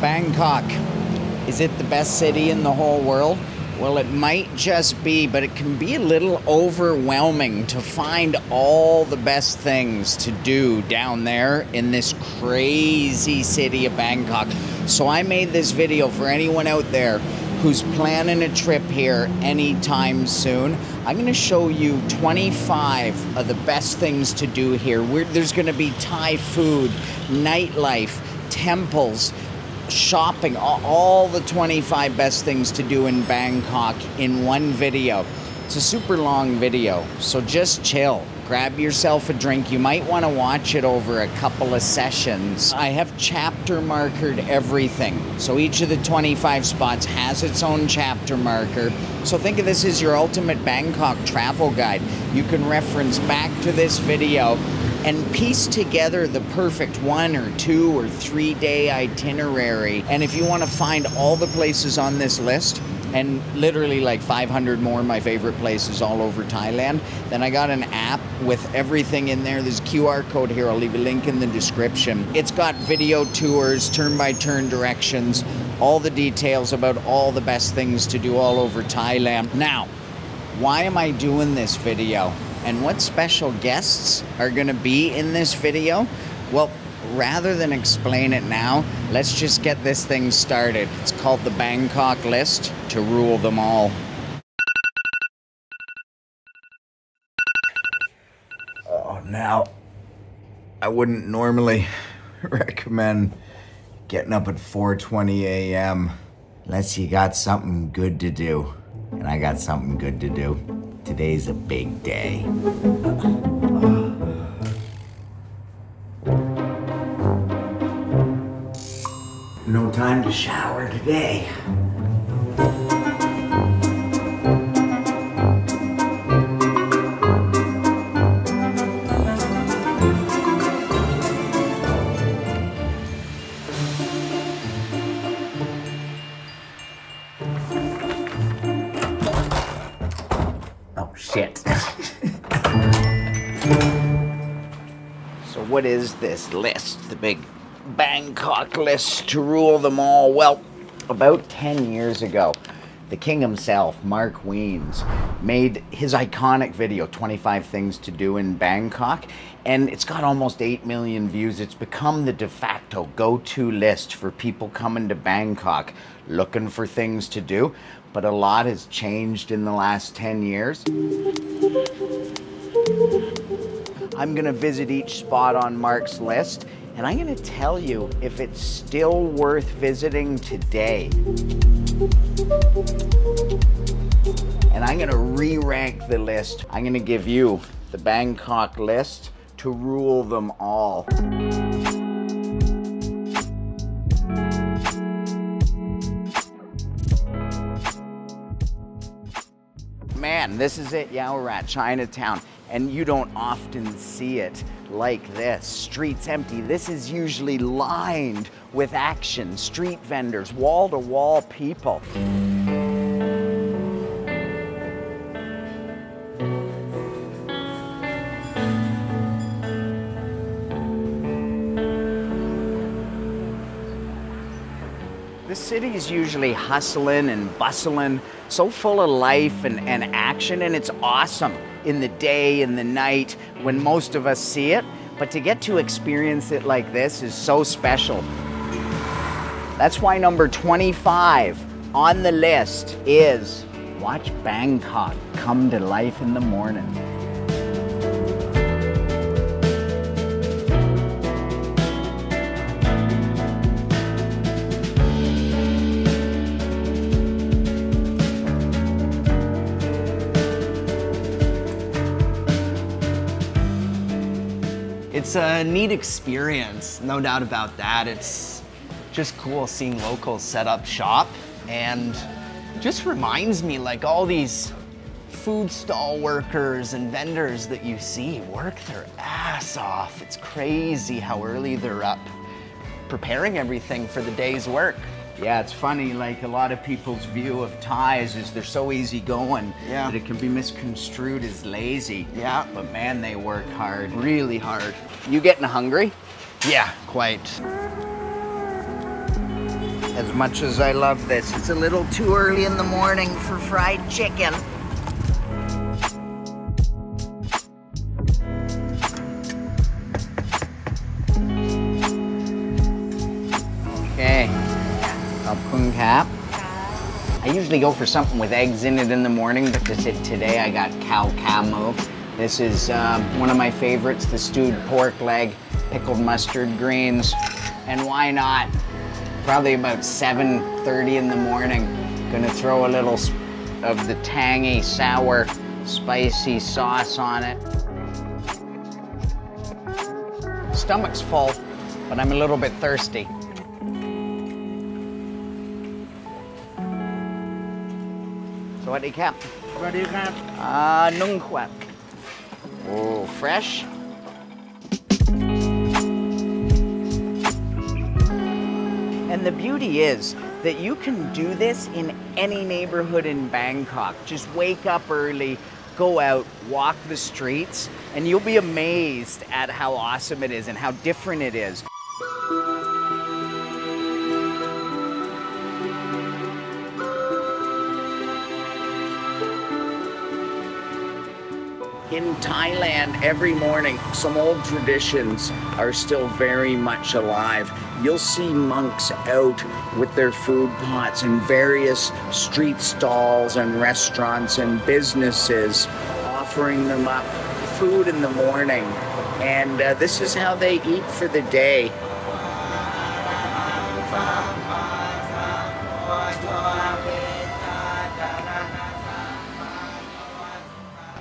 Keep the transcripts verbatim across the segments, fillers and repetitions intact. Bangkok. Is it the best city in the whole world? Well, it might just be, but it can be a little overwhelming to find all the best things to do down there in this crazy city of Bangkok. So I made this video for anyone out there who's planning a trip here anytime soon. I'm gonna show you twenty-five of the best things to do here. We're, there's gonna be Thai food, nightlife, temples, shopping, all the twenty-five best things to do in Bangkok in one video. It's a super long video, so just chill. Grab yourself a drink. You might want to watch it over a couple of sessions. I have chapter markered everything. So each of the twenty-five spots has its own chapter marker. So think of this as your ultimate Bangkok travel guide. You can reference back to this video and piece together the perfect one or two or three day itinerary. And if you want to find all the places on this list, and literally like five hundred more of my favorite places all over Thailand, then I got an app with everything in there. There's a Q R code here. I'll leave a link in the description. It's got video tours, turn-by-turn directions, all the details about all the best things to do all over Thailand. Now, why am I doing this video? And what special guests are gonna be in this video? Well, rather than explain it now, let's just get this thing started. It's called the Bangkok List to rule them all. Oh, now, I wouldn't normally recommend getting up at four twenty a m unless you got something good to do. And I got something good to do. Today's a big day. No time to shower today. Oh, shit. So what is this list? The big Bangkok List to rule them all. Well, about ten years ago, the king himself, Mark Wiens, made his iconic video, twenty-five Things to Do in Bangkok, and it's got almost eight million views. It's become the de facto go-to list for people coming to Bangkok looking for things to do, but a lot has changed in the last ten years. I'm gonna visit each spot on Mark's list, and I'm gonna tell you if it's still worth visiting today. And I'm gonna re-rank the list. I'm gonna give you the Bangkok List to rule them all. Man, this is it, Yaowarat, Chinatown. And you don't often see it like this. Streets empty. This is usually lined with action, street vendors, wall-to-wall people. The city is usually hustling and bustling, so full of life and, and action, and it's awesome in the day, in the night, when most of us see it. But to get to experience it like this is so special. That's why number twenty-five on the list is watch Bangkok come to life in the morning. It's a neat experience, no doubt about that. It's just cool seeing locals set up shop, and just reminds me like all these food stall workers and vendors that you see work their ass off. It's crazy how early they're up preparing everything for the day's work. Yeah, it's funny, like a lot of people's view of Thais is they're so easygoing yeah. that it can be misconstrued as lazy. Yeah. But man, they work hard. Really hard. You getting hungry? Yeah, quite. as much as I love this. It's a little too early in the morning for fried chicken. Okay, Khao Phraya Cap. I usually go for something with eggs in it in the morning, but this is, today I got cow camo. This is uh, one of my favorites, the stewed pork leg, pickled mustard greens, and why not? Probably about seven thirty in the morning. Gonna throw a little of the tangy, sour, spicy sauce on it. Stomach's full, but I'm a little bit thirsty. Sawadee kap. Sawadee kap. Ah, nung kwat. Oh, fresh. And the beauty is that you can do this in any neighborhood in Bangkok. Just wake up early, go out, walk the streets, and you'll be amazed at how awesome it is and how different it is. In Thailand, every morning, some old traditions are still very much alive. You'll see monks out with their food pots in various street stalls and restaurants and businesses, offering them up food in the morning. And uh, this is how they eat for the day.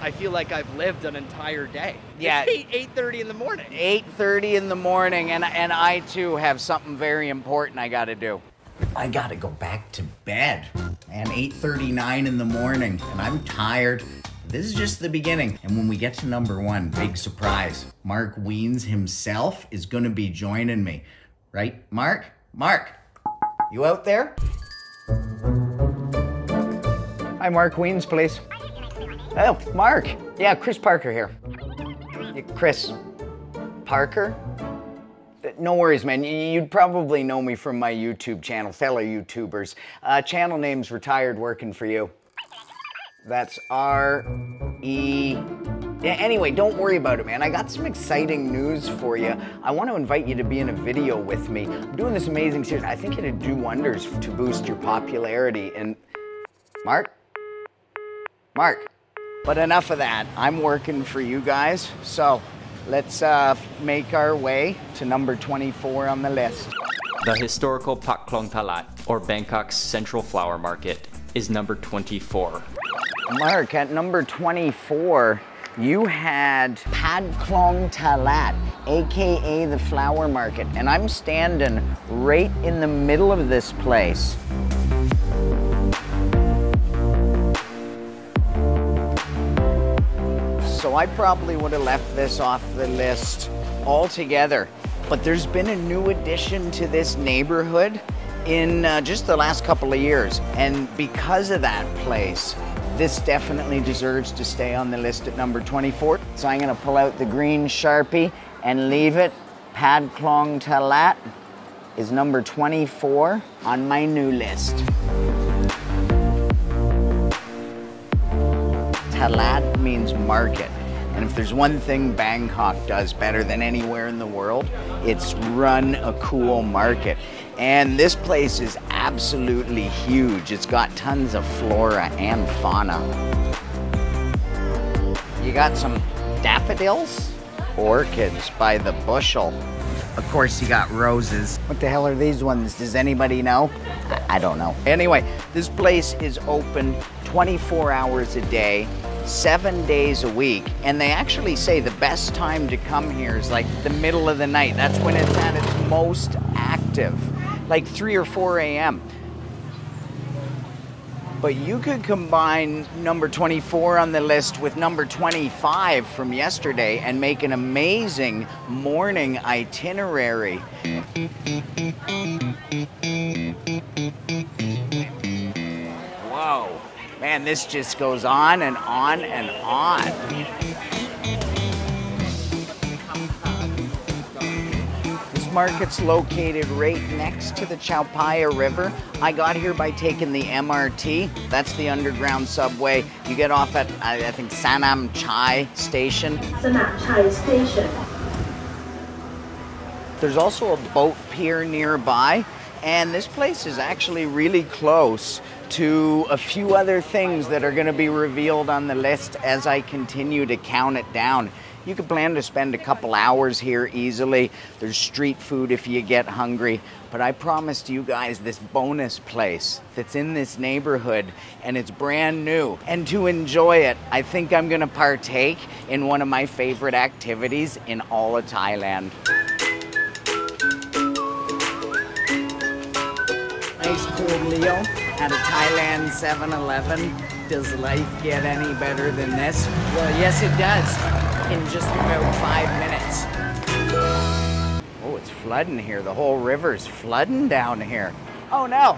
I feel like I've lived an entire day. Yeah, eight thirty in the morning. eight thirty in the morning, and, and I too have something very important I gotta do. I gotta go back to bed. And eight thirty-nine in the morning, and I'm tired. This is just the beginning. And when we get to number one, big surprise. Mark Wiens himself is gonna be joining me. Right, Mark? Mark, you out there? Hi, Mark Wiens, please. Oh, Mark. Yeah, Chris Parker here. Yeah, Chris Parker? No worries, man. You'd probably know me from my YouTube channel, fellow YouTubers. Uh, channel name's Retired Working For You. That's R E... Yeah, anyway, don't worry about it, man. I got some exciting news for you. I want to invite you to be in a video with me. I'm doing this amazing series. I think it'd do wonders to boost your popularity and... Mark? Mark? But enough of that. I'm working for you guys, so let's uh, make our way to number twenty-four on the list. The historical Pak Khlong Talat, or Bangkok's Central Flower Market, is number twenty-four. Mark, at number twenty-four, you had Pak Khlong Talat, A K A the Flower Market, and I'm standing right in the middle of this place. So I probably would have left this off the list altogether, but there's been a new addition to this neighborhood in uh, just the last couple of years, and because of that place, this definitely deserves to stay on the list at number twenty-four. So I'm gonna pull out the green Sharpie and leave it. Pak Khlong Talat is number twenty-four on my new list. Talat means market. And if there's one thing Bangkok does better than anywhere in the world, it's run a cool market. And this place is absolutely huge. It's got tons of flora and fauna. You got some daffodils? Orchids by the bushel. Of course you got roses. What the hell are these ones? Does anybody know? I, I don't know. Anyway, this place is open twenty-four hours a day, seven days a week, and they actually say the best time to come here is like the middle of the night. That's when it's at its most active, like three or four A M But you could combine number twenty-four on the list with number twenty-five from yesterday and make an amazing morning itinerary. Wow. Man, this just goes on and on and on. This market's located right next to the Chao Phraya River. I got here by taking the M R T. That's the underground subway. You get off at, I think, Sanam Chai station. Sanam Chai station. There's also a boat pier nearby. And this place is actually really close to a few other things that are going to be revealed on the list as I continue to count it down. You can plan to spend a couple hours here easily. There's street food if you get hungry. But I promised you guys this bonus place that's in this neighborhood, and it's brand new. And to enjoy it, I think I'm going to partake in one of my favorite activities in all of Thailand. Nice cool meal at a Thailand seven eleven. Does life get any better than this? Well, yes it does, in just about five minutes. Oh, it's flooding here. The whole river's flooding down here. Oh no,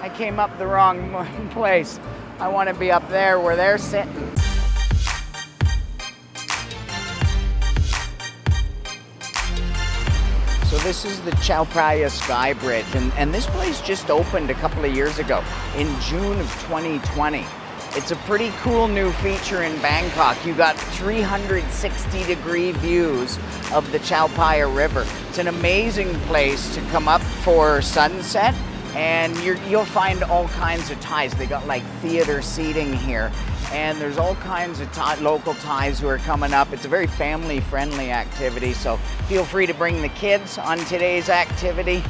I came up the wrong place. I want to be up there where they're sitting. So this is the Chao Phraya Sky Bridge, and, and this place just opened a couple of years ago, in June of twenty twenty. It's a pretty cool new feature in Bangkok. You got three hundred sixty degree views of the Chao Phraya River. It's an amazing place to come up for sunset, and you're, you'll find all kinds of Thais. They got like theater seating here, and there's all kinds of Thai, local Thais who are coming up. It's a very family-friendly activity, so feel free to bring the kids on today's activity.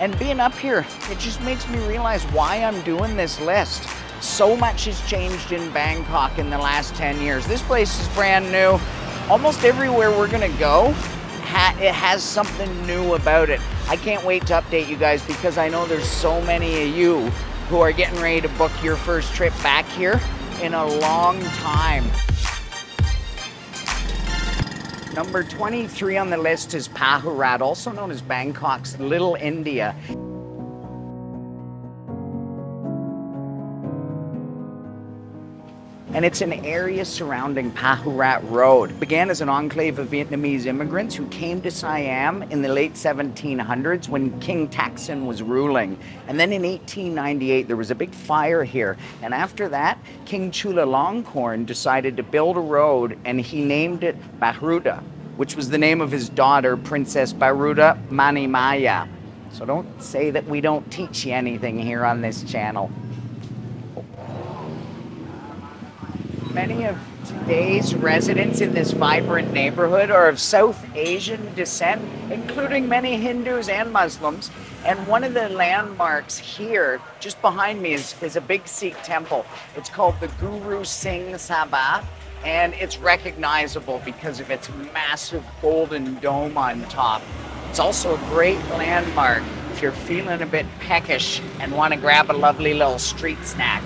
And being up here, it just makes me realize why I'm doing this list. So much has changed in Bangkok in the last ten years. This place is brand new. Almost everywhere we're gonna go, it has something new about it. I can't wait to update you guys because I know there's so many of you who are getting ready to book your first trip back here in a long time. Number twenty-three on the list is Pahurat, also known as Bangkok's Little India. And it's an area surrounding Pahurat Road. It began as an enclave of Vietnamese immigrants who came to Siam in the late seventeen hundreds when King Taksin was ruling. And then in eighteen ninety-eight, there was a big fire here. And after that, King Chulalongkorn decided to build a road and he named it Pahurat, which was the name of his daughter, Princess Pahurat Manimaya. So don't say that we don't teach you anything here on this channel. Many of today's residents in this vibrant neighborhood are of South Asian descent, including many Hindus and Muslims. And one of the landmarks here, just behind me, is, is a big Sikh temple. It's called the Guru Singh Sabha, and it's recognizable because of its massive golden dome on top. It's also a great landmark if you're feeling a bit peckish and want to grab a lovely little street snack.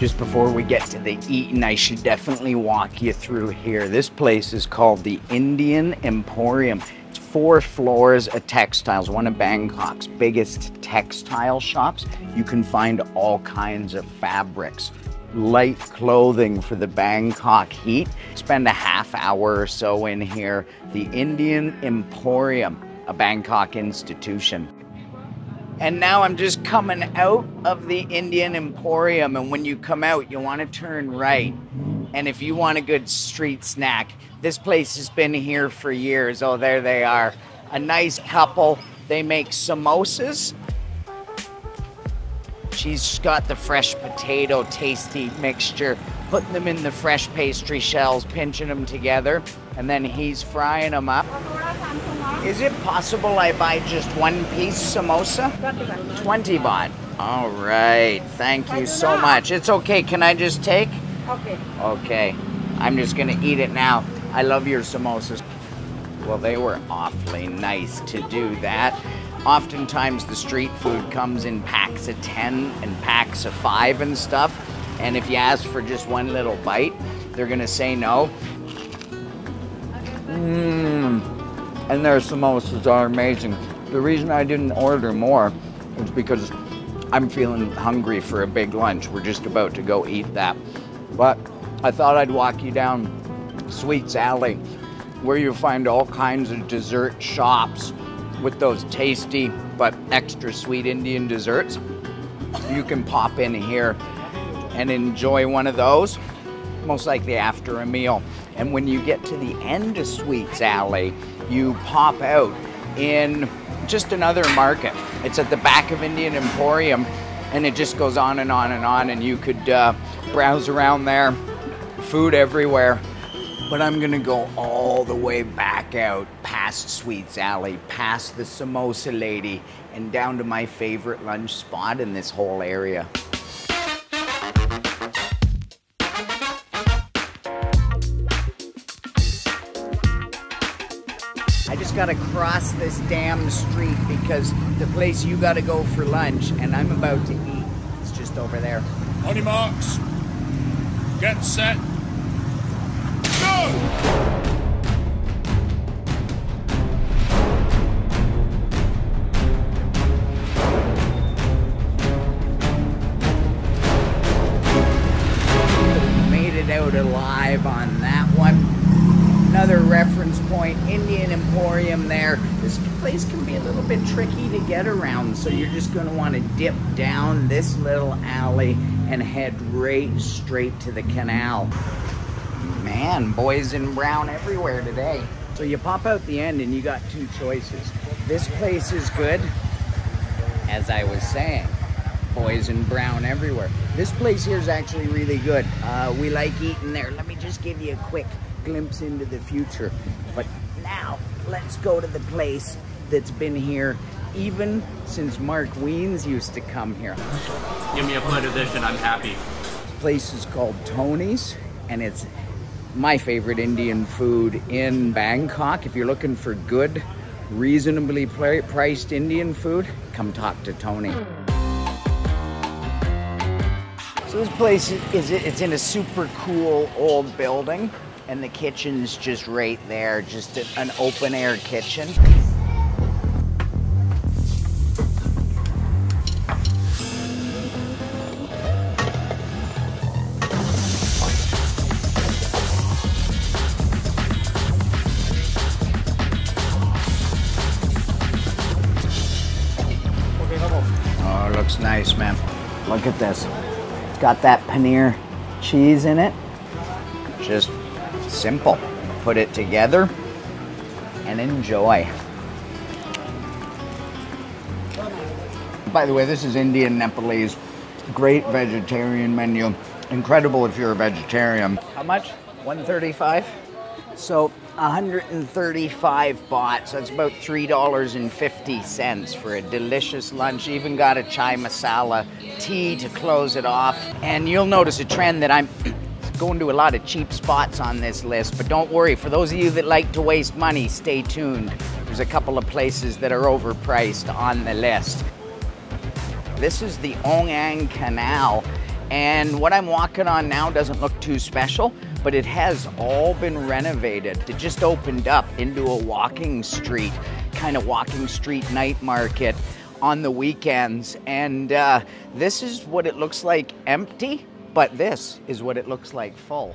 Just before we get to the eating, I should definitely walk you through here. This place is called the Indian Emporium. It's four floors of textiles, one of Bangkok's biggest textile shops. You can find all kinds of fabrics, light clothing for the Bangkok heat. Spend a half hour or so in here. The Indian Emporium, a Bangkok institution. And now I'm just coming out of the Indian Emporium, and when you come out, you want to turn right. And if you want a good street snack, this place has been here for years. Oh, there they are. A nice couple. They make samosas. She's got the fresh potato tasty mixture, putting them in the fresh pastry shells, pinching them together, and then he's frying them up. Is it possible I buy just one piece samosa? twenty baht. All right, thank you so much. It's okay, can I just take? Okay. Okay, I'm just gonna eat it now. I love your samosas. Well, they were awfully nice to do that. Oftentimes the street food comes in packs of ten and packs of five and stuff. And if you ask for just one little bite, they're gonna say no. Mmm. And their samosas are amazing. The reason I didn't order more is because I'm feeling hungry for a big lunch. We're just about to go eat that. But I thought I'd walk you down Sweets Alley. where you find all kinds of dessert shops with those tasty but extra sweet Indian desserts. You can pop in here and enjoy one of those, most likely after a meal. And when you get to the end of Sweets Alley, you pop out in just another market. It's at the back of Indian Emporium, and it just goes on and on and on, and you could uh, browse around there, food everywhere. But I'm gonna go all the way back out, past Sweets Alley, past the Samosa Lady, and down to my favorite lunch spot in this whole area. I just gotta cross this damn street because the place you gotta go for lunch and I'm about to eat is just over there. On your marks, get set. Made it out alive on that one. Another reference point, Indian Emporium there. This place can be a little bit tricky to get around, so you're just going to want to dip down this little alley and head right straight to the canal. Man, boys in brown everywhere today. So you pop out the end and you got two choices. This place is good, as I was saying, boys in brown everywhere. This place here is actually really good. Uh, we like eating there. Let me just give you a quick glimpse into the future. But now, let's go to the place that's been here even since Mark Wiens used to come here. Give me a plate of this and I'm happy. This place is called Tony's, and it's my favorite Indian food in Bangkok. If you're looking for good, reasonably priced Indian food, come talk to Tony. So this place is, it's in a super cool old building, and the kitchen's just right there, just an open air kitchen. Nice, man. Look at this. It's got that paneer cheese in it. Just simple. Put it together and enjoy. By the way, this is Indian Nepalese. Great vegetarian menu. Incredible if you're a vegetarian. How much? one thirty-five? So one hundred thirty-five baht, so it's about three dollars and fifty cents for a delicious lunch. Even got a chai masala tea to close it off. And you'll notice a trend that I'm going to a lot of cheap spots on this list, but don't worry, for those of you that like to waste money, stay tuned. There's a couple of places that are overpriced on the list. This is the Ong Ang Canal, and what I'm walking on now doesn't look too special, but it has all been renovated. It just opened up into a walking street, kind of walking street night market on the weekends. And uh, this is what it looks like empty, but this is what it looks like full.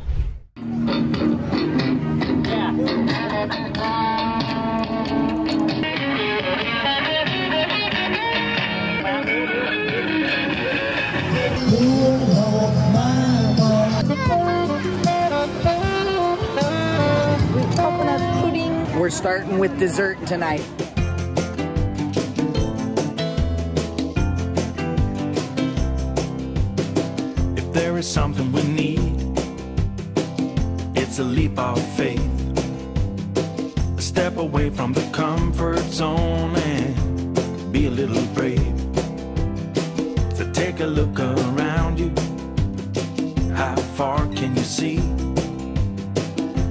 We're starting with dessert tonight. If there is something we need, it's a leap of faith. A step away from the comfort zone and be a little brave. So take a look around you. How far can you see?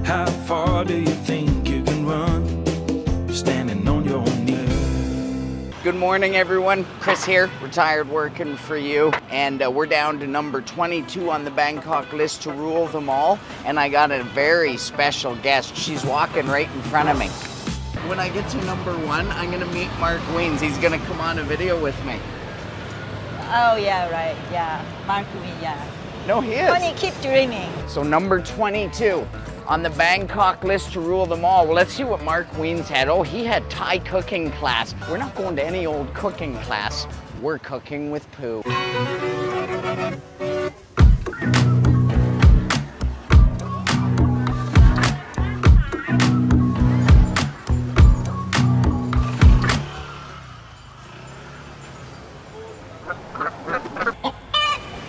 How far do you think you can run, standing on your knees? Good morning, everyone. Chris here, retired working for you. And uh, we're down to number twenty-two on the Bangkok list to rule them all. And I got a very special guest. She's walking right in front of me. When I get to number one, I'm gonna meet Mark Wiens. He's gonna come on a video with me. Oh yeah, right, yeah. Mark Wiens, yeah. No, he is. Tony, keep dreaming. So number twenty-two. on the Bangkok list to rule them all. Well, let's see what Mark Wiens had. Oh, he had Thai cooking class. We're not going to any old cooking class. We're cooking with Poo.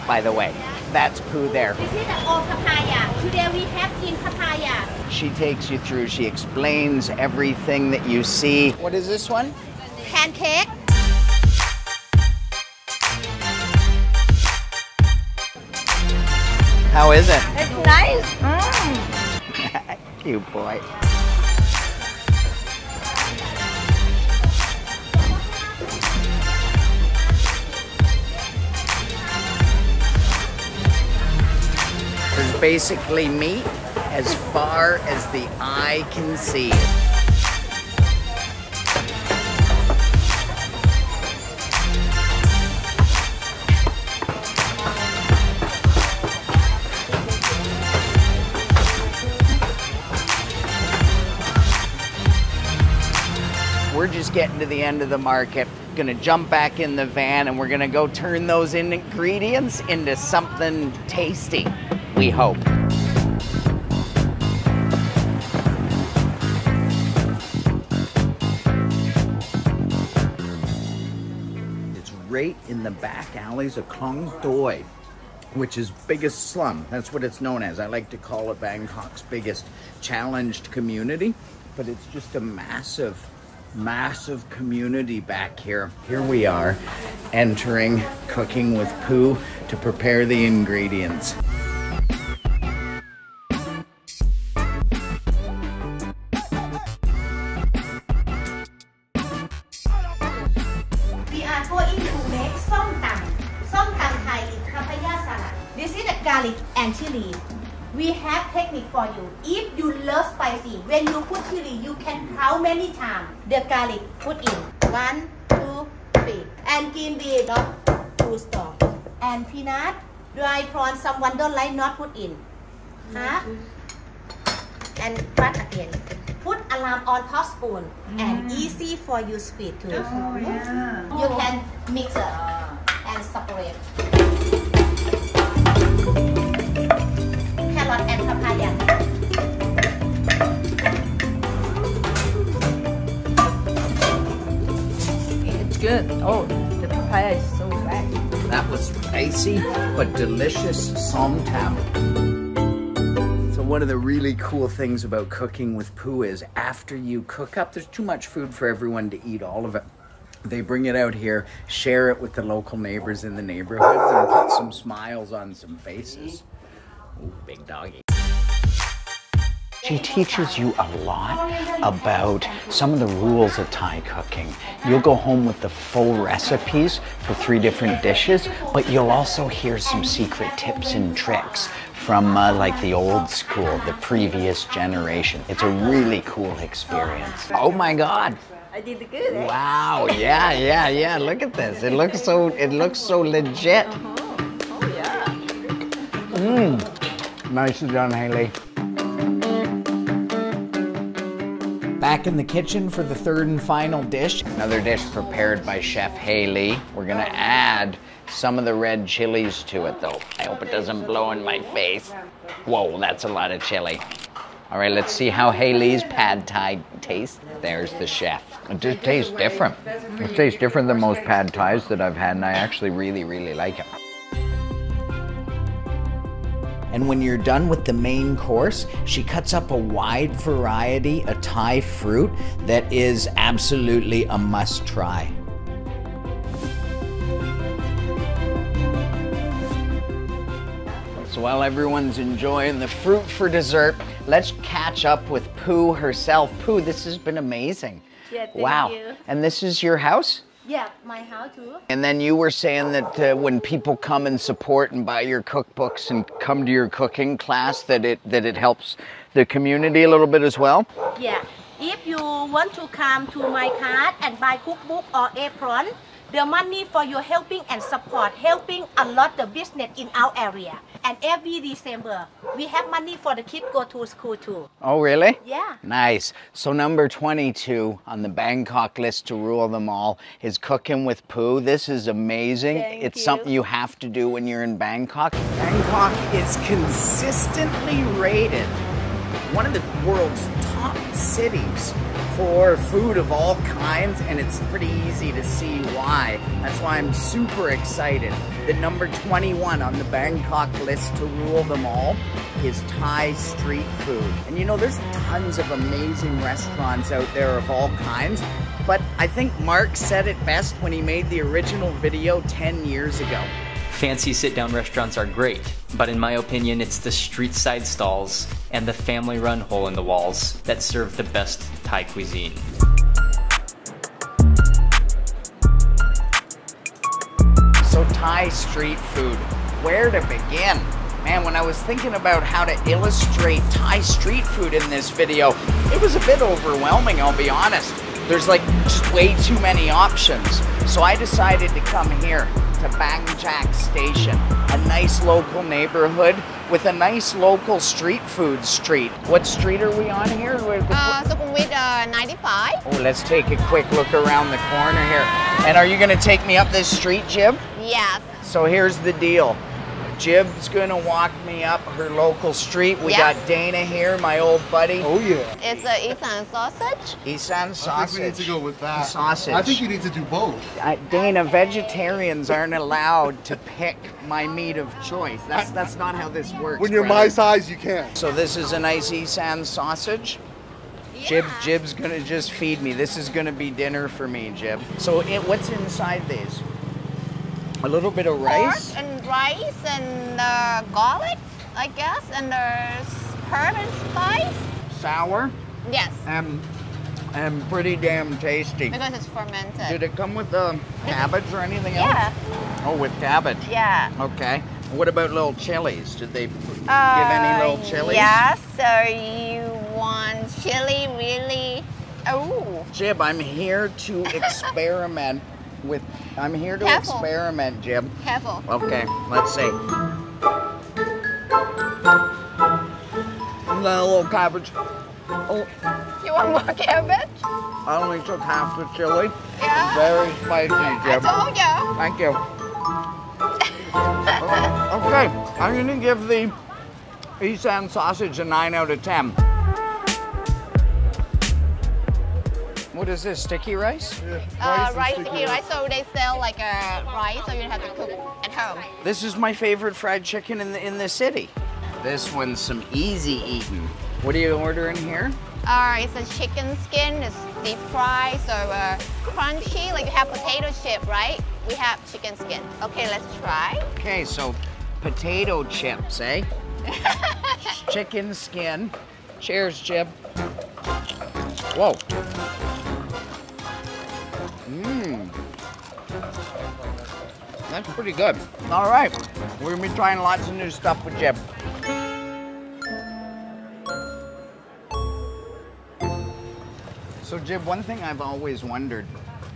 By the way, that's Poo there. This is the old Pattaya. Today we have King Pattaya. She takes you through. She explains everything that you see. What is this one? Pancake. How is it? It's nice. Mm. You boy. There's basically meat as far as the eye can see. We're just getting to the end of the market. Gonna jump back in the van and we're gonna go turn those ingredients into something tasty. We hope. It's right in the back alleys of Khlong Doi, which is biggest slum. That's what it's known as. I like to call it Bangkok's biggest challenged community, but it's just a massive, massive community back here. Here we are entering Cooking with Poo to prepare the ingredients. We have technique for you. If you love spicy, when you put chili, you can count many times the garlic put in. One, two, three. And green bean, not two stalks. And peanut, dry prawn, someone don't like, not put in. Huh? And cut again. Put alarm on top spoon. Mm. And easy for you sweet too. Oh, yeah. You can mix it and separate. And papaya. It's good. Oh, the papaya is so bad. That was spicy but delicious som tam. One of the really cool things about Cooking with Poo is after you cook up, there's too much food for everyone to eat all of it. They bring it out here, share it with the local neighbors in the neighborhoods, and put some smiles on some faces. Ooh, big doggy. She teaches you a lot about some of the rules of Thai cooking. You'll go home with the full recipes for three different dishes, but you'll also hear some secret tips and tricks from uh, like the old school, the previous generation. It's a really cool experience. Oh my God. I did good. Eh? Wow, yeah, yeah, yeah. Look at this. It looks so, it looks so legit. Mmm, nicely done, Haley. Back in the kitchen for the third and final dish. Another dish prepared by Chef Haley. We're gonna add some of the red chilies to it though. I hope it doesn't blow in my face. Whoa, that's a lot of chili. All right, let's see how Haley's pad thai tastes. There's the chef. It just tastes different. It tastes different than most pad thais that I've had, and I actually really, really like it. And when you're done with the main course, she cuts up a wide variety of Thai fruit that is absolutely a must try. So while everyone's enjoying the fruit for dessert, let's catch up with Poo herself. Poo, this has been amazing. Yeah, thank wow. you. And this is your house? Yeah, my house too. And then you were saying that uh, when people come and support and buy your cookbooks and come to your cooking class, that it that it helps the community a little bit as well? Yeah. If you want to come to my cart and buy cookbook or apron, the money for your helping and support, helping a lot the business in our area. And every December, we have money for the kids go to school too. Oh, really? Yeah. Nice. So number twenty-two on the Bangkok list to rule them all is Cooking with Poo. This is amazing. Thank it's you. Something you have to do when you're in Bangkok. Bangkok is consistently rated one of the world's top cities for food of all kinds, and it's pretty easy to see why. That's why I'm super excited that number twenty-one on the Bangkok list to rule them all is Thai street food. And you know, there's tons of amazing restaurants out there of all kinds, but I think Mark said it best when he made the original video ten years ago. Fancy sit-down restaurants are great, but in my opinion, it's the street side stalls and the family-run hole in the walls that serve the best Thai cuisine. So Thai street food, where to begin? Man, when I was thinking about how to illustrate Thai street food in this video, it was a bit overwhelming, I'll be honest. There's like just way too many options. So I decided to come here to Bang Rak Station, a nice local neighborhood with a nice local street food street. What street are we on here? Uh, Sukhumvit uh, ninety-five. Oh, let's take a quick look around the corner here. And are you gonna take me up this street, Jib? Yes. So here's the deal. Jib's gonna walk me up her local street. We yep. got Dana here, my old buddy. Oh yeah. It's a Isan sausage. Isan sausage. I think we need to go with that. Sausage. I think you need to do both. Uh, Dana, vegetarians aren't allowed to pick my meat of choice. That's that's not how this works. When you're brother. my size, you can't. So this is a nice Isan sausage. Yeah. Jib, Jib's gonna just feed me. This is gonna be dinner for me, Jib. So it, what's inside these? A little bit of rice. Pork and rice and uh, garlic, I guess, and there's herb and spice. Sour? Yes. And, and pretty damn tasty. Because it's fermented. Did it come with uh, cabbage or anything yeah. else? Yeah. Oh, with cabbage? Yeah. Okay. What about little chilies? Did they uh, give any little chilies? Yeah, so you want chili really, oh. Jib, I'm here to experiment. With, I'm here to Careful. experiment, Jim. Careful. Okay, let's see. And then a little cabbage. Oh. You want more cabbage? I only took half the chili. Yeah. Very spicy, Jim. I told you. Thank you. Okay, I'm going to give the Isan sausage a nine out of ten. What is this, sticky rice? Yeah, rice, uh, rice sticky, sticky rice. rice, so they sell like a rice, so you have to cook at home. This is my favorite fried chicken in the, in the city. This one's some easy eating. What are you ordering here? Uh, it's a chicken skin, it's deep fried, so uh, crunchy, like you have potato chip, right? We have chicken skin. Okay, let's try. Okay, so potato chips, eh? Chicken skin. Cheers, Jib. Whoa. Mmm. That's pretty good. All right. We're going to be trying lots of new stuff with Jib. So, Jib, one thing I've always wondered,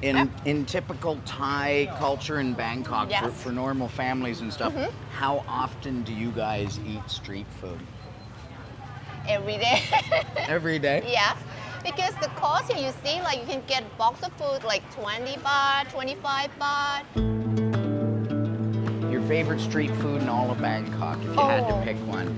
in, yep. in typical Thai culture in Bangkok, yes. for, for normal families and stuff, mm-hmm. how often do you guys eat street food? Every day. Every day? Yes. Because the cost here, you see, like you can get a box of food like twenty baht, twenty-five baht. Your favorite street food in all of Bangkok, if you oh. had to pick one?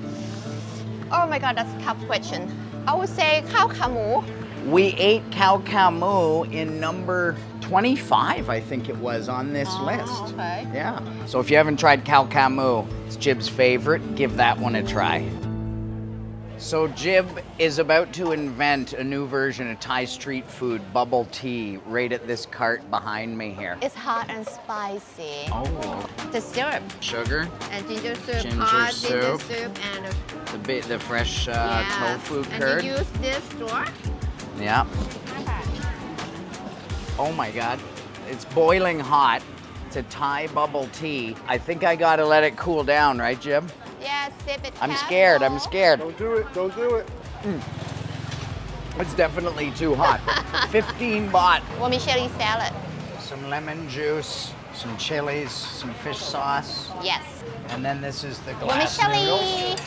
Oh my God, that's a tough question. I would say khao kha mu. We ate khao kha mu in number twenty-five, I think it was, on this oh, list. Okay. Yeah. So if you haven't tried khao kha mu, it's Jib's favorite, give that one a try. So Jib is about to invent a new version of Thai street food, bubble tea, right at this cart behind me here. It's hot and spicy. Oh. The syrup. Sugar. And ginger soup. Ginger hot soup. Ginger soup and a... the, the fresh uh, yes. tofu curd. And you use this door? Yeah. Oh my God. It's boiling hot. It's a Thai bubble tea. I think I gotta let it cool down, right, Jib? Yeah, sip it. I'm careful. scared, I'm scared. Don't do it, don't do it. Mm. It's definitely too hot. fifteen baht. Vermicelli salad. some lemon juice, some chilies, some fish sauce. Yes. And then this is the glass noodles.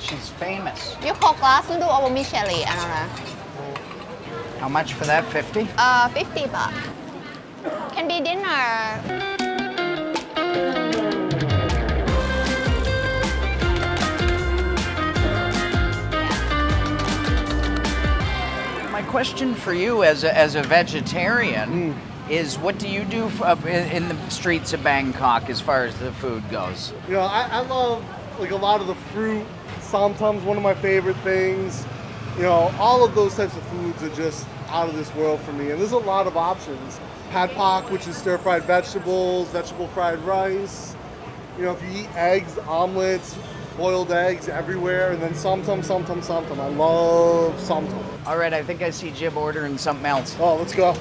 She's famous. You call glass noodle or Michelle? I don't know. How much for that? fifty? Uh, fifty baht. Can be dinner. My question for you as a, as a vegetarian mm. is what do you do for, up in, in the streets of Bangkok as far as the food goes? You know, I, I love like a lot of the fruit. Somtam's one of my favorite things. You know, all of those types of foods are just out of this world for me. And there's a lot of options. Pad Pak, which is stir-fried vegetables, vegetable fried rice. You know, if you eat eggs, omelets, boiled eggs everywhere, and then somtam, somtam, somtam. I love somtam. All right, I think I see Jib ordering something else. Oh, let's go.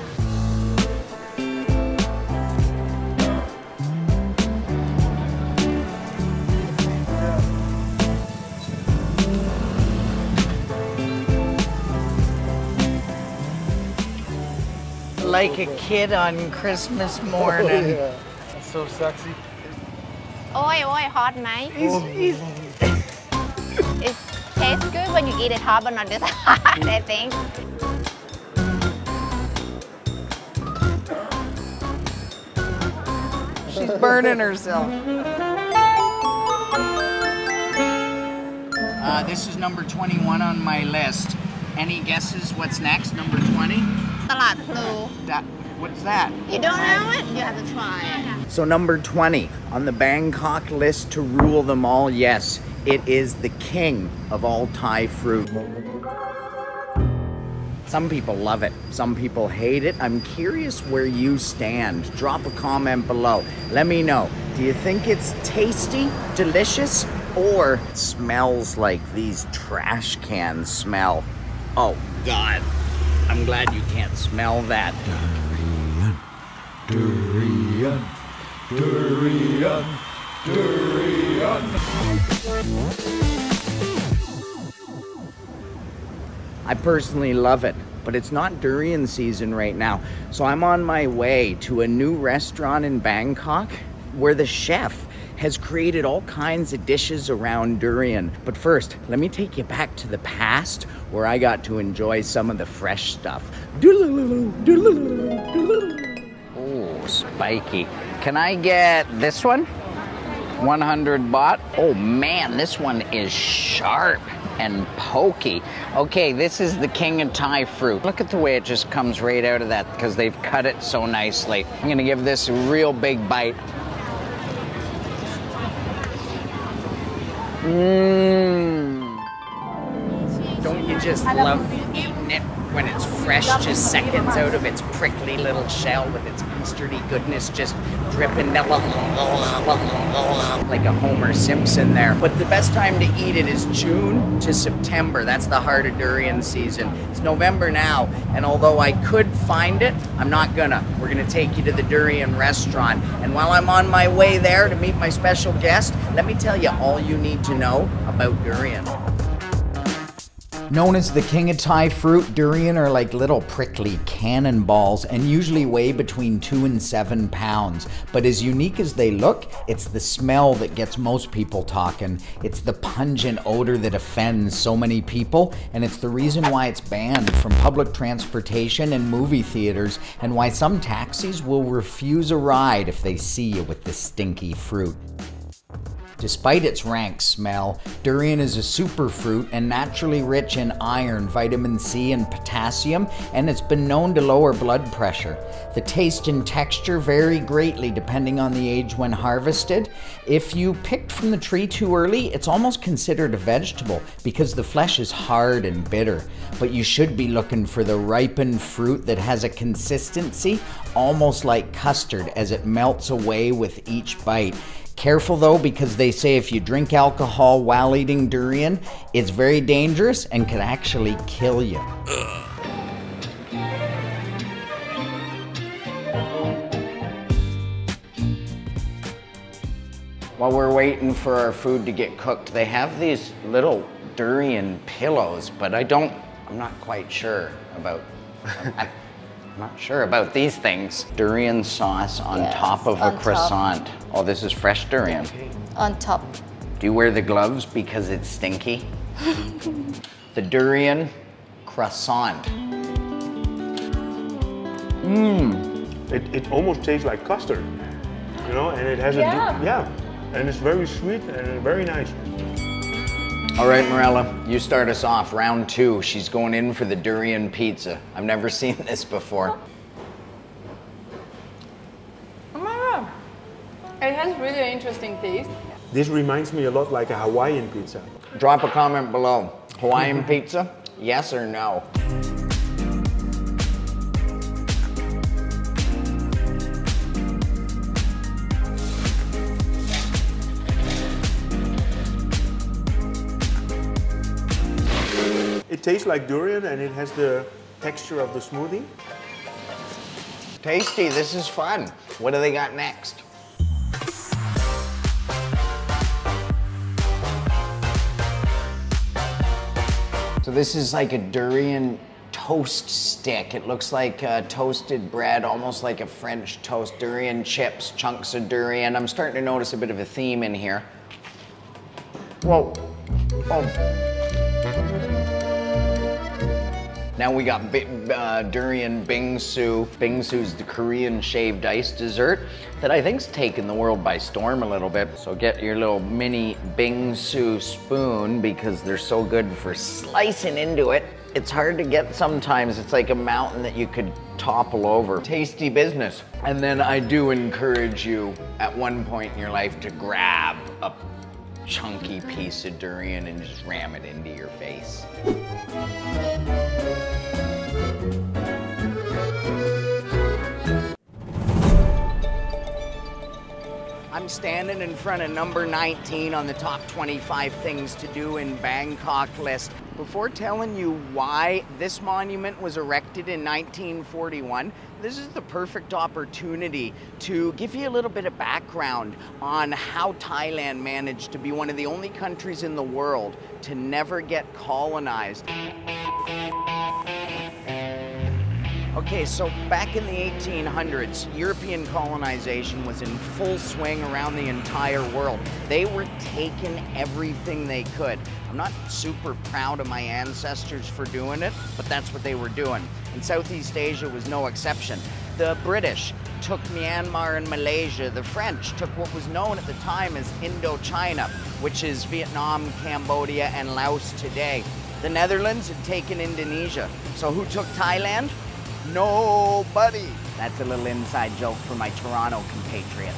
Like a kid on Christmas morning. Oh, yeah. That's so sexy. Oi, oi, hot, mate. It tastes good when you eat it hot, but not this hot, I think. She's burning herself. Uh, this is number twenty-one on my list. Any guesses what's next, number twenty? Talad Noi. What's that? You don't know it? You have to try it. So number twenty on the Bangkok list to rule them all, yes, it is the king of all Thai fruit. Some people love it, some people hate it. I'm curious where you stand. Drop a comment below. Let me know. Do you think it's tasty, delicious, or smells like these trash cans smell? Oh God. I'm glad you can't smell that. Durian, durian, durian, durian. I personally love it, but it's not durian season right now. So I'm on my way to a new restaurant in Bangkok where the chef has created all kinds of dishes around durian. But first, let me take you back to the past where I got to enjoy some of the fresh stuff. Oh, spiky. Can I get this one? one hundred baht. Oh man, this one is sharp and pokey. Okay, this is the king of Thai fruit. Look at the way it just comes right out of that because they've cut it so nicely. I'm gonna give this a real big bite. Mmm. Don't you just love eating it when it's fresh, just seconds out of its prickly little shell with its custardy goodness just dripping down like a Homer Simpson there. But the best time to eat it is June to September. That's the heart of durian season. It's November now, and although I could find it, I'm not gonna. We're gonna take you to the durian restaurant. And while I'm on my way there to meet my special guest, let me tell you all you need to know about durian. Known as the king of Thai fruit, durian are like little prickly cannonballs and usually weigh between two and seven pounds. But as unique as they look, it's the smell that gets most people talking. It's the pungent odor that offends so many people, and it's the reason why it's banned from public transportation and movie theaters, and why some taxis will refuse a ride if they see you with this stinky fruit. Despite its rank smell, durian is a superfruit and naturally rich in iron, vitamin C, and potassium, and it's been known to lower blood pressure. The taste and texture vary greatly depending on the age when harvested. If you picked from the tree too early, it's almost considered a vegetable because the flesh is hard and bitter. But you should be looking for the ripened fruit that has a consistency almost like custard as it melts away with each bite. Careful though, because they say if you drink alcohol while eating durian, it's very dangerous and can actually kill you. Ugh. While we're waiting for our food to get cooked, they have these little durian pillows, but I don't, I'm not quite sure about, I, not sure about these things. Durian sauce on yes, top of on a croissant. Top. Oh, this is fresh durian. Okay. On top. Do you wear the gloves because it's stinky? The durian croissant. Mmm. It, it almost tastes like custard, you know, and it has yeah. a, yeah. And it's very sweet and very nice. All right, Mirella, you start us off. Round two, she's going in for the durian pizza. I've never seen this before. Oh my God. It has really an interesting taste. This reminds me a lot like a Hawaiian pizza. Drop a comment below. Hawaiian pizza, yes or no? It tastes like durian and it has the texture of the smoothie. Tasty, this is fun. What do they got next? So this is like a durian toast stick. It looks like uh, toasted bread, almost like a French toast. Durian chips, chunks of durian. I'm starting to notice a bit of a theme in here. Whoa. Oh. Now we got uh, durian bingsu. Bingsu's the Korean shaved ice dessert that I think's taken the world by storm a little bit. So get your little mini bingsu spoon because they're so good for slicing into it. It's hard to get sometimes. It's like a mountain that you could topple over. Tasty business. And then I do encourage you at one point in your life to grab a chunky piece of durian and just ram it into your face. I'm standing in front of number nineteen on the top twenty-five things to do in Bangkok list. Before telling you why this monument was erected in nineteen forty-one, this is the perfect opportunity to give you a little bit of background on how Thailand managed to be one of the only countries in the world to never get colonized. Okay, so back in the eighteen hundreds, European colonization was in full swing around the entire world. They were taking everything they could. I'm not super proud of my ancestors for doing it, but that's what they were doing. And Southeast Asia was no exception. The British took Myanmar and Malaysia. The French took what was known at the time as Indochina, which is Vietnam, Cambodia, and Laos today. The Netherlands had taken Indonesia. So who took Thailand? Nobody. That's a little inside joke for my Toronto compatriots.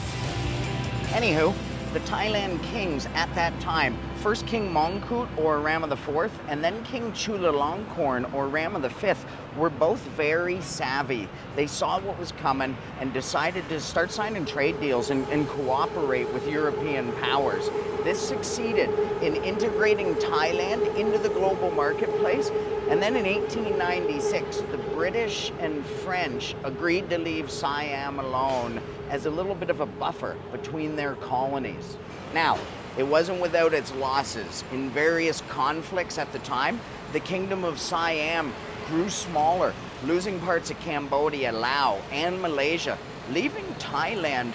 Anywho, the Thailand kings at that time, first King Mongkut or Rama the fourth, and then King Chulalongkorn or Rama the fifth, were both very savvy. They saw what was coming and decided to start signing trade deals and, and cooperate with European powers. This succeeded in integrating Thailand into the global marketplace. And then in eighteen ninety-six, the British and French agreed to leave Siam alone as a little bit of a buffer between their colonies. Now, it wasn't without its losses. In various conflicts at the time, the Kingdom of Siam grew smaller, losing parts of Cambodia, Laos, and Malaysia, leaving Thailand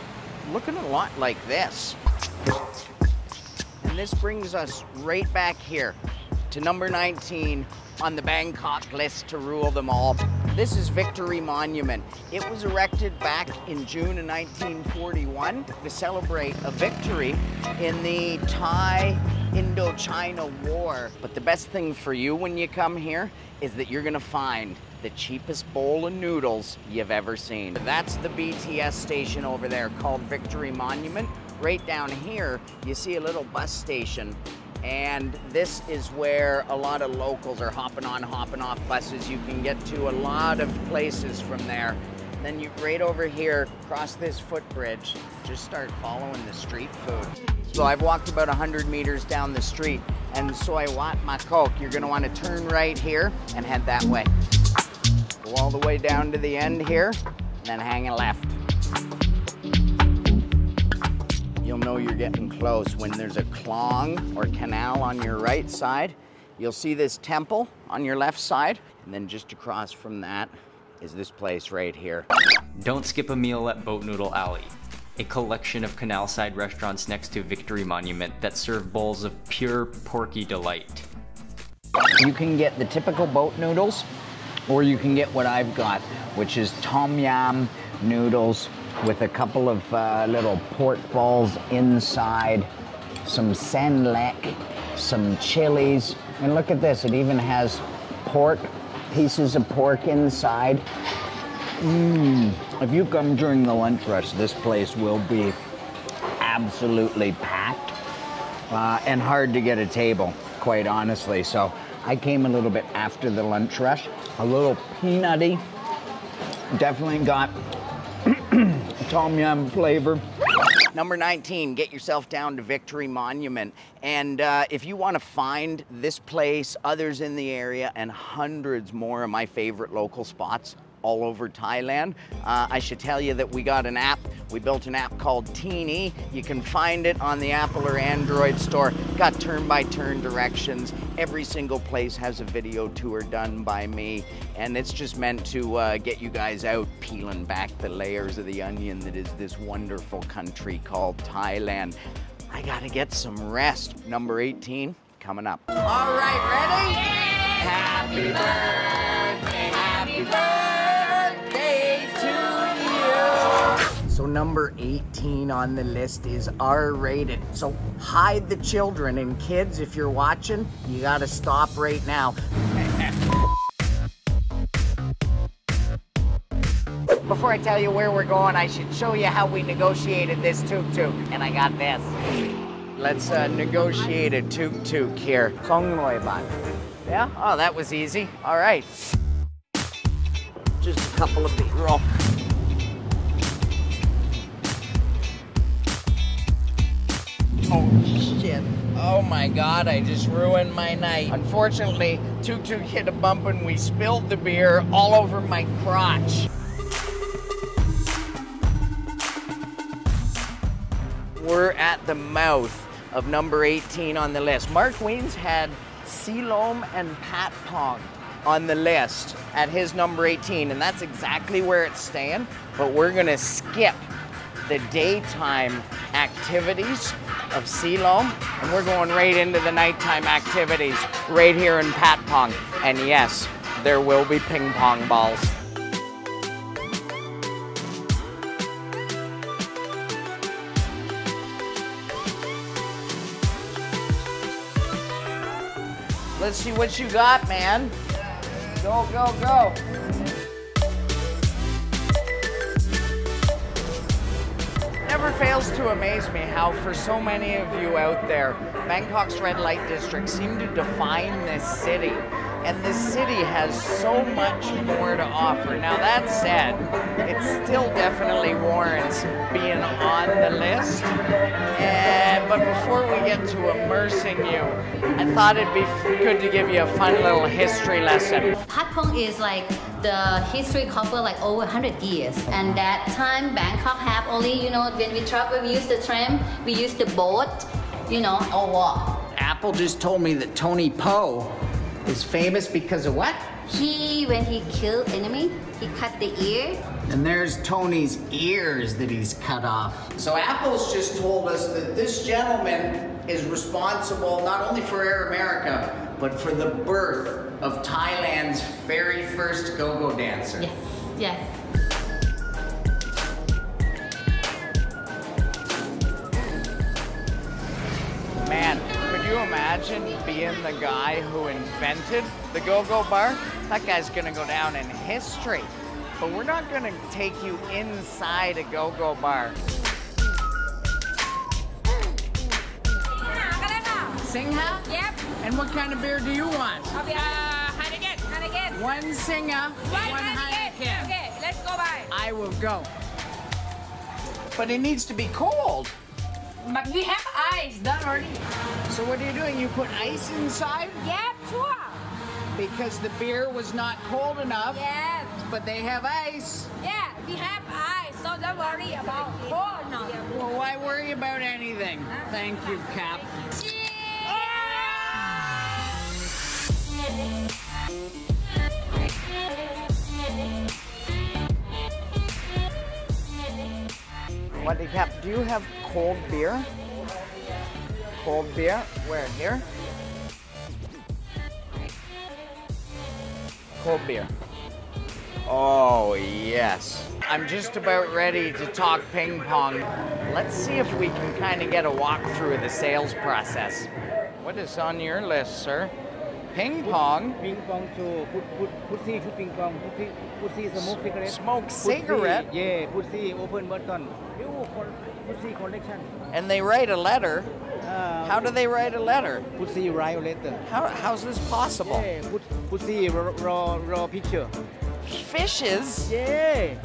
looking a lot like this. And this brings us right back here to number nineteen, on the Bangkok list to rule them all. This is Victory Monument. It was erected back in June of nineteen forty-one to celebrate a victory in the Thai-Indochina War. But the best thing for you when you come here is that you're gonna find the cheapest bowl of noodles you've ever seen. That's the B T S station over there called Victory Monument. Right down here, you see a little bus station. And this is where a lot of locals are hopping on, hopping off buses. You can get to a lot of places from there. Then you right over here, cross this footbridge, just start following the street food. So I've walked about one hundred meters down the street, and so I want my Coke. You're gonna wanna turn right here and head that way. Go all the way down to the end here, and then hang a left. You'll know you're getting close when there's a klong or canal on your right side. You'll see this temple on your left side, and then just across from that is this place right here. Don't skip a meal at Boat Noodle Alley, a collection of canal-side restaurants next to Victory Monument that serve bowls of pure porky delight. You can get the typical boat noodles, or you can get what I've got, which is tom yum noodles with a couple of uh, little pork balls inside, some sanlek, some chilies, and look at this, it even has pork, pieces of pork inside. Mmm. If you come during the lunch rush, this place will be absolutely packed uh, and hard to get a table, quite honestly. So I came a little bit after the lunch rush, a little peanutty. Definitely got tom yum flavor. Number nineteen, get yourself down to Victory Monument. And uh, if you want to find this place, others in the area, and hundreds more of my favorite local spots all over Thailand, uh, I should tell you that we got an app. We built an app called Teeny. You can find it on the Apple or Android store. Got turn-by-turn directions. Every single place has a video tour done by me, and it's just meant to uh, get you guys out peeling back the layers of the onion that is this wonderful country called Thailand. I gotta get some rest. Number eighteen, coming up. All right, ready? Happy birthday, happy birthday. So number eighteen on the list is R rated. So hide the children, and kids, if you're watching, you gotta stop right now. Before I tell you where we're going, I should show you how we negotiated this tuk-tuk. And I got this. Let's uh, negotiate a tuk-tuk here. Yeah? Oh, that was easy. All right. Just a couple of big rolls. Oh shit, oh my God, I just ruined my night. Unfortunately, tuk-tuk hit a bump and we spilled the beer all over my crotch. We're at the mouth of number eighteen on the list. Mark Wiens had Silom and Patpong on the list at his number eighteen, and that's exactly where it's staying, but we're gonna skip the daytime activities of Silom, and we're going right into the nighttime activities right here in Patpong. And yes, there will be ping pong balls. Let's see what you got, man. Go, go, go. Never fails to amaze me how, for so many of you out there, Bangkok's red light district seem to define this city. And this city has so much more to offer. Now that said, it still definitely warrants being on the list. And, but before we get to immersing you, I thought it'd be good to give you a fun little history lesson. Patpong is like the history cover like over one hundred years. And that time Bangkok have only, you know, when we travel, we use the tram, we use the boat, you know, or walk. Apple just told me that Tony Poe is famous because of what? He, when he killed enemy, he cut the ear. And there's Tony's ears that he's cut off. So Apple's just told us that this gentleman is responsible not only for Air America, but for the birth of Thailand's very first go-go dancer. Yes, yes. Man, could you imagine being the guy who invented the go-go bar? That guy's gonna go down in history. But we're not gonna take you inside a go-go bar. Singha? Yep. And what kind of beer do you want? Uh, Heineken. Heineken. One Singha, one, one Heineken. Heineken. Okay, let's go by. I will go. But it needs to be cold. But we have ice done already. So what are you doing? You put ice inside? Yeah, sure. Because the beer was not cold enough. Yeah. But they have ice. Yeah, we have ice, so don't worry about cold now. Well, why worry about anything? Thank you, Cap. Oh! What do you have? Do you have cold beer? Cold beer? Where? Here? Cold beer. Oh, yes. I'm just about ready to talk ping pong. Let's see if we can kind of get a walk through the sales process. What is on your list, sir? Ping pong? Ping pong to pussy to ping pong. Pussy smoke cigarette. Smoke cigarette? Yeah, pussy open button. Pussy collection. And they write a letter. Uh, how do they write a letter? Pussy write a letter. How, how's this possible? Yeah, pussy raw, raw picture. Fishes? Yeah.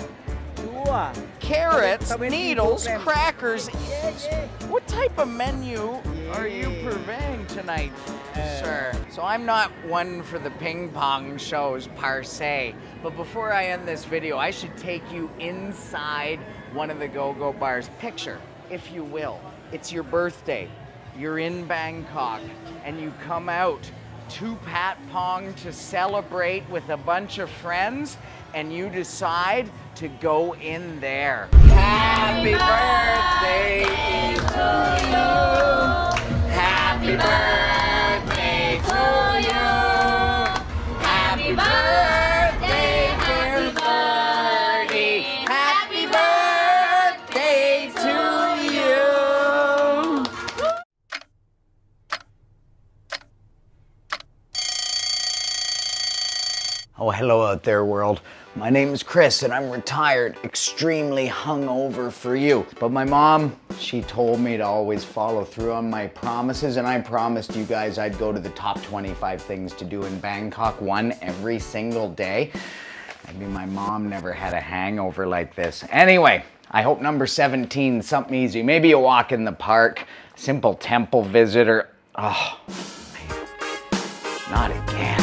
Sure. Carrots, needles, crackers. Yeah, yeah. What type of menu yeah. are you purveying tonight, uh, sir? So I'm not one for the ping pong shows par se, but before I end this video, I should take you inside one of the go-go bars. Picture, if you will, it's your birthday. You're in Bangkok and you come out to Patpong to celebrate with a bunch of friends, and you decide to go in there. Happy birthday to you. Happy birthday to you. Happy birthday, happy birthday. Happy birthday to you. Oh, hello out there, world. My name is Chris and I'm retired, extremely hungover for you. But my mom, she told me to always follow through on my promises, and I promised you guys I'd go to the top twenty-five things to do in Bangkok, one every single day. I mean, my mom never had a hangover like this. Anyway, I hope number seventeen, something easy. Maybe a walk in the park, simple temple visit, or, oh, not again.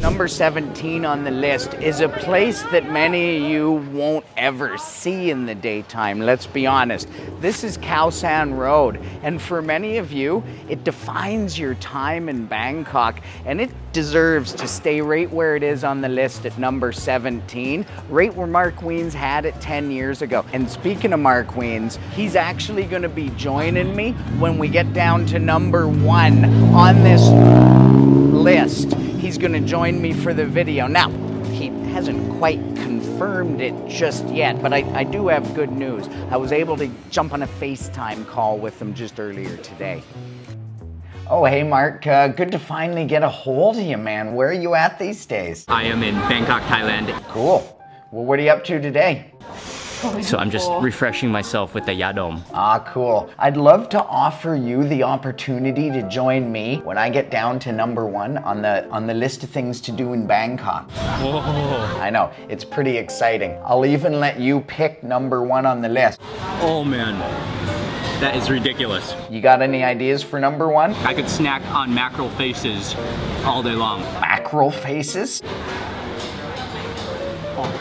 Number seventeen on the list is a place that many of you won't ever see in the daytime, let's be honest. This is Khao San Road, and for many of you, it defines your time in Bangkok, and it deserves to stay right where it is on the list at number seventeen, right where Mark Wiens had it ten years ago. And speaking of Mark Wiens, he's actually gonna be joining me when we get down to number one on this list. He's gonna join me for the video. Now, he hasn't quite confirmed it just yet, but I, I do have good news. I was able to jump on a FaceTime call with him just earlier today. Oh, hey Mark, uh, good to finally get a hold of you, man. Where are you at these days? I am in Bangkok, Thailand. Cool. Well, what are you up to today? So I'm just refreshing myself with the Yadom. Ah, cool. I'd love to offer you the opportunity to join me when I get down to number one on the on the list of things to do in Bangkok. Whoa. I know, it's pretty exciting. I'll even let you pick number one on the list. Oh man, that is ridiculous. You got any ideas for number one? I could snack on mackerel faces all day long. Mackerel faces?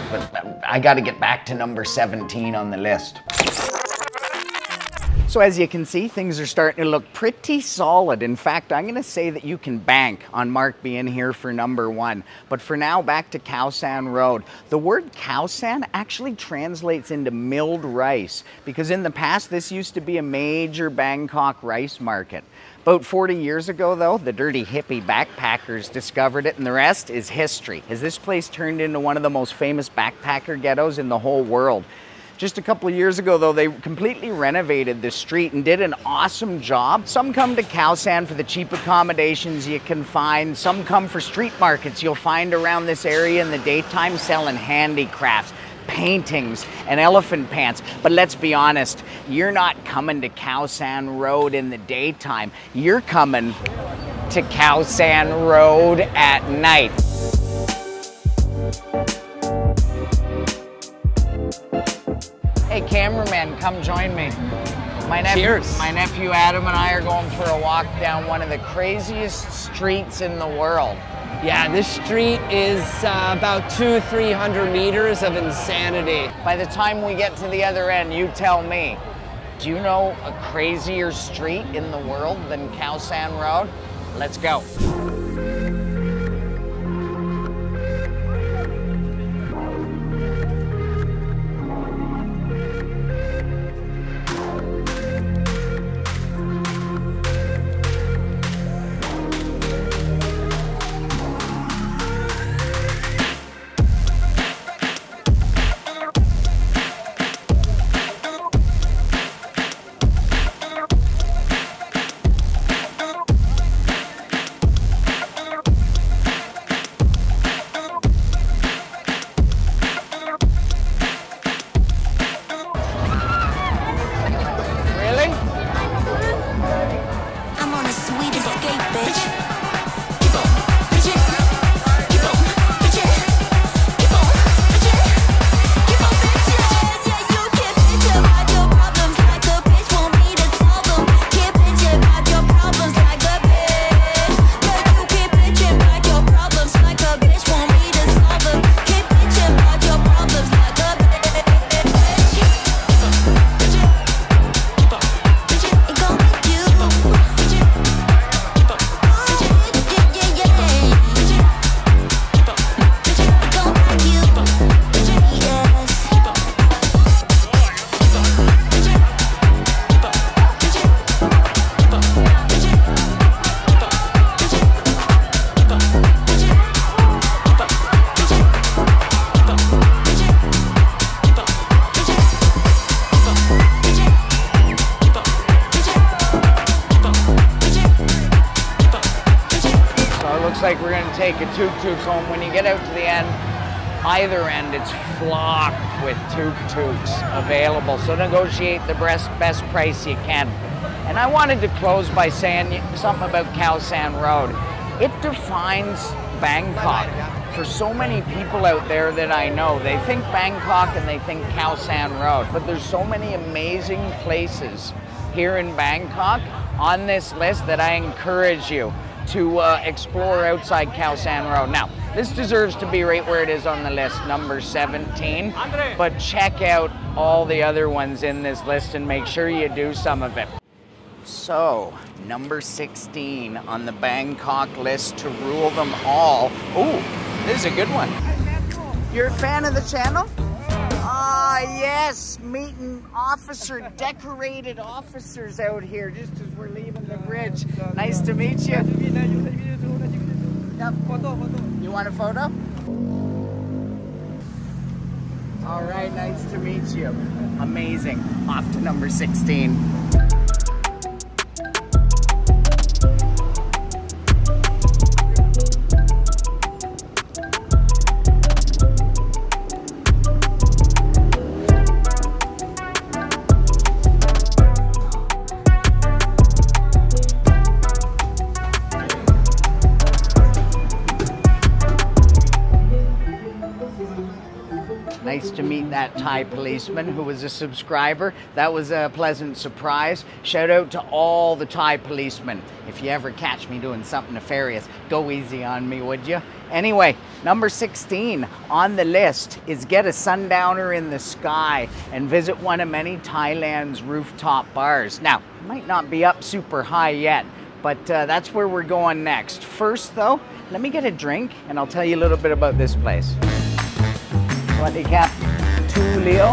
But I gotta get back to number seventeen on the list. So as you can see, things are starting to look pretty solid. In fact, I'm gonna say that you can bank on Mark being here for number one. But for now, back to Khao San Road. The word Khao San actually translates into milled rice, because in the past, this used to be a major Bangkok rice market. About forty years ago though, the dirty hippie backpackers discovered it, and the rest is history, as this place turned into one of the most famous backpacker ghettos in the whole world. Just a couple of years ago though, they completely renovated the street and did an awesome job. Some come to Khao San for the cheap accommodations you can find. Some come for street markets you'll find around this area in the daytime, selling handicrafts, paintings, and elephant pants. But let's be honest, you're not coming to Khao San Road in the daytime. You're coming to Khao San Road at night. Hey cameraman, come join me. My nephew, Cheers. My nephew Adam and I are going for a walk down one of the craziest streets in the world. Yeah, this street is uh, about two, three hundred meters of insanity. By the time we get to the other end, you tell me. Do you know a crazier street in the world than Khao San Road? Let's go. take a tuk-tuks home. When you get out to the end, either end, it's flocked with tuk-tuks available. So negotiate the best, best price you can. And I wanted to close by saying something about Khao San Road. It defines Bangkok. For so many people out there that I know, they think Bangkok and they think Khao San Road, but there's so many amazing places here in Bangkok on this list that I encourage you to uh, explore outside Khao San Road. Now, this deserves to be right where it is on the list, number seventeen, but check out all the other ones in this list and make sure you do some of it. So, number sixteen on the Bangkok list to rule them all. Ooh, this is a good one. You're a fan of the channel? Ah, oh, yes, meeting officer, decorated officers out here just as we're leaving the bridge. Nice to meet you. You want a photo? All right, nice to meet you. Amazing. Off to number sixteen. To meet that Thai policeman who was a subscriber. That was a pleasant surprise. Shout out to all the Thai policemen. If you ever catch me doing something nefarious, go easy on me, would you? Anyway, number sixteen on the list is get a sundowner in the sky and visit one of many Thailand's rooftop bars. Now, it might not be up super high yet, but uh, that's where we're going next. First though, let me get a drink and I'll tell you a little bit about this place. What they cap two Leo.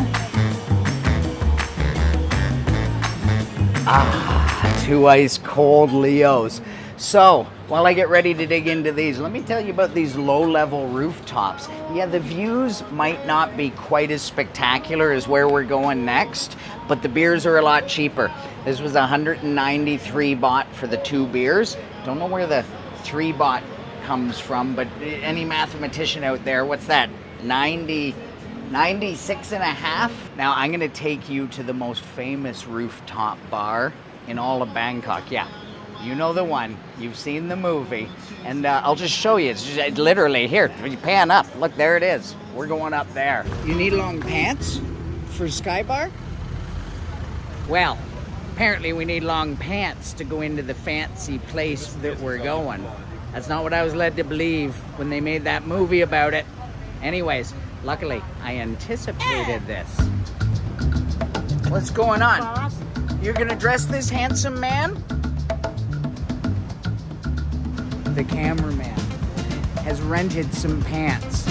Ah, two ice cold Leos. So while I get ready to dig into these, let me tell you about these low-level rooftops. Yeah, the views might not be quite as spectacular as where we're going next, but the beers are a lot cheaper. This was one hundred ninety-three baht for the two beers. Don't know where the three baht comes from, but any mathematician out there, what's that? ninety, ninety-six and a half. Now I'm gonna take you to the most famous rooftop bar in all of Bangkok. Yeah, you know the one, you've seen the movie, and uh, I'll just show you. It's just, it literally here, you pan up, look, there it is. We're going up there. You need long pants for Sky Bar? Well, apparently we need long pants to go into the fancy place that we're going. That's not what I was led to believe when they made that movie about it. Anyways, luckily, I anticipated this. What's going on? You're gonna dress this handsome man? The cameraman has rented some pants.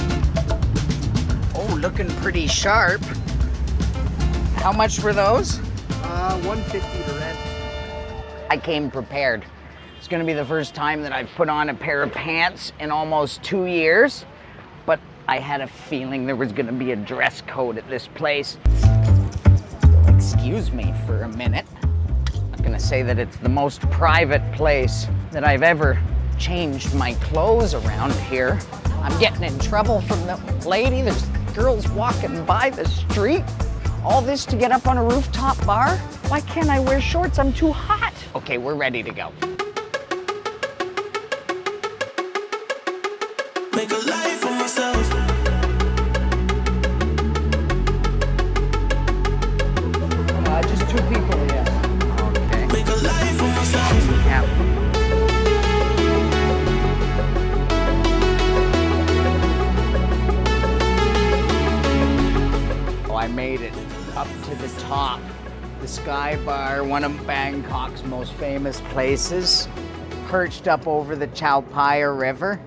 Oh, looking pretty sharp. How much were those? Uh, one fifty to rent. I came prepared. It's gonna be the first time that I've put on a pair of pants in almost two years. I had a feeling there was going to be a dress code at this place. Excuse me for a minute. I'm going to say that it's the most private place that I've ever changed my clothes around here. I'm getting in trouble from the lady. There's girls walking by the street. All this to get up on a rooftop bar? Why can't I wear shorts? I'm too hot. Okay, we're ready to go. Make a life for myself. Uh, just two people here. Okay. Make a life for myself. Yeah. Oh, I made it up to the top. The Sky Bar, one of Bangkok's most famous places, perched up over the Chao Phraya River.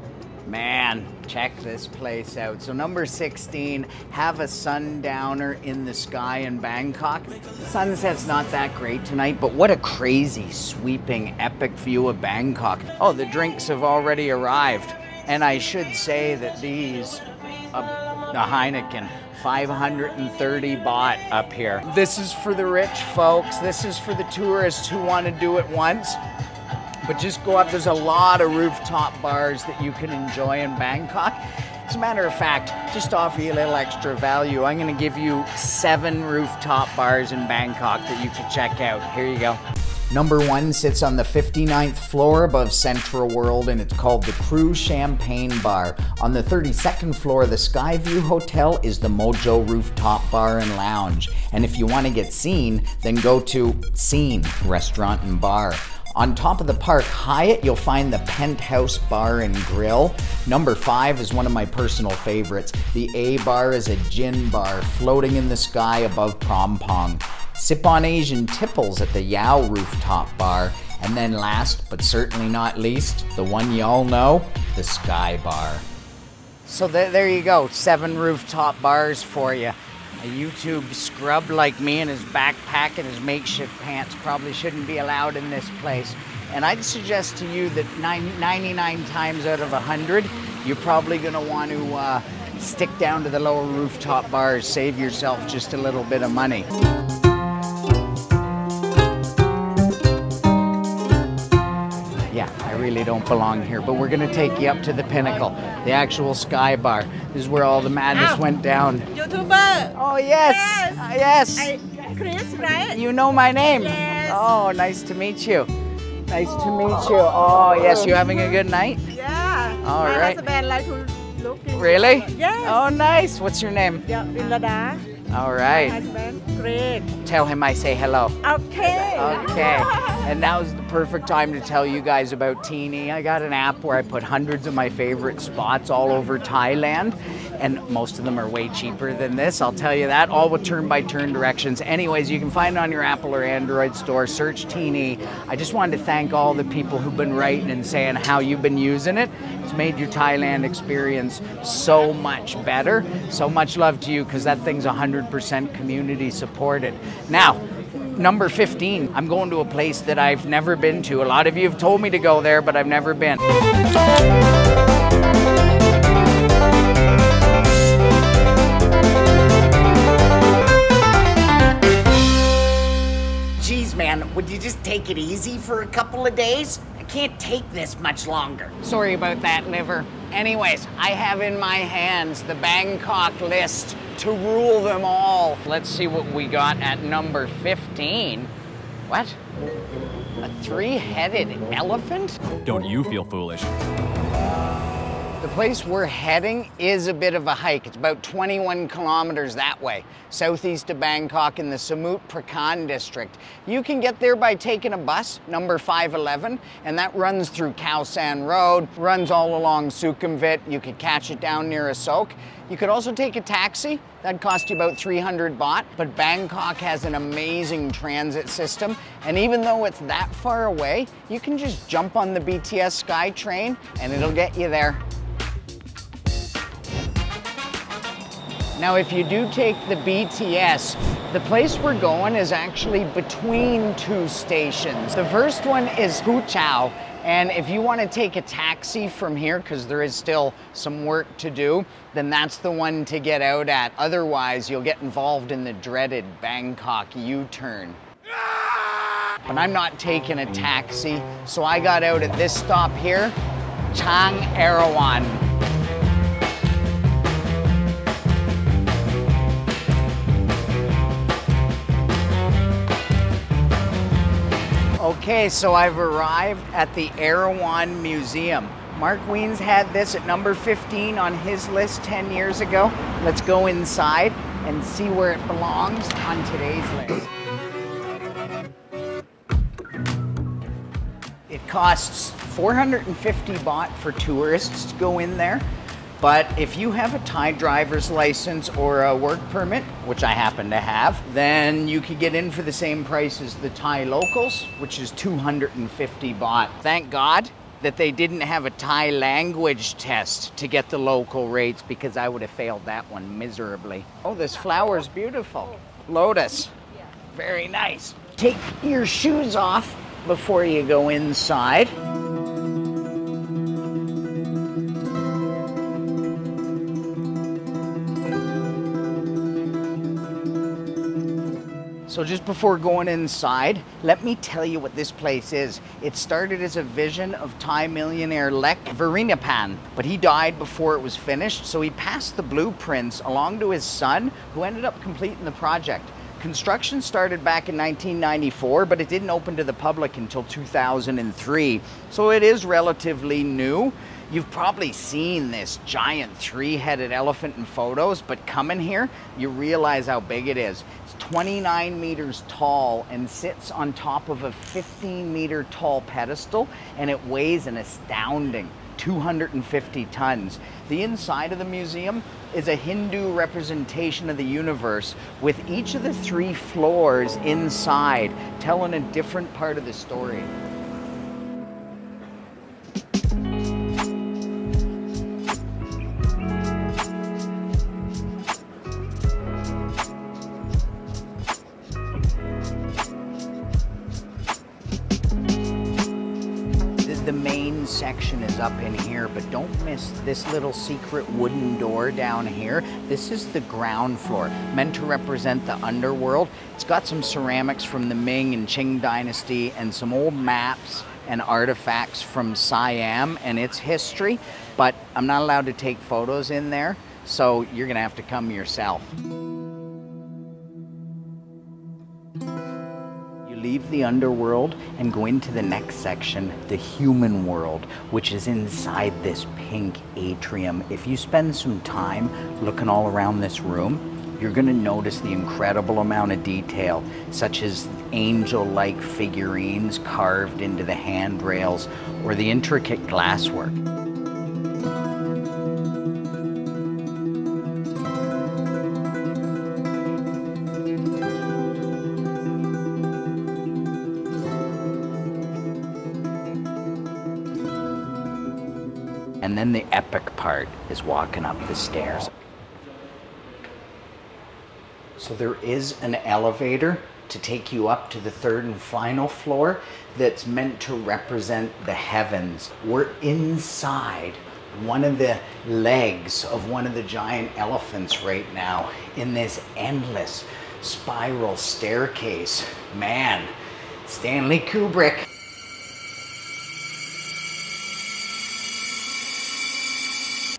Man, check this place out. So number sixteen, have a sundowner in the sky in Bangkok. The sunset's not that great tonight, but what a crazy, sweeping, epic view of Bangkok. Oh, the drinks have already arrived. And I should say that these, uh, the Heineken, five hundred thirty baht up here. This is for the rich folks. This is for the tourists who want to do it once. But just go up, there's a lot of rooftop bars that you can enjoy in Bangkok. As a matter of fact, just to offer you a little extra value, I'm gonna give you seven rooftop bars in Bangkok that you can check out. Here you go. Number one sits on the fifty-ninth floor above Central World, and it's called the Crew Champagne Bar. On the thirty-second floor of the Skyview Hotel is the Mojo Rooftop Bar and Lounge. And if you want to get seen, then go to Scene Restaurant and Bar. On top of the Park Hyatt, you'll find the Penthouse Bar and Grill. Number five is one of my personal favorites. The A Bar is a gin bar floating in the sky above Prompong. Sip on Asian tipples at the Yao Rooftop Bar. And then last, but certainly not least, the one you all know, the Sky Bar. So th there you go, seven rooftop bars for you. A YouTube scrub like me in his backpack and his makeshift pants probably shouldn't be allowed in this place. And I'd suggest to you that ninety-nine times out of one hundred, you're probably going to want to uh, stick down to the lower rooftop bars, save yourself just a little bit of money. Yeah, I really don't belong here, but we're going to take you up to the pinnacle, the actual Sky Bar. This is where all the madness Ow. went down. YouTuber! Oh, yes! Yes! Uh, yes. I, Chris, right? You know my name. Yes. Oh, nice to meet you. Nice oh. to meet you. Oh, yes, you having a good night? Yeah. All my right. husband like to look really? Yes. Oh, nice. What's your name? Yeah, Vinlada. All right. My husband, great. Tell him I say hello. Okay. Okay. And now's the perfect time to tell you guys about Teeny. I got an app where I put hundreds of my favorite spots all over Thailand, and most of them are way cheaper than this, I'll tell you that, all with turn-by-turn directions. Anyways, you can find it on your Apple or Android store, search Teeny. I just wanted to thank all the people who've been writing and saying how you've been using it. It's made your Thailand experience so much better. So much love to you, because that thing's one hundred percent community supported. Now, number fifteen, I'm going to a place that I've never been to. A lot of you have told me to go there, but I've never been. Man, would you just take it easy for a couple of days? I can't take this much longer. Sorry about that, liver. Anyways, I have in my hands the Bangkok list to rule them all. Let's see what we got at number fifteen. What? A three-headed elephant? Don't you feel foolish? The place we're heading is a bit of a hike. It's about twenty-one kilometers that way, southeast of Bangkok in the Samut Prakan district. You can get there by taking a bus, number five eleven, and that runs through Khao San Road, runs all along Sukhumvit. You could catch it down near Asok. You could also take a taxi. That'd cost you about three hundred baht, but Bangkok has an amazing transit system, and even though it's that far away, you can just jump on the B T S SkyTrain and it'll get you there. Now, if you do take the B T S, the place we're going is actually between two stations. The first one is Hoo Chow, and if you want to take a taxi from here, because there is still some work to do, then that's the one to get out at. Otherwise, you'll get involved in the dreaded Bangkok U-turn. But I'm not taking a taxi, so I got out at this stop here, Chang Erawan. Okay, so I've arrived at the Erawan Museum. Mark Wiens had this at number fifteen on his list ten years ago. Let's go inside and see where it belongs on today's list. It costs four hundred fifty baht for tourists to go in there, but if you have a Thai driver's license or a work permit, which I happen to have, then you could get in for the same price as the Thai locals, which is two hundred fifty baht. Thank God that they didn't have a Thai language test to get the local rates, because I would have failed that one miserably. Oh, this flower is beautiful. Lotus. Very nice. Take your shoes off before you go inside. So just before going inside, let me tell you what this place is. It started as a vision of Thai millionaire Lek Veerinapan, but he died before it was finished, so he passed the blueprints along to his son, who ended up completing the project. Construction started back in nineteen ninety-four, but it didn't open to the public until two thousand three, so it is relatively new. You've probably seen this giant three-headed elephant in photos, but coming here, you realize how big it is. It's twenty-nine meters tall and sits on top of a fifteen meter tall pedestal, and it weighs an astounding two hundred fifty tons. The inside of the museum is a Hindu representation of the universe, with each of the three floors inside telling a different part of the story. Section is up in here, but don't miss this little secret wooden door down here. This is the ground floor, meant to represent the underworld. It's got some ceramics from the Ming and Qing dynasty and some old maps and artifacts from Siam and its history, but I'm not allowed to take photos in there, so you're gonna have to come yourself. Leave the underworld and go into the next section, the human world, which is inside this pink atrium. If you spend some time looking all around this room, you're going to notice the incredible amount of detail, such as angel-like figurines carved into the handrails or the intricate glasswork. And then the epic part is walking up the stairs. So there is an elevator to take you up to the third and final floor that's meant to represent the heavens. We're inside one of the legs of one of the giant elephants right now in this endless spiral staircase. Man, Stanley Kubrick.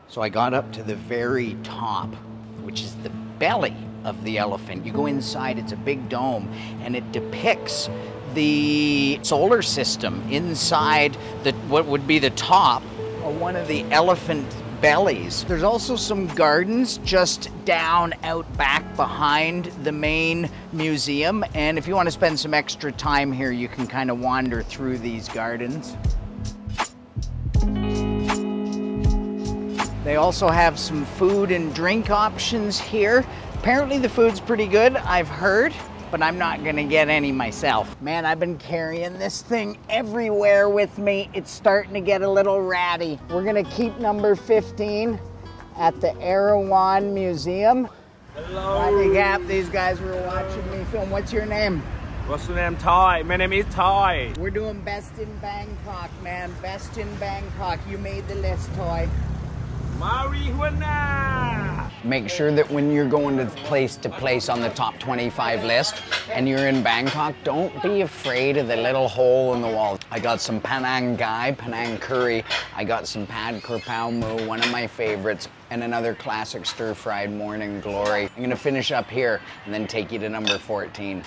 So I got up to the very top, which is the belly of the elephant. You go inside, it's a big dome, and it depicts the solar system inside the, what would be the top of one of the elephant bellies. There's also some gardens just down out back behind the main museum, and if you want to spend some extra time here, you can kind of wander through these gardens. They also have some food and drink options here. Apparently the food's pretty good, I've heard, but I'm not gonna get any myself. Man, I've been carrying this thing everywhere with me. It's starting to get a little ratty. We're gonna keep number fifteen at the Erawan Museum. Hello. Roger Gap, these guys were watching me film. What's your name? What's your name, Thai? My name is Thai. We're doing best in Bangkok, man. Best in Bangkok. You made the list, Thai. Marijuana! Make sure that when you're going to place to place on the top twenty-five list and you're in Bangkok, don't be afraid of the little hole in the wall. I got some Panang Gai, Panang curry. I got some Pad Krapao Moo, one of my favorites, and another classic stir-fried morning glory. I'm gonna finish up here and then take you to number fourteen.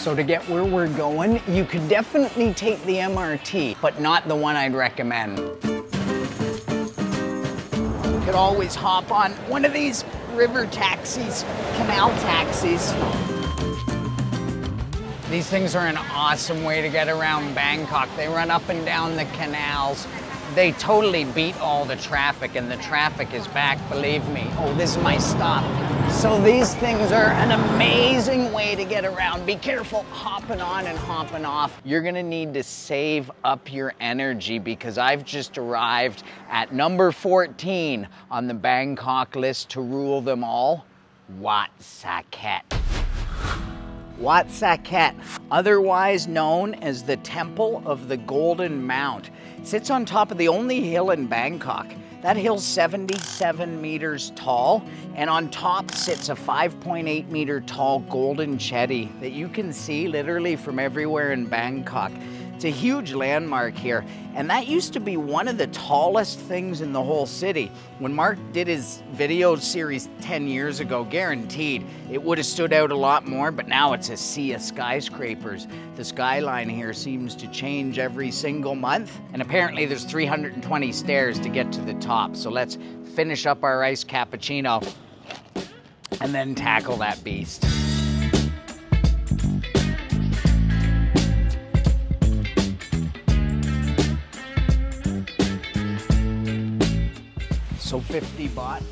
So to get where we're going, you could definitely take the M R T, but not the one I'd recommend. You could always hop on one of these river taxis, canal taxis. These things are an awesome way to get around Bangkok. They run up and down the canals. They totally beat all the traffic, and the traffic is back, believe me. Oh, this is my stop. So these things are an amazing way to get around. Be careful hopping on and hopping off. You're gonna need to save up your energy, because I've just arrived at number fourteen on the Bangkok list to rule them all, Wat Saket. Wat Saket, otherwise known as the Temple of the Golden Mount, sits on top of the only hill in Bangkok. That hill's seventy-seven meters tall, and on top sits a five point eight meter tall golden jetty that you can see literally from everywhere in Bangkok. It's a huge landmark here, and that used to be one of the tallest things in the whole city. When Mark did his video series ten years ago, guaranteed, it would have stood out a lot more, but now it's a sea of skyscrapers. The skyline here seems to change every single month, and apparently there's three hundred twenty stairs to get to the top, so let's finish up our iced cappuccino and then tackle that beast. So fifty baht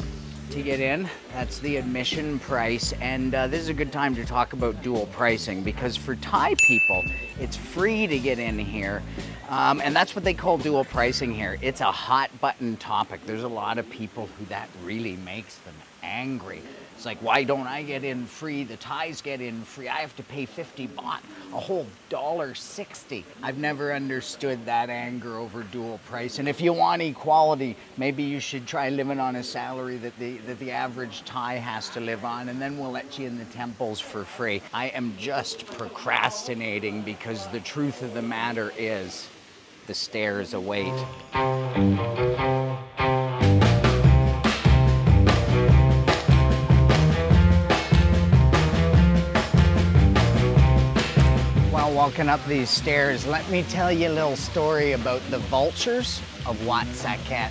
to get in, that's the admission price. And uh, this is a good time to talk about dual pricing, because for Thai people, it's free to get in here. Um, and that's what they call dual pricing here. It's a hot button topic. There's a lot of people who that really makes them angry. It's like, why don't I get in free? The Thais get in free. I have to pay fifty baht, a whole dollar sixty. I've never understood that anger over dual price. And if you want equality, maybe you should try living on a salary that the, that the average Thai has to live on, and then we'll let you in the temples for free. I am just procrastinating, because the truth of the matter is the stairs await. Walking up these stairs, let me tell you a little story about the vultures of Wat Saket.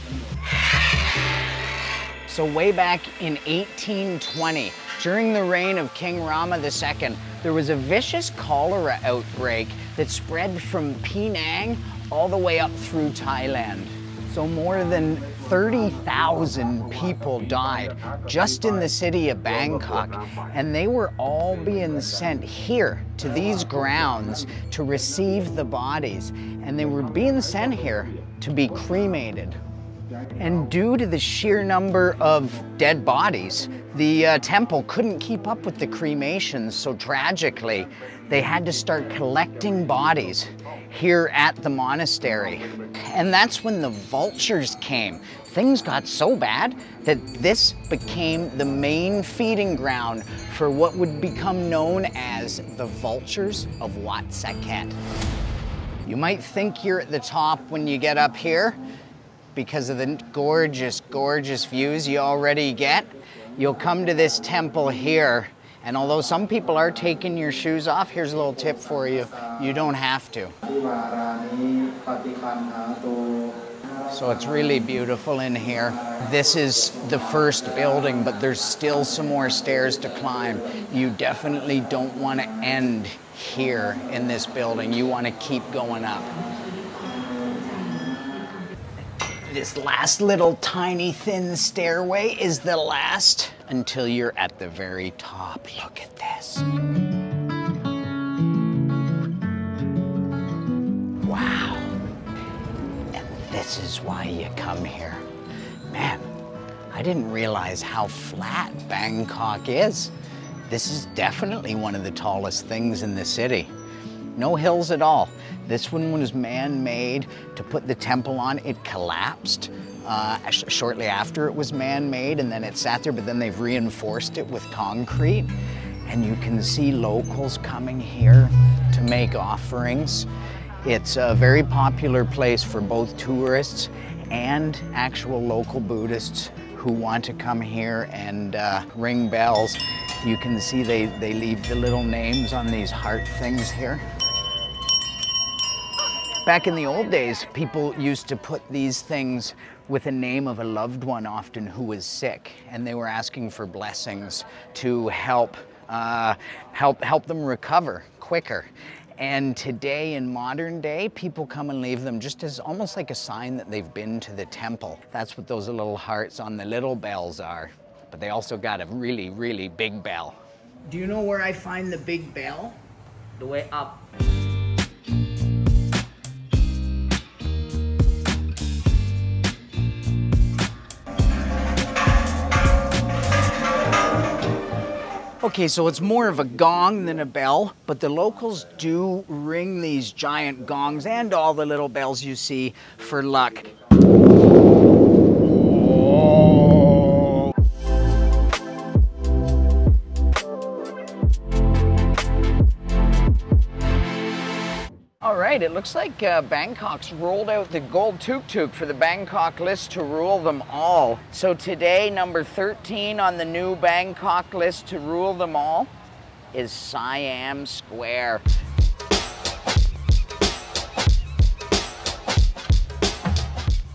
So way back in eighteen twenty, during the reign of King Rama the second, there was a vicious cholera outbreak that spread from Penang all the way up through Thailand. So more than thirty thousand people died just in the city of Bangkok, and they were all being sent here to these grounds to receive the bodies, and they were being sent here to be cremated. And due to the sheer number of dead bodies, the uh, temple couldn't keep up with the cremations, so tragically, they had to start collecting bodies here at the monastery. And that's when the vultures came. Things got so bad that this became the main feeding ground for what would become known as the vultures of Wat Saket. You might think you're at the top when you get up here because of the gorgeous, gorgeous views you already get. You'll come to this temple here, and although some people are taking your shoes off, here's a little tip for you. You don't have to. So it's really beautiful in here. This is the first building, but there's still some more stairs to climb. You definitely don't want to end here in this building. You want to keep going up. This last little tiny thin stairway is the last until you're at the very top. Look at this. Wow. And this is why you come here. Man, I didn't realize how flat Bangkok is. This is definitely one of the tallest things in the city. No hills at all. This one was man-made to put the temple on. It collapsed uh, sh shortly after it was man-made, and then it sat there, but then they've reinforced it with concrete. And you can see locals coming here to make offerings. It's a very popular place for both tourists and actual local Buddhists who want to come here and uh, ring bells. You can see they, they leave the little names on these heart things here. Back in the old days, people used to put these things with a name of a loved one, often who was sick, and they were asking for blessings to help uh, help help them recover quicker. And today, in modern day, people come and leave them just as almost like a sign that they've been to the temple. That's what those little hearts on the little bells are. But they also got a really, really big bell. Do you know where I find the big bell? The way up. Okay, so it's more of a gong than a bell, but the locals do ring these giant gongs and all the little bells you see for luck. It looks like uh, Bangkok's rolled out the gold tuk-tuk for the Bangkok list to rule them all. So today, number thirteen on the new Bangkok list to rule them all is Siam Square.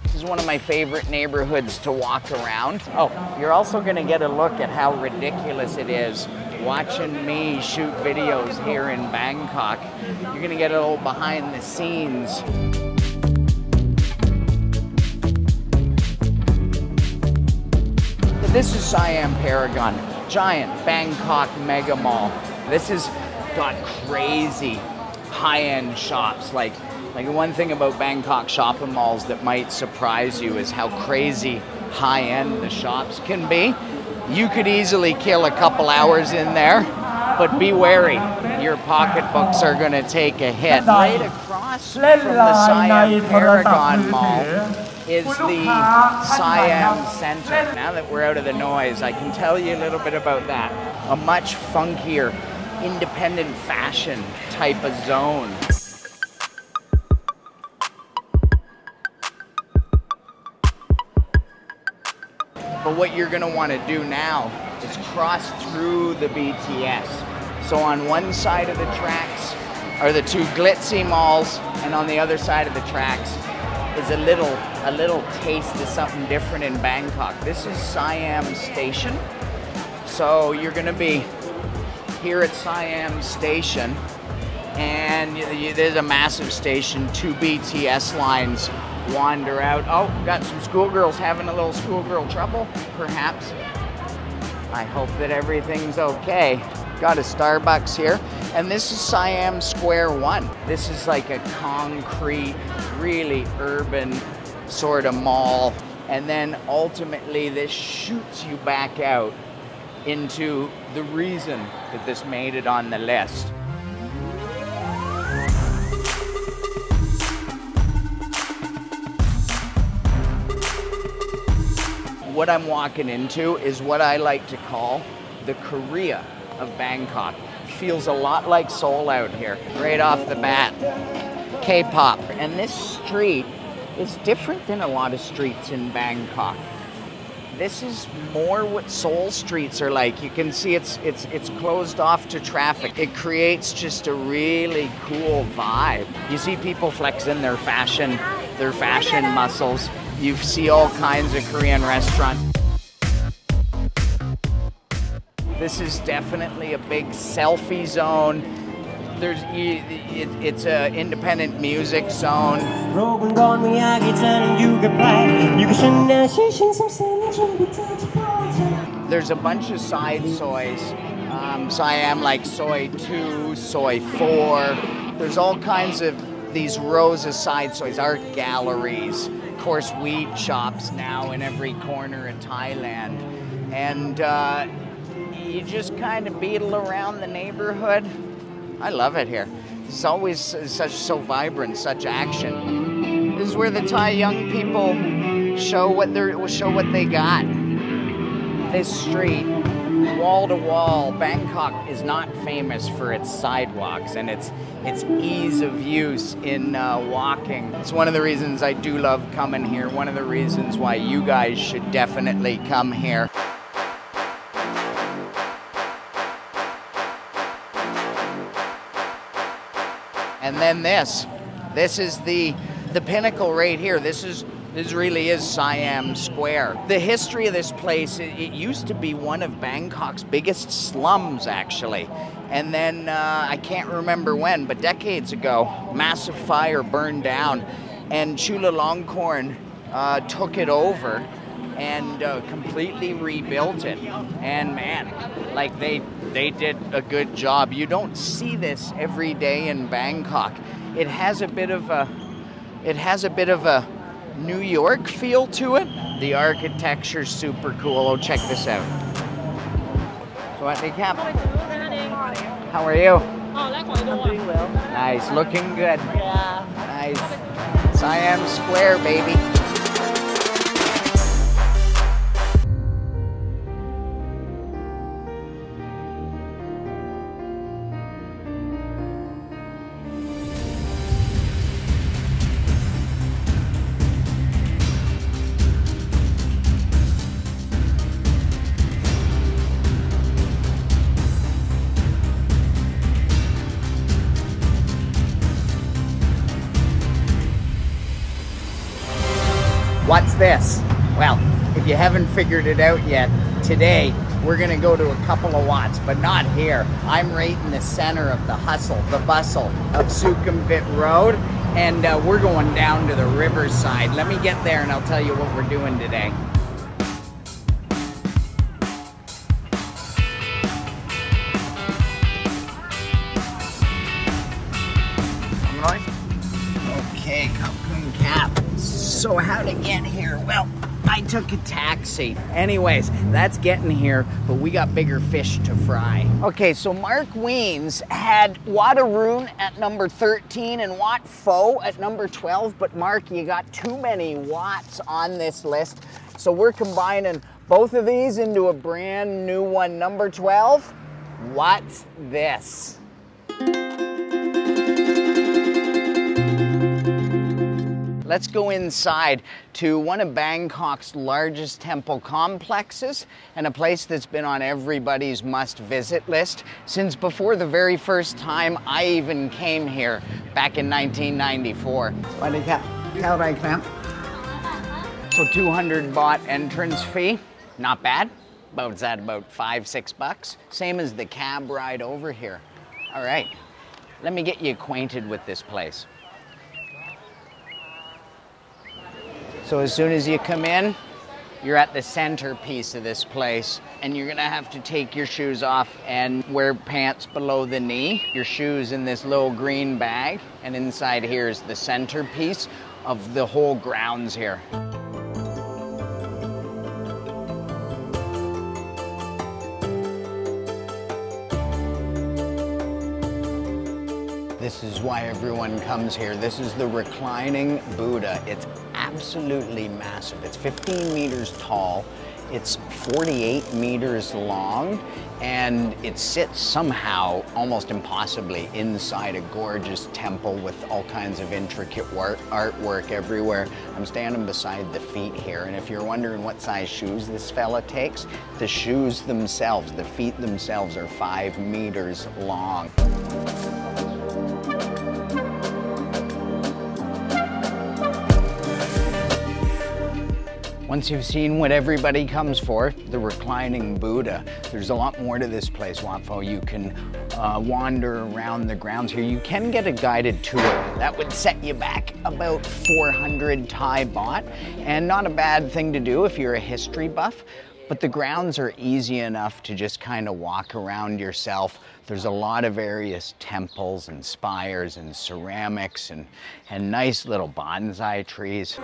This is one of my favorite neighborhoods to walk around. Oh, you're also gonna get a look at how ridiculous it is watching me shoot videos here in Bangkok. You're gonna get a little behind the scenes. This is Siam Paragon, giant Bangkok mega mall. This has got crazy high-end shops. Like, like the one thing about Bangkok shopping malls that might surprise you is how crazy high-end the shops can be. You could easily kill a couple hours in there, but be wary. Your pocketbooks are going to take a hit. Right across from the Siam Paragon Mall is the Siam Center. Now that we're out of the noise, I can tell you a little bit about that. A much funkier, independent fashion type of zone. But what you're gonna wanna do now is cross through the B T S. So on one side of the tracks are the two glitzy malls, and on the other side of the tracks is a little, a little taste of something different in Bangkok. This is Siam Station. So you're gonna be here at Siam Station, and you, there's a massive station, two B T S lines wander out. Oh, got some schoolgirls having a little schoolgirl trouble, perhaps. I hope that everything's okay. Got a Starbucks here. And this is Siam Square One. This is like a concrete, really urban sort of mall. And then ultimately this shoots you back out into the reason that this made it on the list. What I'm walking into is what I like to call the Korea of Bangkok. Feels a lot like Seoul out here, right off the bat. K-pop. And this street is different than a lot of streets in Bangkok. This is more what Seoul streets are like. You can see it's, it's, it's closed off to traffic. It creates just a really cool vibe. You see people flexing their fashion, their fashion muscles. You see all kinds of Korean restaurants. This is definitely a big selfie zone. There's, it's an independent music zone. There's a bunch of side soys. Um, Siam, like soy two, soy four. There's all kinds of these rows of side soys, art galleries. Of course, weed shops now in every corner of Thailand, and uh, you just kind of beetle around the neighborhood. I love it here. It's always such so vibrant, such action. This is where the Thai young people show what they're show what they got. This street, wall to wall, Bangkok is not famous for its sidewalks and its its ease of use in uh, walking. It's one of the reasons I do love coming here, one of the reasons why you guys should definitely come here. And then this, this is the the pinnacle right here. This is This really is Siam Square. The history of this place, it, it used to be one of Bangkok's biggest slums, actually. And then, uh, I can't remember when, but decades ago, massive fire burned down, and Chulalongkorn uh, took it over and uh, completely rebuilt it. And man, like they, they did a good job. You don't see this every day in Bangkok. It has a bit of a, it has a bit of a, New York feel to it. The architecture's super cool. Oh, check this out. Swadee Kap. How are you? I'm doing well. Nice, looking good. Yeah. Nice. Siam Square, baby. What's this? Well, if you haven't figured it out yet, today we're gonna go to a couple of Wats, but not here. I'm right in the center of the hustle, the bustle of Sukhumvit Road, and uh, we're going down to the riverside. Let me get there and I'll tell you what we're doing today. So how to get here? Well, I took a taxi. Anyways, that's getting here, but we got bigger fish to fry. Okay, so Mark Wiens had Wat Arun at number thirteen and Wat Pho at number twelve, but Mark, you got too many Wats on this list, so we're combining both of these into a brand new one. Number twelve, what's this? Let's go inside to one of Bangkok's largest temple complexes and a place that's been on everybody's must-visit list since before the very first time I even came here back in nineteen ninety-four. So two hundred baht entrance fee, not bad. Boat's at about five, six bucks. Same as the cab ride over here. All right, let me get you acquainted with this place. So as soon as you come in, you're at the centerpiece of this place, and you're gonna have to take your shoes off and wear pants below the knee, your shoes in this little green bag, and inside here is the centerpiece of the whole grounds here. This is why everyone comes here. This is the reclining Buddha. It's absolutely massive. It's fifteen meters tall, it's forty-eight meters long, and it sits somehow almost impossibly inside a gorgeous temple with all kinds of intricate artwork everywhere. I'm standing beside the feet here, and if you're wondering what size shoes this fella takes, the shoes themselves, the feet themselves, are five meters long. Once you've seen what everybody comes for, the reclining Buddha, there's a lot more to this place, Wat Pho. You can uh, wander around the grounds here. You can get a guided tour. That would set you back about four hundred Thai baht, and not a bad thing to do if you're a history buff, but the grounds are easy enough to just kind of walk around yourself. There's a lot of various temples and spires and ceramics and, and nice little bonsai trees.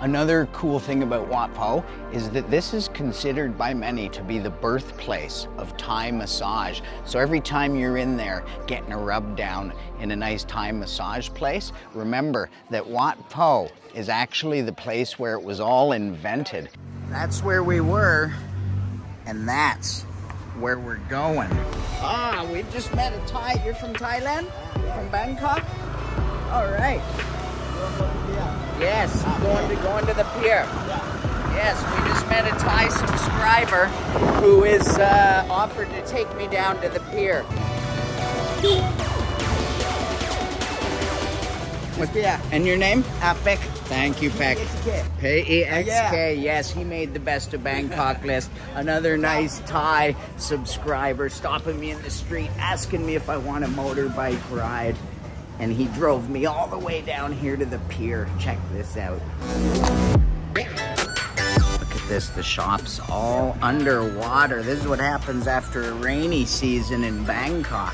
Another cool thing about Wat Pho is that this is considered by many to be the birthplace of Thai massage. So every time you're in there getting a rub down in a nice Thai massage place, remember that Wat Pho is actually the place where it was all invented. That's where we were, and that's where we're going. Ah, we've just met a Thai. You're from Thailand? From Bangkok? All right. Yes, going to going to the pier. Yes, we just met a Thai subscriber who is uh, offered to take me down to the pier. What's that? And your name? Uh, Peck. Thank you, Peck. P E X K. Yes, he made the best of Bangkok list. Another nice Thai subscriber stopping me in the street, asking me if I want a motorbike ride. And he drove me all the way down here to the pier. Check this out. Look at this, the shops all underwater. This is what happens after a rainy season in Bangkok.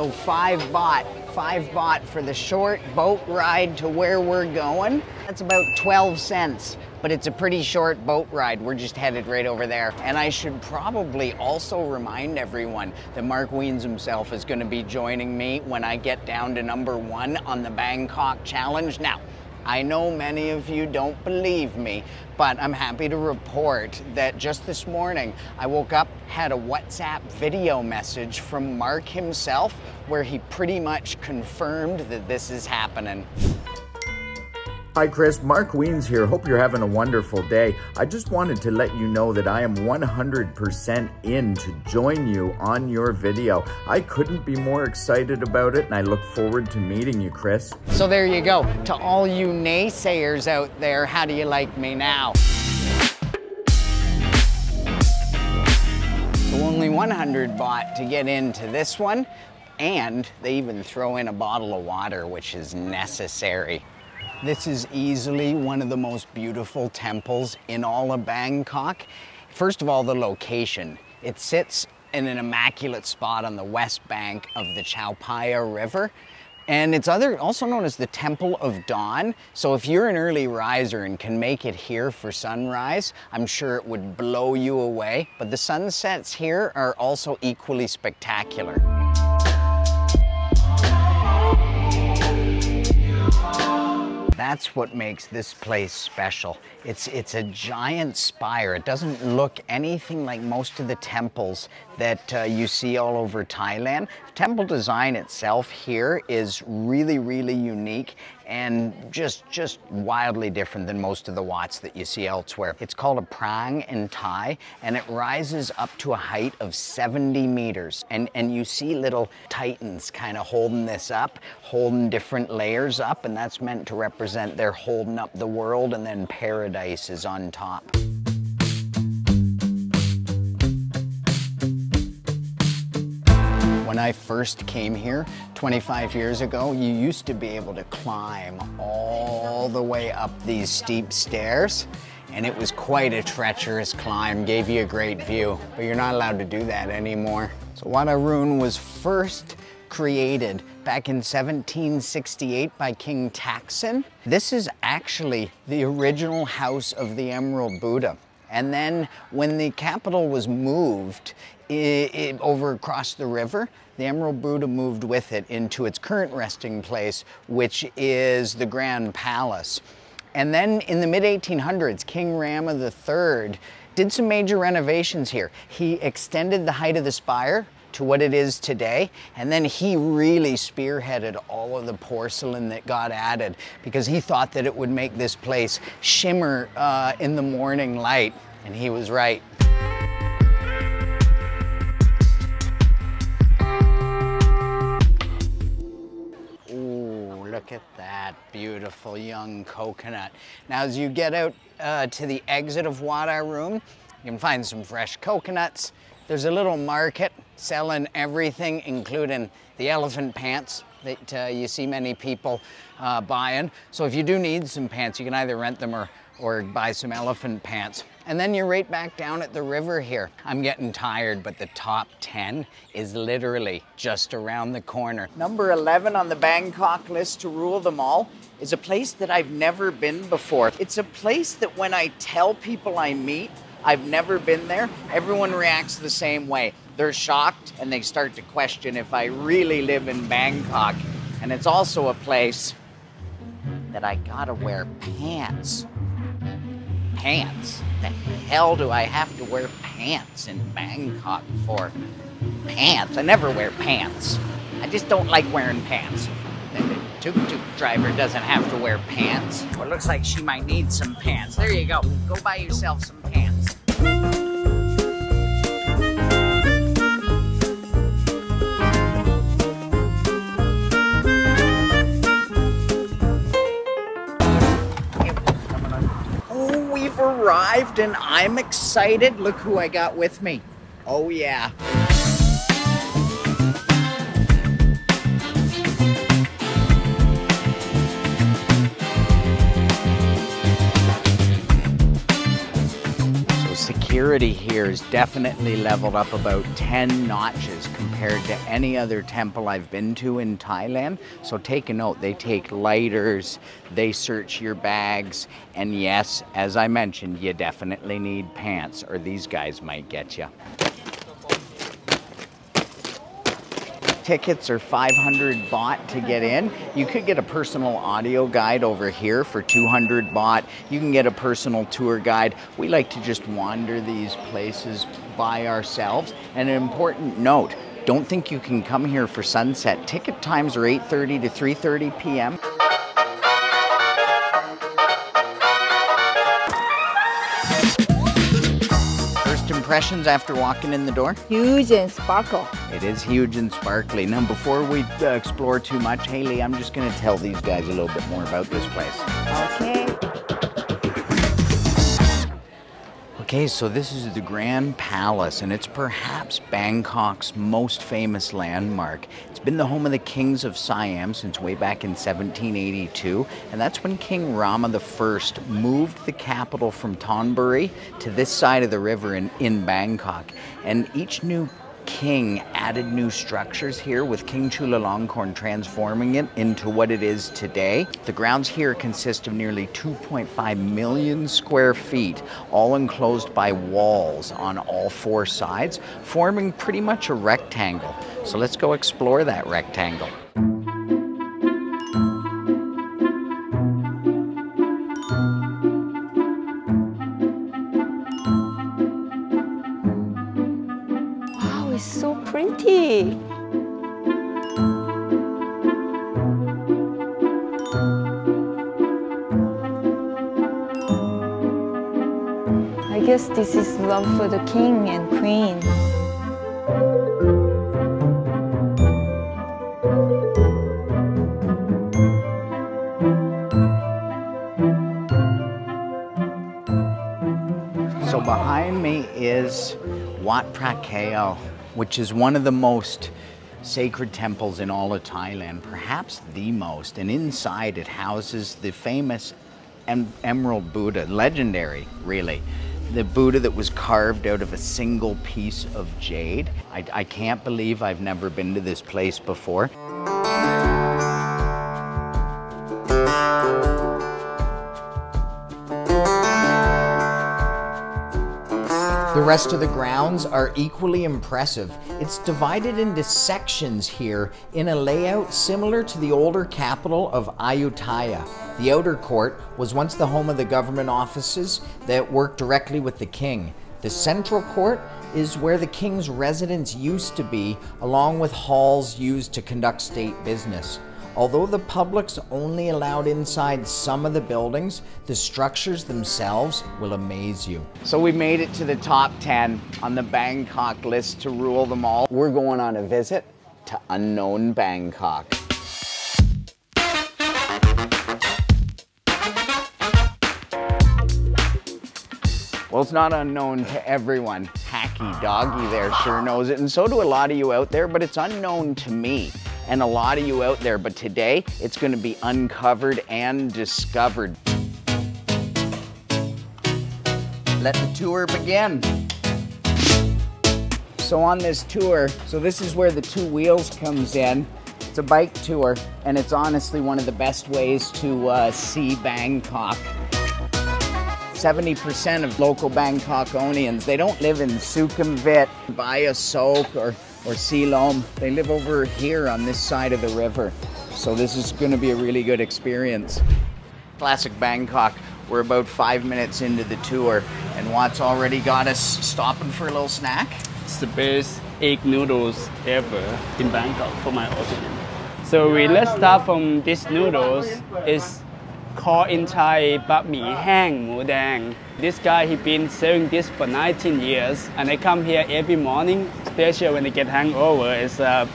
So five baht, five baht for the short boat ride to where we're going. That's about twelve cents, but it's a pretty short boat ride. We're just headed right over there. And I should probably also remind everyone that Mark Wiens himself is gonna be joining me when I get down to number one on the Bangkok Challenge. Now, I know many of you don't believe me, but I'm happy to report that just this morning, I woke up, had a WhatsApp video message from Mark himself, where he pretty much confirmed that this is happening. Hi Chris, Mark Wiens here. Hope you're having a wonderful day. I just wanted to let you know that I am one hundred percent in to join you on your video. I couldn't be more excited about it, and I look forward to meeting you, Chris. So there you go. To all you naysayers out there, how do you like me now? So only one hundred baht to get into this one, and they even throw in a bottle of water, which is necessary. This is easily one of the most beautiful temples in all of Bangkok. First of all, the location. It sits in an immaculate spot on the west bank of the Chao Phraya River. And it's other, also known as the Temple of Dawn. So if you're an early riser and can make it here for sunrise, I'm sure it would blow you away. But the sunsets here are also equally spectacular. That's what makes this place special. It's, it's a giant spire. It doesn't look anything like most of the temples that uh, you see all over Thailand. The temple design itself here is really, really unique and just, just wildly different than most of the Wats that you see elsewhere. It's called a prang in Thai, and it rises up to a height of seventy meters. And, and you see little titans kind of holding this up, holding different layers up, and that's meant to represent they're holding up the world, and then paradise is on top. When I first came here twenty-five years ago, you used to be able to climb all the way up these steep stairs, and it was quite a treacherous climb, gave you a great view, but you're not allowed to do that anymore. So Wat Arun was first created back in seventeen sixty-eight by King Taksin. This is actually the original house of the Emerald Buddha. And then when the capital was moved it, it, over across the river, the Emerald Buddha moved with it into its current resting place, which is the Grand Palace. And then in the mid eighteen hundreds, King Rama the third did some major renovations here. He extended the height of the spire to what it is today, and then he really spearheaded all of the porcelain that got added because he thought that it would make this place shimmer uh, in the morning light, and he was right. Ooh, look at that beautiful young coconut. Now as you get out uh, to the exit of Wat Arun, you can find some fresh coconuts. There's a little market selling everything, including the elephant pants that uh, you see many people uh, buying. So if you do need some pants, you can either rent them or, or buy some elephant pants. And then you're right back down at the river here. I'm getting tired, but the top ten is literally just around the corner. Number eleven on the Bangkok list to rule them all is a place that I've never been before. It's a place that when I tell people I meet, I've never been there, everyone reacts the same way. They're shocked and they start to question if I really live in Bangkok. And it's also a place that I gotta wear pants. Pants? The hell do I have to wear pants in Bangkok for? Pants? I never wear pants. I just don't like wearing pants. And the tuk-tuk driver doesn't have to wear pants. Well, it looks like she might need some pants. There you go. Go buy yourself some pants. Oh, we've arrived and I'm excited. Look who I got with me. Oh yeah. security here is definitely leveled up about ten notches compared to any other temple I've been to in Thailand. So take a note, they take lighters, they search your bags, and yes, as I mentioned, you definitely need pants or these guys might get you. Tickets are five hundred baht to get in. You could get a personal audio guide over here for two hundred baht. You can get a personal tour guide. We like to just wander these places by ourselves. And an important note, don't think you can come here for sunset. Ticket times are eight thirty to three thirty p m Impressions after walking in the door? Huge and sparkle. It is huge and sparkly. Now before we uh, explore too much, Haley, I'm just going to tell these guys a little bit more about this place. Okay. Okay, so this is the Grand Palace and it's perhaps Bangkok's most famous landmark. It's been the home of the kings of Siam since way back in seventeen eighty-two, and that's when King Rama the First moved the capital from Thonburi to this side of the river in, in Bangkok. And each new king added new structures here, with King Chulalongkorn transforming it into what it is today. The grounds here consist of nearly two point five million square feet, all enclosed by walls on all four sides, forming pretty much a rectangle. So let's go explore that rectangle. I guess this is love for the king and queen. So behind me is Wat Pho, which is one of the most sacred temples in all of Thailand, perhaps the most, and inside it houses the famous em Emerald Buddha, legendary really, the Buddha that was carved out of a single piece of jade. I, I can't believe I've never been to this place before. The rest of the grounds are equally impressive. It's divided into sections here in a layout similar to the older capital of Ayutthaya. The outer court was once the home of the government offices that worked directly with the king. The central court is where the king's residence used to be, along with halls used to conduct state business. Although the public's only allowed inside some of the buildings, the structures themselves will amaze you. So we made it to the top ten on the Bangkok list to rule them all. We're going on a visit to unknown Bangkok. Well, it's not unknown to everyone. Hacky Doggy there sure knows it, and so do a lot of you out there, but it's unknown to me and a lot of you out there, but today it's going to be uncovered and discovered. Let the tour begin. So on this tour, so this is where the two wheels comes in. It's a bike tour, and it's honestly one of the best ways to uh, see Bangkok. seventy percent of local Bangkokonians, they don't live in Sukhumvit, Biasok, or or Silom. They live over here on this side of the river. So this is going to be a really good experience. Classic Bangkok. We're about five minutes into the tour and Wat's already got us stopping for a little snack. It's the best egg noodles ever in Bangkok for my opinion. So we, let's start from these noodles. It's called in Thai bap mi hang mu dang. This guy, he's been serving this for nineteen years, and I come here every morning, especially when I get hangover. It's the uh,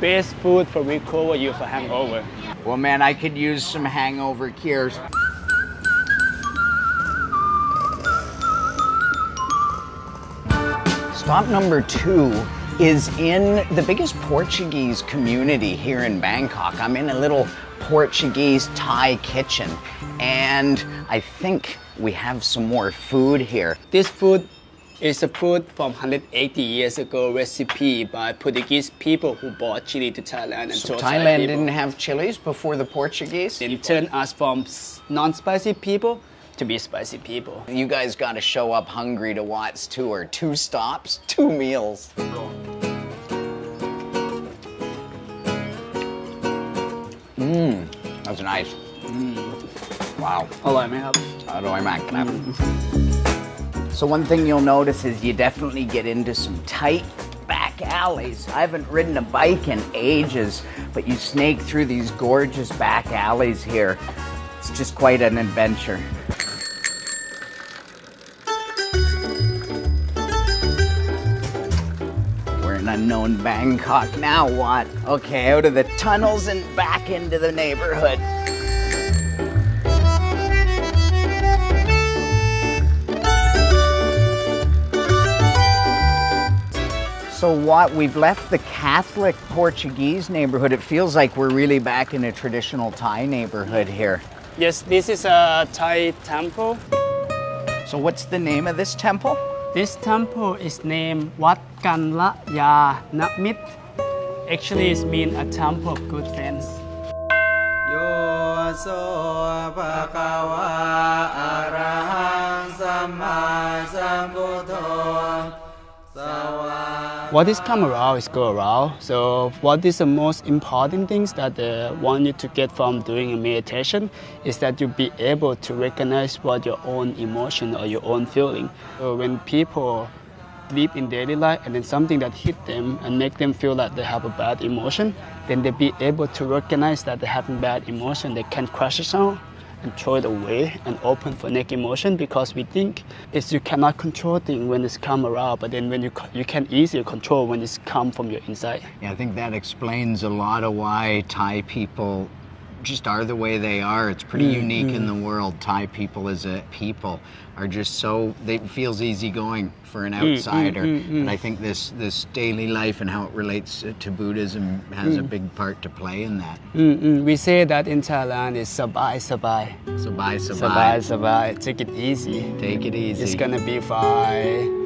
best food for recover you for hangover. Well, man, I could use some hangover cures. Stop number two is in the biggest Portuguese community here in Bangkok. I'm in a little Portuguese Thai kitchen, and I think we have some more food here. This food It's a fruit from one hundred eighty years ago recipe by Portuguese people who brought chili to Thailand. And so Thailand people. didn't have chilies before the Portuguese? They turned us from non-spicy people to be spicy people. You guys got to show up hungry to Wat's tour. Two stops, two meals. Mmm, that's nice. Mm. Wow. Hello, mate. Hello, mate. So one thing you'll notice is you definitely get into some tight back alleys. I haven't ridden a bike in ages, but you snake through these gorgeous back alleys here. It's just quite an adventure. Unknown Bangkok now, Wat. Okay, out of the tunnels and back into the neighborhood. So Wat, we've left the Catholic Portuguese neighborhood. It feels like we're really back in a traditional Thai neighborhood here. Yes, this is a Thai temple. So what's the name of this temple? This temple is named Wat Kanlaya Namit. Actually, it's been a temple of good friends. What is come around is go around. So what is the most important things that I want you to get from doing a meditation is that you be able to recognize what your own emotion or your own feeling. So when people live in daily life and then something that hit them and make them feel that they have a bad emotion, then they be able to recognize that they have a bad emotion. They can crush it out and throw it away and open for next emotion, because we think it's you cannot control things when it's come around, but then when you you can easily control when it's come from your inside. Yeah, I think that explains a lot of why Thai people just are the way they are. It's pretty mm, unique mm. in the world. Thai people as a people are just so, they, it feels easygoing for an outsider. Mm, mm, mm, mm. And I think this, this daily life and how it relates to Buddhism has mm. a big part to play in that. Mm, mm. We say that in Thailand is sabai, sabai. Sabai, sabai. Sabai, sabai. Take it easy. Take it easy. It's gonna be fine.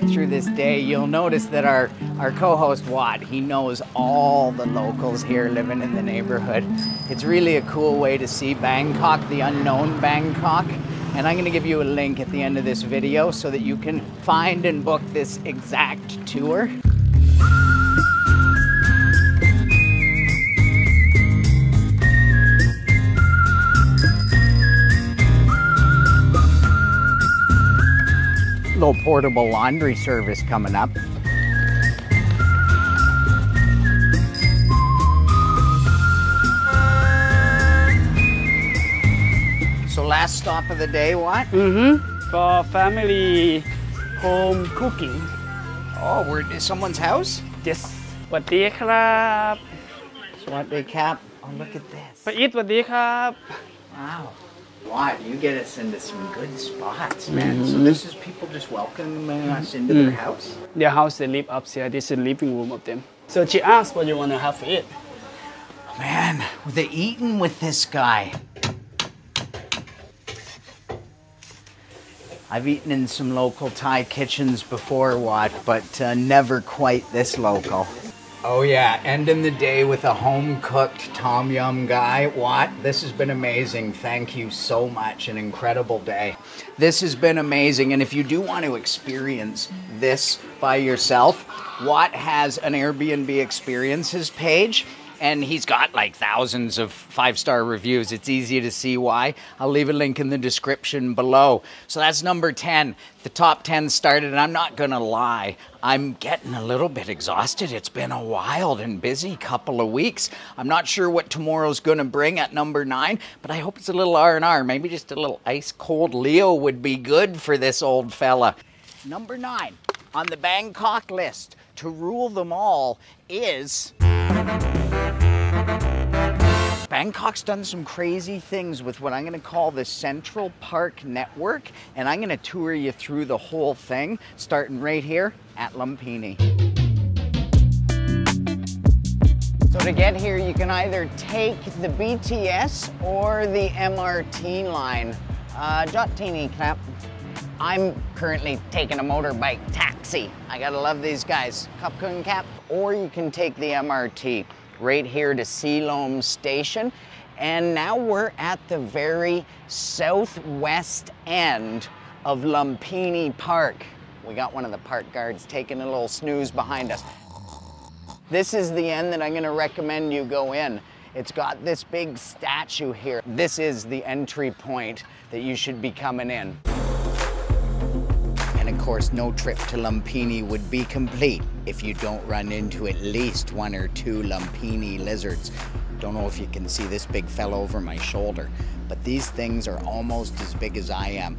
Get through this day, you'll notice that our our co-host Wat, he knows all the locals here living in the neighborhood. It's really a cool way to see Bangkok, the unknown Bangkok, and I'm gonna give you a link at the end of this video so that you can find and book this exact tour. Little portable laundry service coming up. So last stop of the day, what? Mm-hmm. For family home cooking. Oh, we're at someone's house? Yes. Swaddi krab. Swaddi krab. Oh, look at this. But eat swaddi krab. Wow. What? You get us into some good spots, man. Mm-hmm. So this is people just welcoming us into mm-hmm. their house? Their house, they live upstairs. This is the living room of them. So she asked what you want to have for it. Oh, man, they're eating with this guy. I've eaten in some local Thai kitchens before, Wat, but uh, never quite this local. Oh yeah, ending the day with a home-cooked Tom Yum guy. Wat, this has been amazing. Thank you so much. An incredible day. This has been amazing, and if you do want to experience this by yourself, Wat has an Airbnb experiences page, and he's got like thousands of five-star reviews. It's easy to see why. I'll leave a link in the description below. So that's number ten. The top ten started, and I'm not gonna lie, I'm getting a little bit exhausted. It's been a wild and busy couple of weeks. I'm not sure what tomorrow's gonna bring at number nine, but I hope it's a little R and R. Maybe just a little ice cold Leo would be good for this old fella. Number nine on the Bangkok list to rule them all is Bangkok's done some crazy things with what I'm going to call the Central Park Network, and I'm going to tour you through the whole thing, starting right here at Lumpini. So to get here, you can either take the B T S or the M R T line. Uh, Jotini Knap. I'm currently taking a motorbike taxi. I gotta love these guys. Kap Kun Kap. Or you can take the M R T right here to Silom Station. And now we're at the very southwest end of Lumpini Park. We got one of the park guards taking a little snooze behind us. This is the end that I'm gonna recommend you go in. It's got this big statue here. This is the entry point that you should be coming in. And of course, no trip to Lumpini would be complete if you don't run into at least one or two Lumpini lizards. Don't know if you can see this big fella over my shoulder, but these things are almost as big as I am.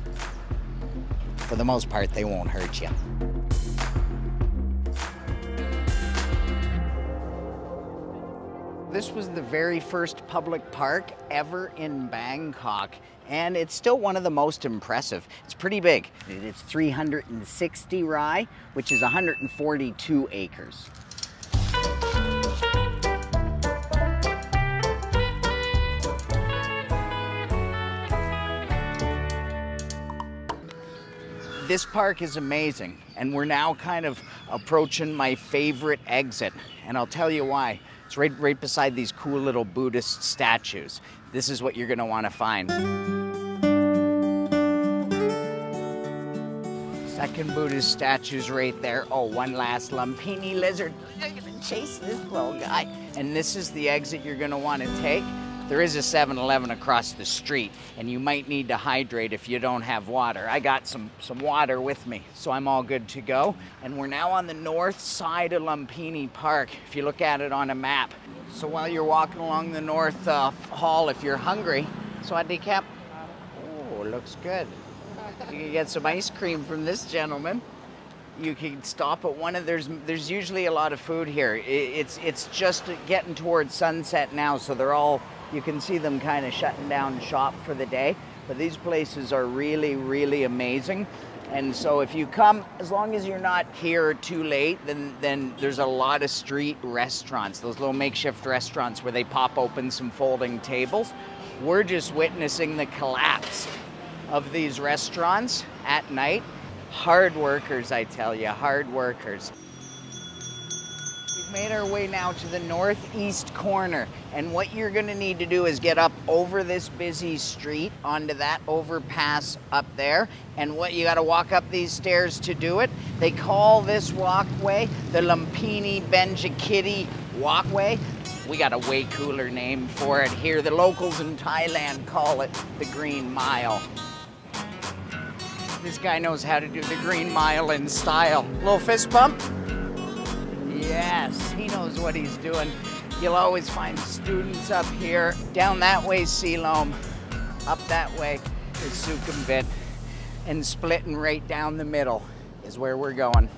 For the most part, they won't hurt you. This was the very first public park ever in Bangkok, and it's still one of the most impressive. It's pretty big. It's three hundred sixty rai, which is one hundred forty-two acres. This park is amazing, and we're now kind of approaching my favorite exit, and I'll tell you why. It's right, right beside these cool little Buddhist statues. This is what you're gonna wanna find. Second Buddhist statue's right there. Oh, one last Lumpini lizard. I'm gonna chase this little guy. And this is the exit you're gonna wanna take. There is a seven eleven across the street, and you might need to hydrate if you don't have water. I got some, some water with me, so I'm all good to go. And we're now on the north side of Lumpini Park, if you look at it on a map. So while you're walking along the north uh, hall, if you're hungry, Swadee Kap. Oh, looks good. You can get some ice cream from this gentleman. You can stop at one of, there's there's usually a lot of food here. It's, it's just getting towards sunset now, so they're all, you can see them kind of shutting down shop for the day, but these places are really, really amazing. And so if you come, as long as you're not here too late, then, then there's a lot of street restaurants, those little makeshift restaurants where they pop open some folding tables. We're just witnessing the collapse of these restaurants at night. Hard workers, I tell you, hard workers. Made our way now to the northeast corner, and what you're gonna need to do is get up over this busy street onto that overpass up there, and what you gotta walk up these stairs to do it. They call this walkway the Lumpini Benjakiti Walkway. We got a way cooler name for it here. The locals in Thailand call it the Green Mile. This guy knows how to do the Green Mile in style. Little fist bump. Yes, he knows what he's doing. You'll always find students up here. Down that way, Silom. Up that way is Sukhumvit. And splitting right down the middle is where we're going.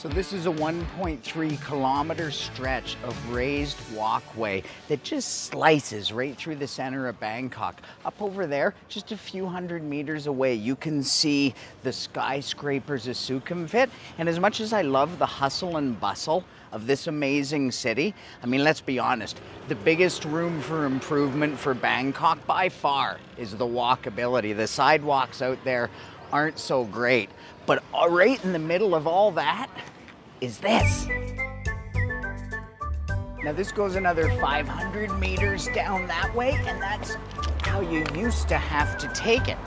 So this is a one point three kilometer stretch of raised walkway that just slices right through the center of Bangkok. Up over there, just a few hundred meters away, you can see the skyscrapers of Sukhumvit. And as much as I love the hustle and bustle of this amazing city, I mean, let's be honest, the biggest room for improvement for Bangkok by far is the walkability. The sidewalks out there aren't so great. But right in the middle of all that is this. Now this goes another five hundred meters down that way, and that's how you used to have to take it.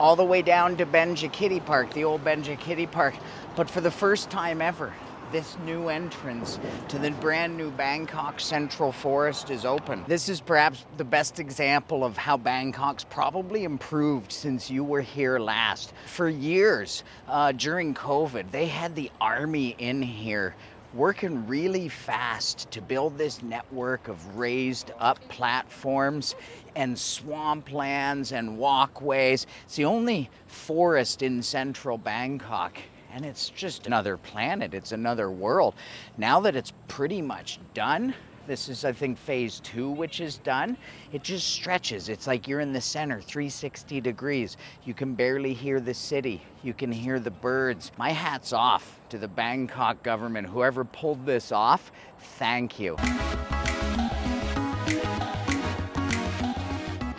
All the way down to Benjakiti Park, the old Benjakiti Park. But for the first time ever, this new entrance to the brand new Bangkok Central Forest is open. This is perhaps the best example of how Bangkok's probably improved since you were here last. For years, uh, during COVID, they had the army in here working really fast to build this network of raised up platforms and swamplands and walkways. It's the only forest in central Bangkok. and it's just another planet, it's another world. Now that it's pretty much done, this is, I think, phase two, which is done. It just stretches. It's like you're in the center, three hundred sixty degrees. You can barely hear the city. You can hear the birds. My hat's off to the Bangkok government. Whoever pulled this off, thank you.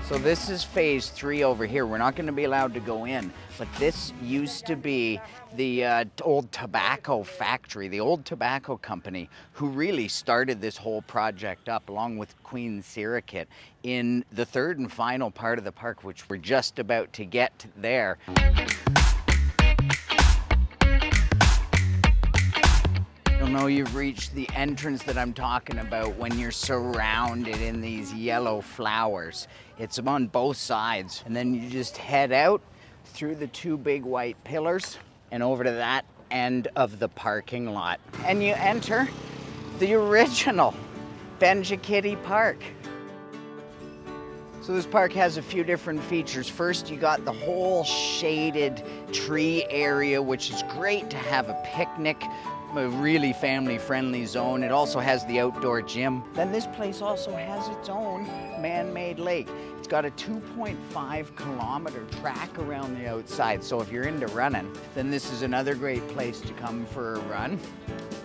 So this is phase three over here. We're not going to be allowed to go in, but this used to be the uh, old tobacco factory, the old tobacco company, who really started this whole project up along with Queen Sirikit in the third and final part of the park, which we're just about to get there. You'll know you've reached the entrance that I'm talking about when you're surrounded in these yellow flowers. It's on both sides. And then you just head out through the two big white pillars and over to that end of the parking lot. And you enter the original Benjakitty Park. So this park has a few different features. First, you got the whole shaded tree area, which is great to have a picnic. A really family-friendly zone. It also has the outdoor gym. Then this place also has its own man-made lake. It's got a two point five kilometer track around the outside, so if you're into running, then this is another great place to come for a run.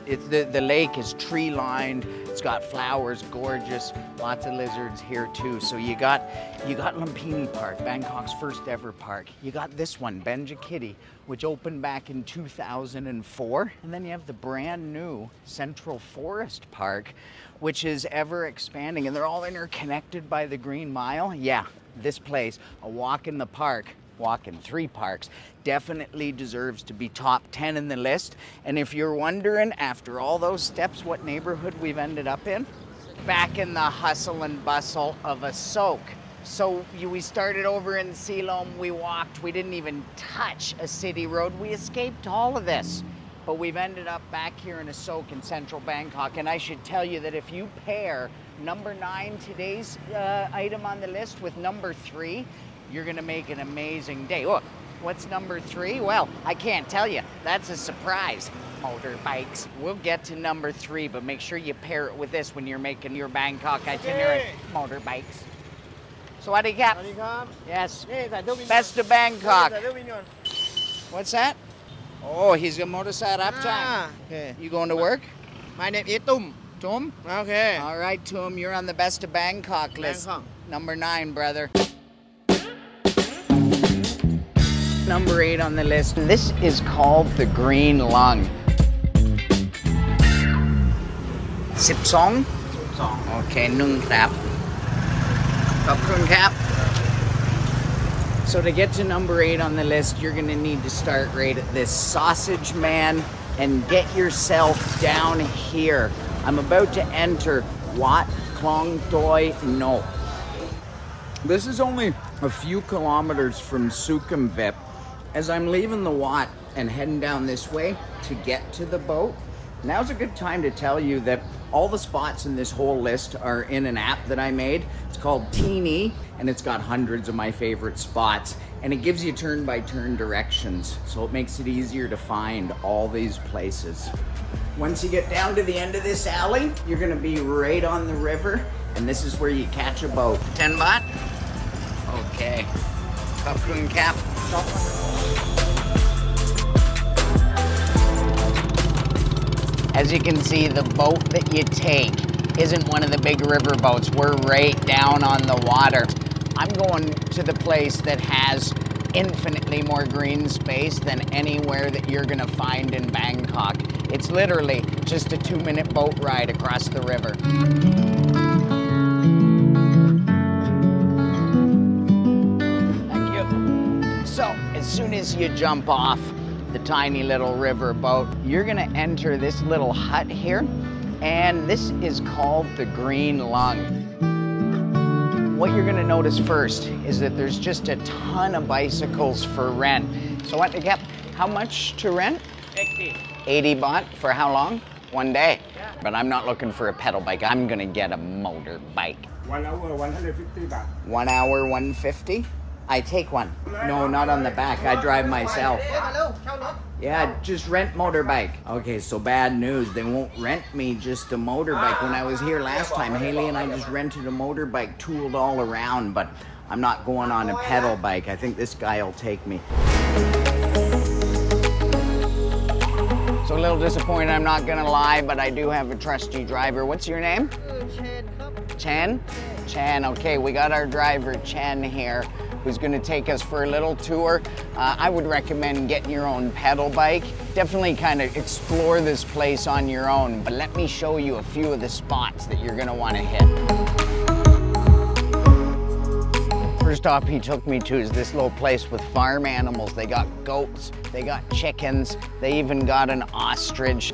It's the, the lake is tree-lined. It's got flowers, gorgeous. Lots of lizards here too. So you got you got Lumpini Park, Bangkok's first ever park. You got this one, Benjakitty, which opened back in two thousand four. And then you have the brand new Central Forest Park, which is ever expanding, and they're all interconnected by the Green Mile. Yeah, this place, a walk in the park, walk in three parks, definitely deserves to be top ten in the list. And if you're wondering, after all those steps, what neighborhood we've ended up in, back in the hustle and bustle of Asok. So we started over in Silom, we walked, we didn't even touch a city road, we escaped all of this. But we've ended up back here in Asok in central Bangkok, and I should tell you that if you pair number nine, today's uh, item on the list, with number three, you're gonna make an amazing day. Look, what's number three? Well, I can't tell you. That's a surprise. Motorbikes. We'll get to number three, but make sure you pair it with this when you're making your Bangkok itinerary. Hey. Motorbikes. Sawadee kap. Sawadee kap. Yes. Hey, best of Bangkok. What's that? Oh, he's a motorcycle up time. Ah, okay. You going to work? My name is Tum. Tum? Okay. All right, Tum, you're on the best of Bangkok list. Bangkok. Number nine, brother. Number eight on the list. This is called the Green Lung. Sip song? Sip song. Okay, nung crap. Top kun cap. So to get to number eight on the list, you're gonna need to start right at this sausage man and get yourself down here. I'm about to enter Wat Khlong Talat No. This is only a few kilometers from Sukhumvit. As I'm leaving the Wat and heading down this way to get to the boat, now's a good time to tell you that all the spots in this whole list are in an app that I made. It's called Teeny, and it's got hundreds of my favorite spots, and it gives you turn-by-turn directions, so it makes it easier to find all these places. Once you get down to the end of this alley, you're gonna be right on the river, and this is where you catch a boat. ten baht? Okay. Top green cap. As you can see, the boat that you take isn't one of the big river boats. We're right down on the water. I'm going to the place that has infinitely more green space than anywhere that you're gonna find in Bangkok. It's literally just a two-minute boat ride across the river. Thank you. So, as soon as you jump off the tiny little river boat, you're gonna enter this little hut here, and this is called the Green Lung. What you're gonna notice first is that there's just a ton of bicycles for rent. So what to get, how much to rent? eighty. eighty baht for how long? One day. Yeah. But I'm not looking for a pedal bike, I'm gonna get a motorbike. One hour, one hundred fifty baht. One hour, one fifty? I take one. No, not on the back. I drive myself. Yeah, just rent motorbike. Okay, so bad news. They won't rent me just a motorbike. When I was here last time, Haley and I just rented a motorbike, tooled all around, but I'm not going on a pedal bike. I think this guy will take me. So a little disappointed, I'm not gonna lie, but I do have a trusty driver. What's your name? Chan? Chan, okay, we got our driver Chan here, who's gonna take us for a little tour. Uh, I would recommend getting your own pedal bike. Definitely kind of explore this place on your own, but let me show you a few of the spots that you're gonna wanna hit. First stop he took me to is this little place with farm animals. They got goats, they got chickens, they even got an ostrich.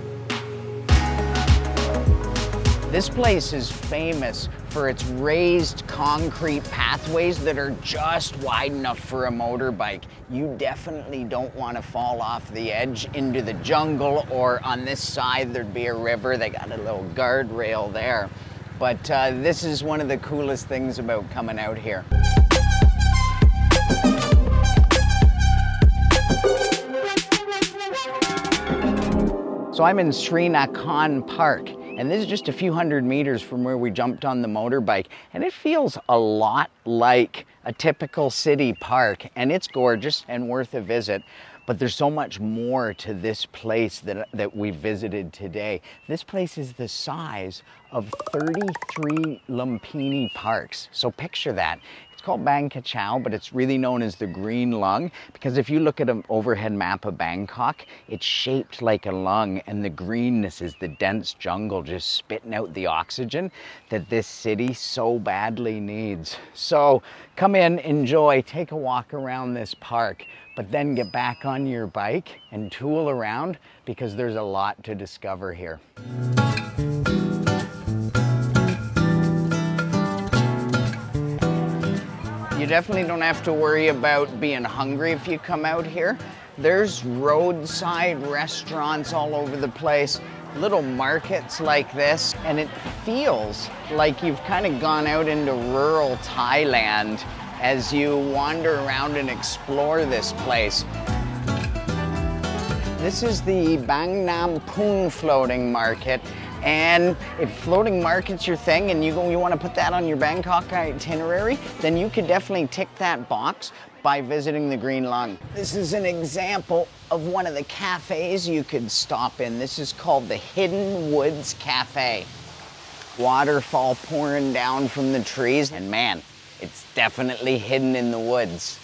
This place is famous for its raised concrete pathways that are just wide enough for a motorbike. You definitely don't want to fall off the edge into the jungle, or on this side there'd be a river. They got a little guardrail there. But uh, this is one of the coolest things about coming out here. So I'm in Srinakan Park. And this is just a few hundred meters from where we jumped on the motorbike. And it feels a lot like a typical city park. And it's gorgeous and worth a visit. But there's so much more to this place that, that we visited today. This place is the size of thirty-three Lumpini Parks. So picture that. It's called Bang Kachau, but it's really known as the Green Lung, because if you look at an overhead map of Bangkok, it's shaped like a lung, and the greenness is the dense jungle just spitting out the oxygen that this city so badly needs. So come in, enjoy, take a walk around this park, but then get back on your bike and tool around, because there's a lot to discover here. You definitely don't have to worry about being hungry if you come out here. There's roadside restaurants all over the place, little markets like this, and it feels like you've kind of gone out into rural Thailand as you wander around and explore this place. This is the Bang Nam Pung floating market, and if floating market's your thing and you, go, you want to put that on your Bangkok itinerary, then you could definitely tick that box by visiting the Green Lung. This is an example of one of the cafes you could stop in. This is called the Hidden Woods Cafe. Waterfall pouring down from the trees, and man, it's definitely hidden in the woods.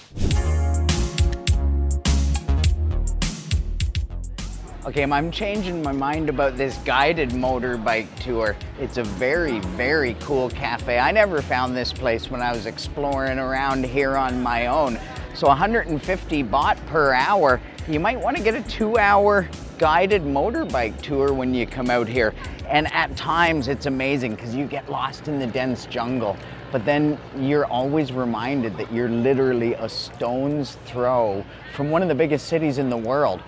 Okay, I'm changing my mind about this guided motorbike tour. It's a very, very cool cafe. I never found this place when I was exploring around here on my own. So one hundred fifty baht per hour, you might want to get a two-hour guided motorbike tour when you come out here. And at times it's amazing because you get lost in the dense jungle, but then you're always reminded that you're literally a stone's throw from one of the biggest cities in the world.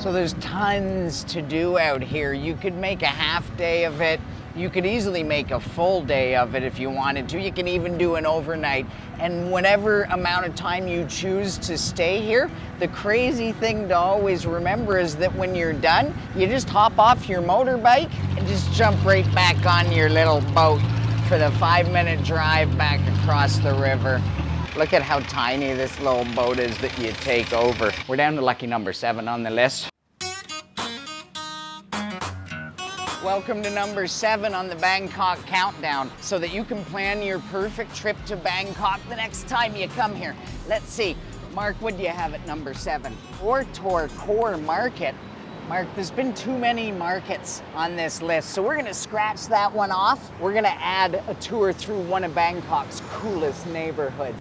So there's tons to do out here. You could make a half day of it. You could easily make a full day of it if you wanted to. You can even do an overnight. And whatever amount of time you choose to stay here, the crazy thing to always remember is that when you're done, you just hop off your motorbike and just jump right back on your little boat for the five-minute drive back across the river. Look at how tiny this little boat is that you take over. We're down to lucky number seven on the list. Welcome to number seven on the Bangkok Countdown, so that you can plan your perfect trip to Bangkok the next time you come here. Let's see, Mark, what do you have at number seven? Ortor Core Market. Mark, there's been too many markets on this list, so we're gonna scratch that one off. We're gonna add a tour through one of Bangkok's coolest neighborhoods.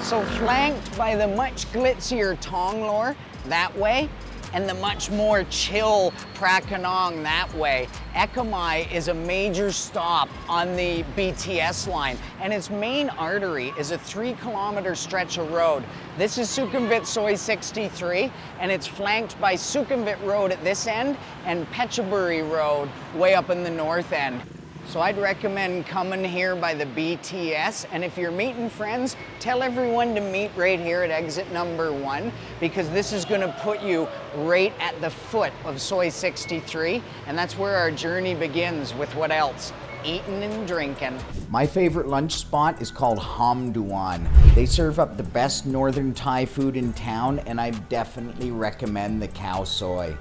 So flanked by the much glitzier Tonglor that way, and the much more chill Pra Khanong that way, Ekamai is a major stop on the B T S line, and its main artery is a three kilometer stretch of road. This is Sukhumvit Soi sixty-three, and it's flanked by Sukhumvit Road at this end and Phetchaburi Road way up in the north end. So I'd recommend coming here by the B T S, and if you're meeting friends, tell everyone to meet right here at exit number one, because this is going to put you right at the foot of Soi sixty-three, and that's where our journey begins with what else? Eating and drinking. My favorite lunch spot is called Hom Duan. They serve up the best northern Thai food in town, and I definitely recommend the cow soy.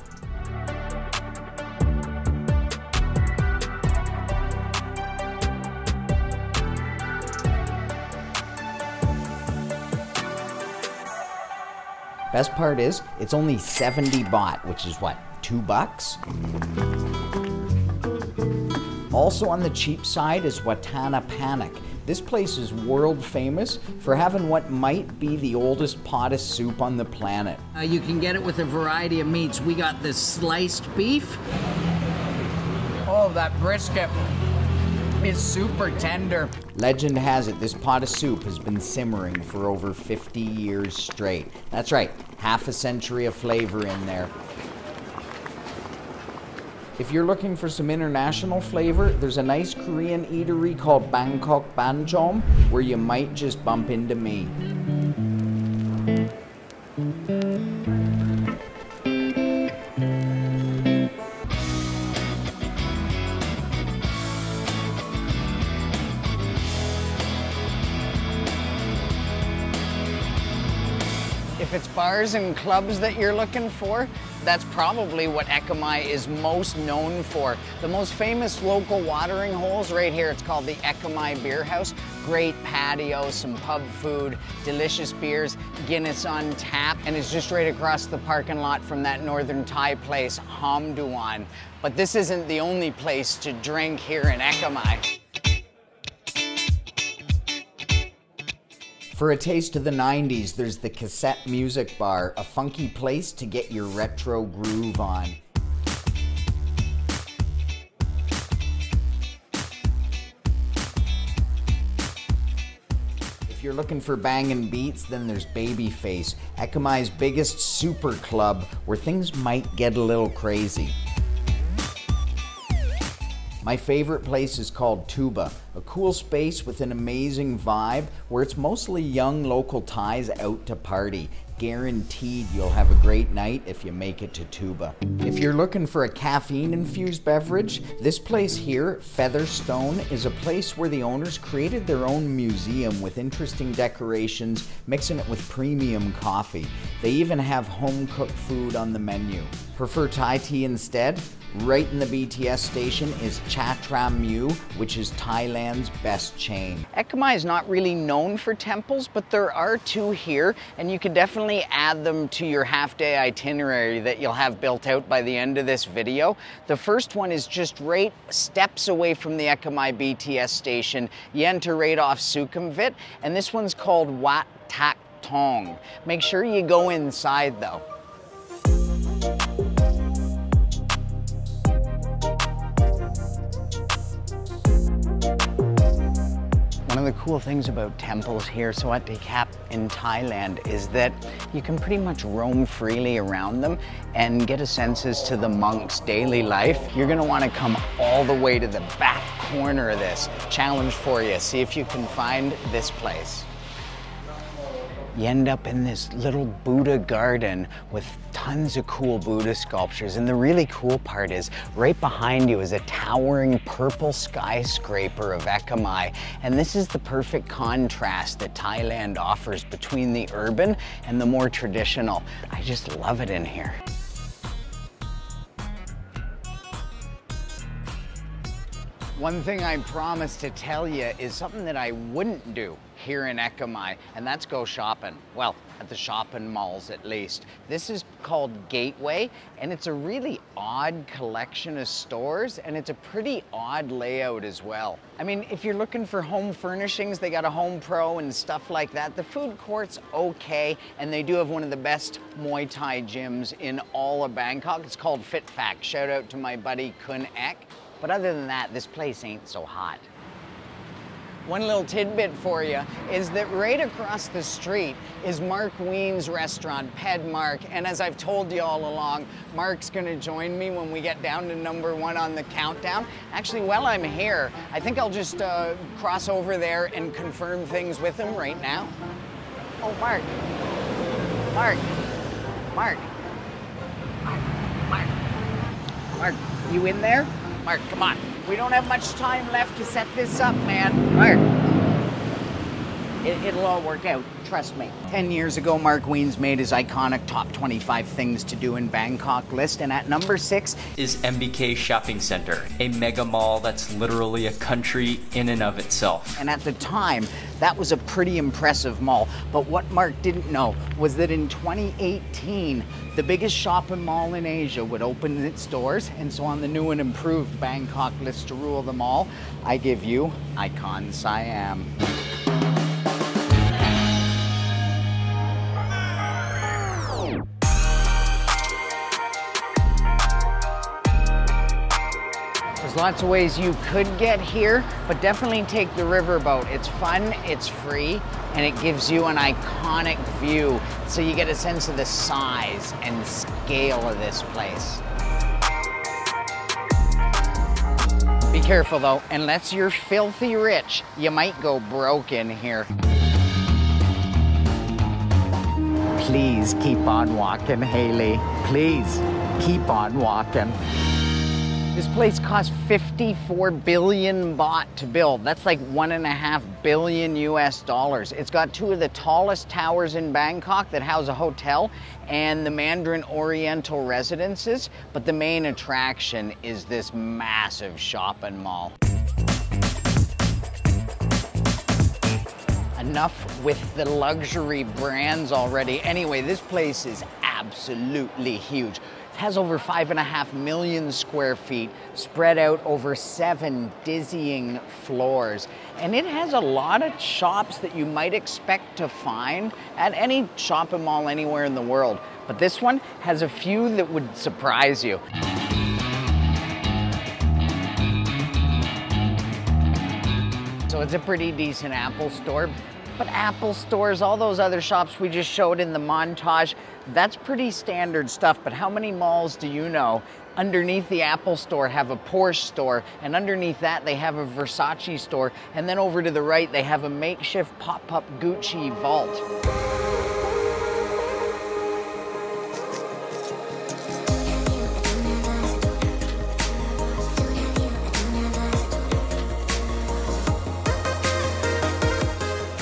Best part is, it's only seventy baht, which is what, two bucks? Also on the cheap side is Watana Panak. This place is world famous for having what might be the oldest pot of soup on the planet. Uh, you can get it with a variety of meats. We got this sliced beef. Oh, that brisket is super tender. Legend has it this pot of soup has been simmering for over fifty years straight. That's right, half a century of flavor in there. If you're looking for some international flavor, there's a nice Korean eatery called Bangkok Banjom where you might just bump into me. If it's bars and clubs that you're looking for, that's probably what Ekamai is most known for. The most famous local watering holes right here, it's called the Ekamai Beer House. Great patio, some pub food, delicious beers, Guinness on tap, and it's just right across the parking lot from that northern Thai place, Hom Duan. But this isn't the only place to drink here in Ekamai. For a taste of the nineties, there's the Cassette Music Bar, a funky place to get your retro groove on. If you're looking for bangin' beats, then there's Babyface, Ekamai's biggest super club, where things might get a little crazy. My favorite place is called Tuba, a cool space with an amazing vibe where it's mostly young local Thais out to party. Guaranteed you'll have a great night if you make it to Tuba. If you're looking for a caffeine-infused beverage, this place here, Featherstone, is a place where the owners created their own museum with interesting decorations, mixing it with premium coffee. They even have home-cooked food on the menu. Prefer Thai tea instead? Right in the B T S station is Chatra Mew, which is Thailand's best chain. Ekamai is not really known for temples, but there are two here, and you can definitely add them to your half-day itinerary that you'll have built out by the end of this video. The first one is just right steps away from the Ekamai B T S station. You enter right off Sukhumvit, and this one's called Wat Tong. Make sure you go inside though. One of the cool things about temples here, so at Wat Kap in Thailand, is that you can pretty much roam freely around them and get a sense as to the monks' daily life. You're gonna wanna come all the way to the back corner of this. Challenge for you, see if you can find this place. You end up in this little Buddha garden with tons of cool Buddha sculptures. And the really cool part is right behind you is a towering purple skyscraper of Ekamai. And this is the perfect contrast that Thailand offers between the urban and the more traditional. I just love it in here. One thing I promised to tell you is something that I wouldn't do here in Ekamai, and that's go shopping. Well, at the shopping malls at least. This is called Gateway, and it's a really odd collection of stores, and it's a pretty odd layout as well. I mean, if you're looking for home furnishings, they got a Home Pro and stuff like that. The food court's okay, and they do have one of the best Muay Thai gyms in all of Bangkok. It's called Fit Fact. Shout out to my buddy Kun Ek. But other than that, this place ain't so hot. One little tidbit for you is that right across the street is Mark Wiens' restaurant, Ped Mark. And as I've told you all along, Mark's gonna join me when we get down to number one on the countdown. Actually, while I'm here, I think I'll just uh, cross over there and confirm things with him right now. Oh, Mark. Mark. Mark. Mark. Mark, you in there? Mark, come on. We don't have much time left to set this up, man. Mark, it, it'll all work out, trust me. Ten years ago, Mark Wiens made his iconic top twenty-five things to do in Bangkok list, and at number six is M B K Shopping Center, a mega mall that's literally a country in and of itself. And at the time, that was a pretty impressive mall, but what Mark didn't know was that in twenty eighteen, the biggest shopping mall in Asia would open its doors, and so on the new and improved Bangkok list to rule them all, I give you Icon Siam. There's lots of ways you could get here, but definitely take the riverboat. It's fun, it's free, and it gives you an iconic view, so you get a sense of the size and scale of this place. Be careful though, unless you're filthy rich, you might go broke in here. Please keep on walking, Haley. Please keep on walking. This place cost fifty-four billion baht to build. That's like one and a half billion U S dollars. It's got two of the tallest towers in Bangkok that house a hotel and the Mandarin Oriental residences. But the main attraction is this massive shopping mall. Enough with the luxury brands already. Anyway, this place is absolutely huge. It has over five and a half million square feet spread out over seven dizzying floors. And it has a lot of shops that you might expect to find at any shopping mall anywhere in the world. But this one has a few that would surprise you. So it's a pretty decent Apple store. But Apple stores, all those other shops we just showed in the montage, that's pretty standard stuff. But how many malls do you know underneath the Apple store have a Porsche store, and underneath that they have a Versace store, and then over to the right they have a makeshift pop-up Gucci vault.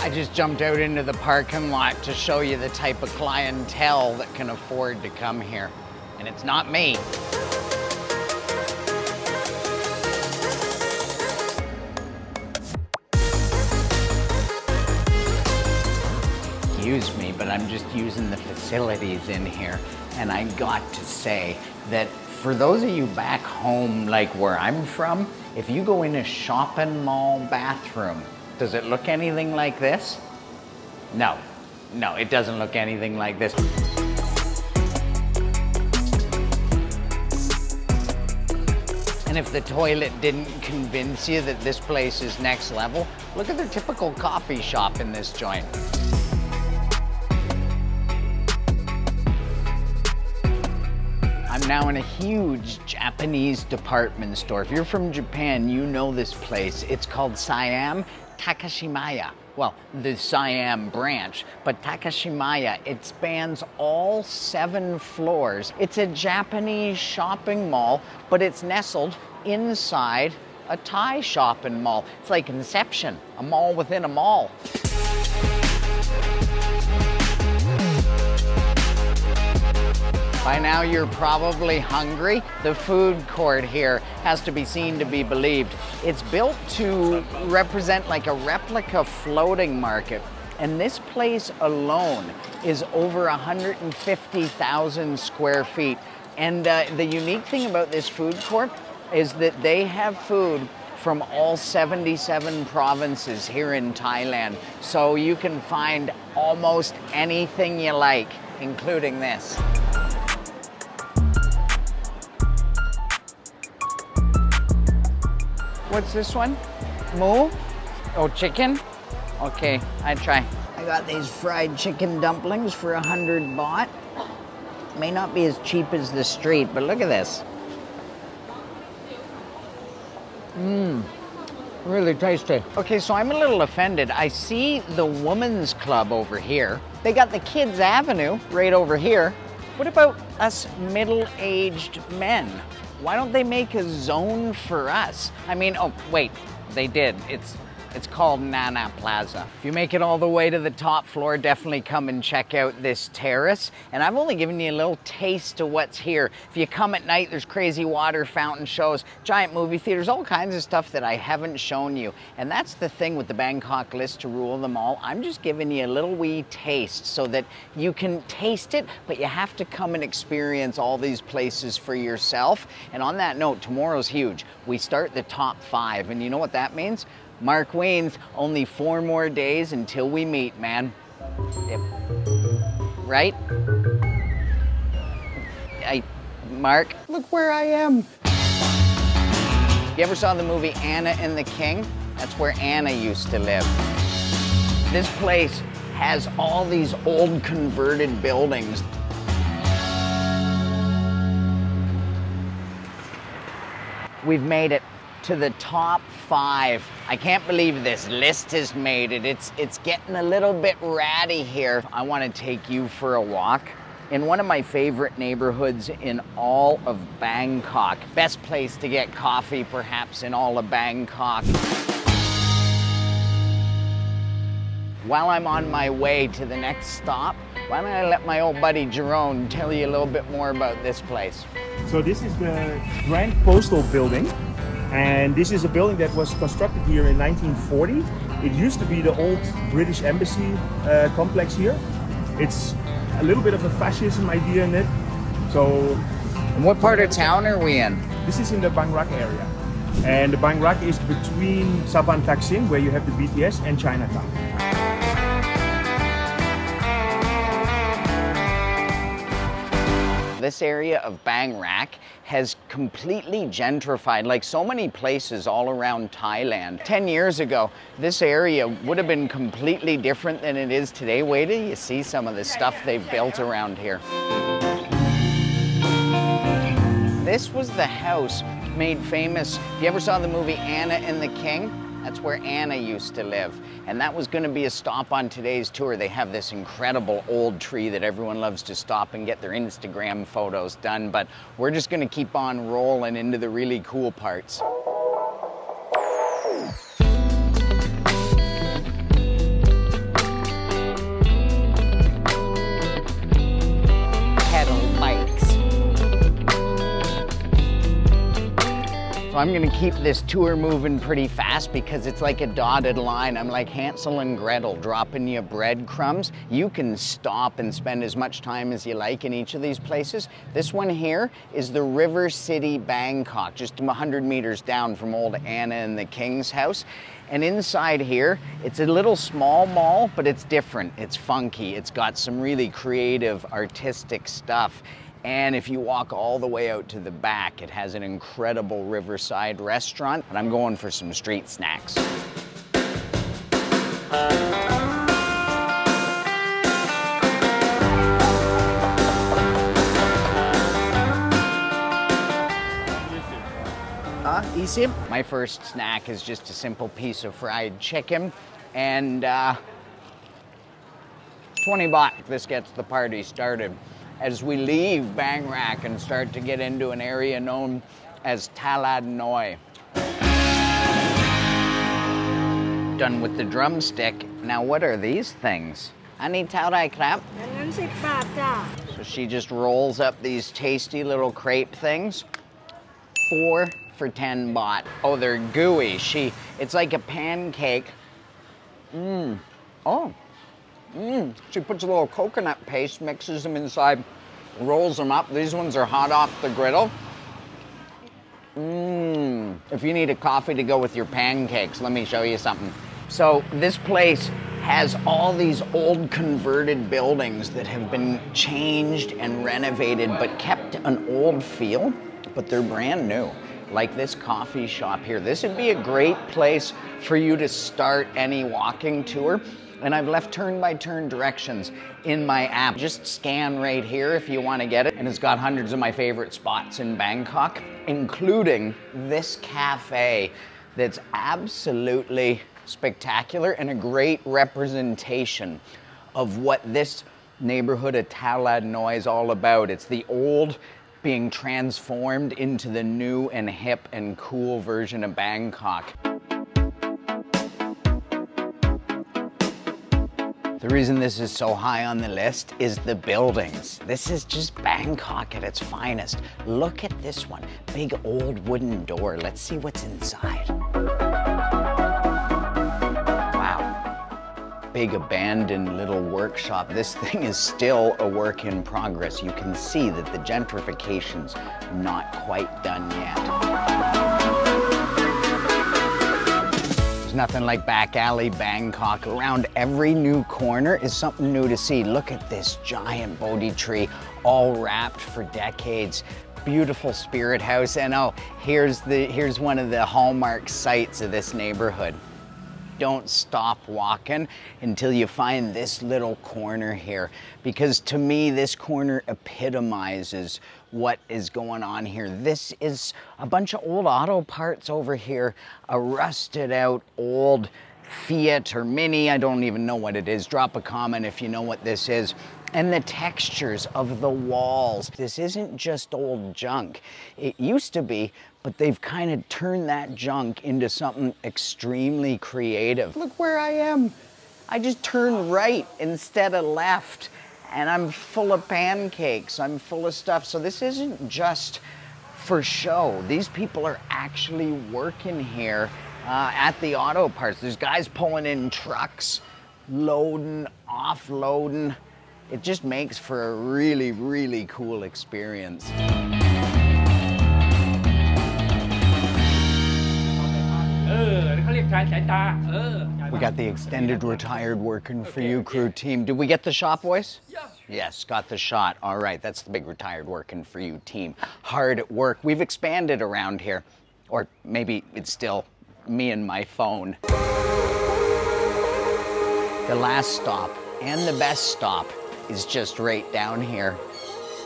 I just jumped out into the parking lot to show you the type of clientele that can afford to come here. And it's not me. Excuse me, but I'm just using the facilities in here. And I got to say that for those of you back home, like where I'm from, if you go in a shopping mall bathroom, does it look anything like this? No, no, it doesn't look anything like this. And if the toilet didn't convince you that this place is next level, look at the typical coffee shop in this joint. I'm now in a huge Japanese department store. If you're from Japan, you know this place. It's called Siam Takashimaya, well, the Siam branch, but Takashimaya, it spans all seven floors. It's a Japanese shopping mall, but it's nestled inside a Thai shopping mall. It's like Inception, a mall within a mall. By now you're probably hungry. The food court here has to be seen to be believed. It's built to represent like a replica floating market. And this place alone is over one hundred fifty thousand square feet. And uh, the unique thing about this food court is that they have food from all seventy-seven provinces here in Thailand. So you can find almost anything you like, including this. What's this one? Moo? Oh, chicken? Okay, I try. I got these fried chicken dumplings for a hundred baht. May not be as cheap as the street, but look at this. Mmm, really tasty. Okay, so I'm a little offended. I see the women's club over here. They got the kids' avenue right over here. What about us middle-aged men? Why don't they make a zone for us? I mean, oh, wait, they did. It's, it's called Nana Plaza. If you make it all the way to the top floor, definitely come and check out this terrace. And I've only given you a little taste of what's here. If you come at night, there's crazy water fountain shows, giant movie theaters, all kinds of stuff that I haven't shown you. And that's the thing with the Bangkok list to rule them all. I'm just giving you a little wee taste so that you can taste it, but you have to come and experience all these places for yourself. And on that note, tomorrow's huge. We start the top five, and you know what that means? Mark Wiens, only four more days until we meet, man. Yep. Right? I, Mark, look where I am. You ever saw the movie Anna and the King? That's where Anna used to live. This place has all these old converted buildings. We've made it to the top five. I can't believe this list has made it. It's, it's getting a little bit ratty here. I want to take you for a walk in one of my favorite neighborhoods in all of Bangkok. Best place to get coffee, perhaps, in all of Bangkok. While I'm on my way to the next stop, why don't I let my old buddy Jerome tell you a little bit more about this place. So this is the Grand Postal Building. And this is a building that was constructed here in nineteen forty. It used to be the old British embassy uh, complex here. It's a little bit of a fascism idea in it. So... And what part of town are we in? This is in the Bang Rak area. And the Bang Rak is between Saban Taksin, where you have the B T S, and Chinatown. This area of Bang Rak has completely gentrified, like so many places all around Thailand. ten years ago, this area would have been completely different than it is today. Wait till you see some of the stuff they've built around here. This was the house made famous. If you ever saw the movie Anna and the King, that's where Anna used to live. And that was going to be a stop on today's tour. They have this incredible old tree that everyone loves to stop and get their Instagram photos done. But we're just going to keep on rolling into the really cool parts. So I'm gonna keep this tour moving pretty fast because it's like a dotted line. I'm like Hansel and Gretel dropping you breadcrumbs. You can stop and spend as much time as you like in each of these places. This one here is the River City Bangkok, just one hundred meters down from old Anna and the King's house. And inside here, it's a little small mall, but it's different. It's funky. It's got some really creative, artistic stuff. And if you walk all the way out to the back, it has an incredible riverside restaurant. And I'm going for some street snacks. Uh, My first snack is just a simple piece of fried chicken. And uh, twenty baht, this gets the party started. As we leave Bang Rak and start to get into an area known as Talad Noi. Done with the drumstick. Now what are these things? Ani taorai krap? So she just rolls up these tasty little crepe things. Four for ten baht. Oh, they're gooey. She, it's like a pancake. Mmm. Oh. Mmm, she puts a little coconut paste, mixes them inside, rolls them up. These ones are hot off the griddle. Mmm, if you need a coffee to go with your pancakes, let me show you something. So this place has all these old converted buildings that have been changed and renovated, but kept an old feel, but they're brand new. like this coffee shop here. This would be a great place for you to start any walking tour. And I've left turn-by-turn directions in my app. Just scan right here if you want to get it. And it's got hundreds of my favorite spots in Bangkok, including this cafe that's absolutely spectacular and a great representation of what this neighborhood of Talad Noi is all about. It's the old being transformed into the new and hip and cool version of Bangkok. The reason this is so high on the list is the buildings. This is just Bangkok at its finest. Look at this one, big old wooden door. Let's see what's inside. Wow, big abandoned little workshop. This thing is still a work in progress. You can see that the gentrification's not quite done yet. There's nothing like back alley Bangkok. Around every new corner is something new to see. Look at this giant Bodhi tree, all wrapped for decades. Beautiful spirit house. And oh, here's the here's one of the hallmark sights of this neighborhood. Don't stop walking until you find this little corner here, because to me this corner epitomizes what is going on here. This is a bunch of old auto parts over here, a rusted out old Fiat or Mini, I don't even know what it is. Drop a comment if you know what this is. And the textures of the walls. This isn't just old junk. It used to be, but they've kind of turned that junk into something extremely creative. Look where I am. I just turned right instead of left. And I'm full of pancakes, I'm full of stuff. So this isn't just for show. These people are actually working here uh, at the auto parts. There's guys pulling in trucks, loading, offloading. It just makes for a really, really cool experience. We got the extended retired working for you crew team. Did we get the shot, boys? Yeah. Yes, got the shot. All right, that's the big retired working for you team. Hard at work. We've expanded around here. Or maybe it's still me and my phone. The last stop and the best stop is just right down here.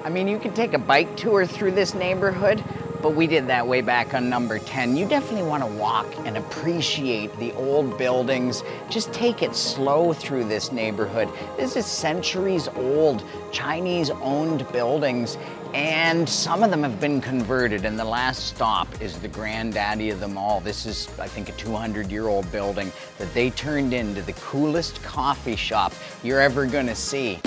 I mean, you can take a bike tour through this neighborhood, but we did that way back on number ten. You definitely want to walk and appreciate the old buildings. Just take it slow through this neighborhood. This is centuries old, Chinese-owned buildings, and some of them have been converted, and the last stop is the granddaddy of them all. This is, I think, a two hundred year old building that they turned into the coolest coffee shop you're ever gonna see.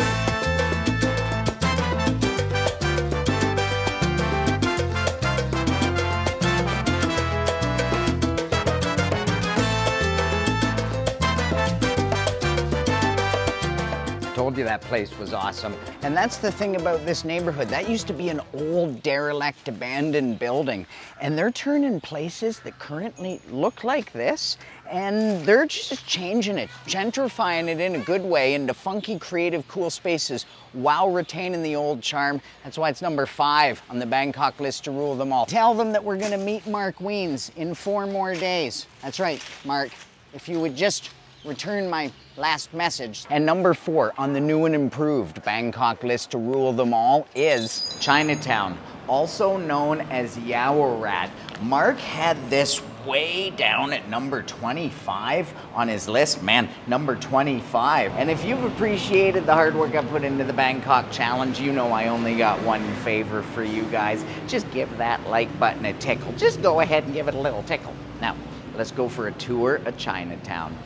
That place was awesome. And that's the thing about this neighborhood. That used to be an old, derelict, abandoned building. And they're turning places that currently look like this, and they're just changing it, gentrifying it in a good way into funky, creative, cool spaces while retaining the old charm. That's why it's number five on the Bangkok list to rule them all. Tell them that we're gonna meet Mark Wiens in four more days. That's right, Mark, if you would just return my last message. And number four on the new and improved Bangkok list to rule them all is Chinatown, also known as Yaowarat. Mark had this way down at number twenty-five on his list. Man, number twenty-five. And if you've appreciated the hard work I put into the Bangkok Challenge, you know I only got one favor for you guys. Just give that like button a tickle. Just go ahead and give it a little tickle. Now, let's go for a tour of Chinatown.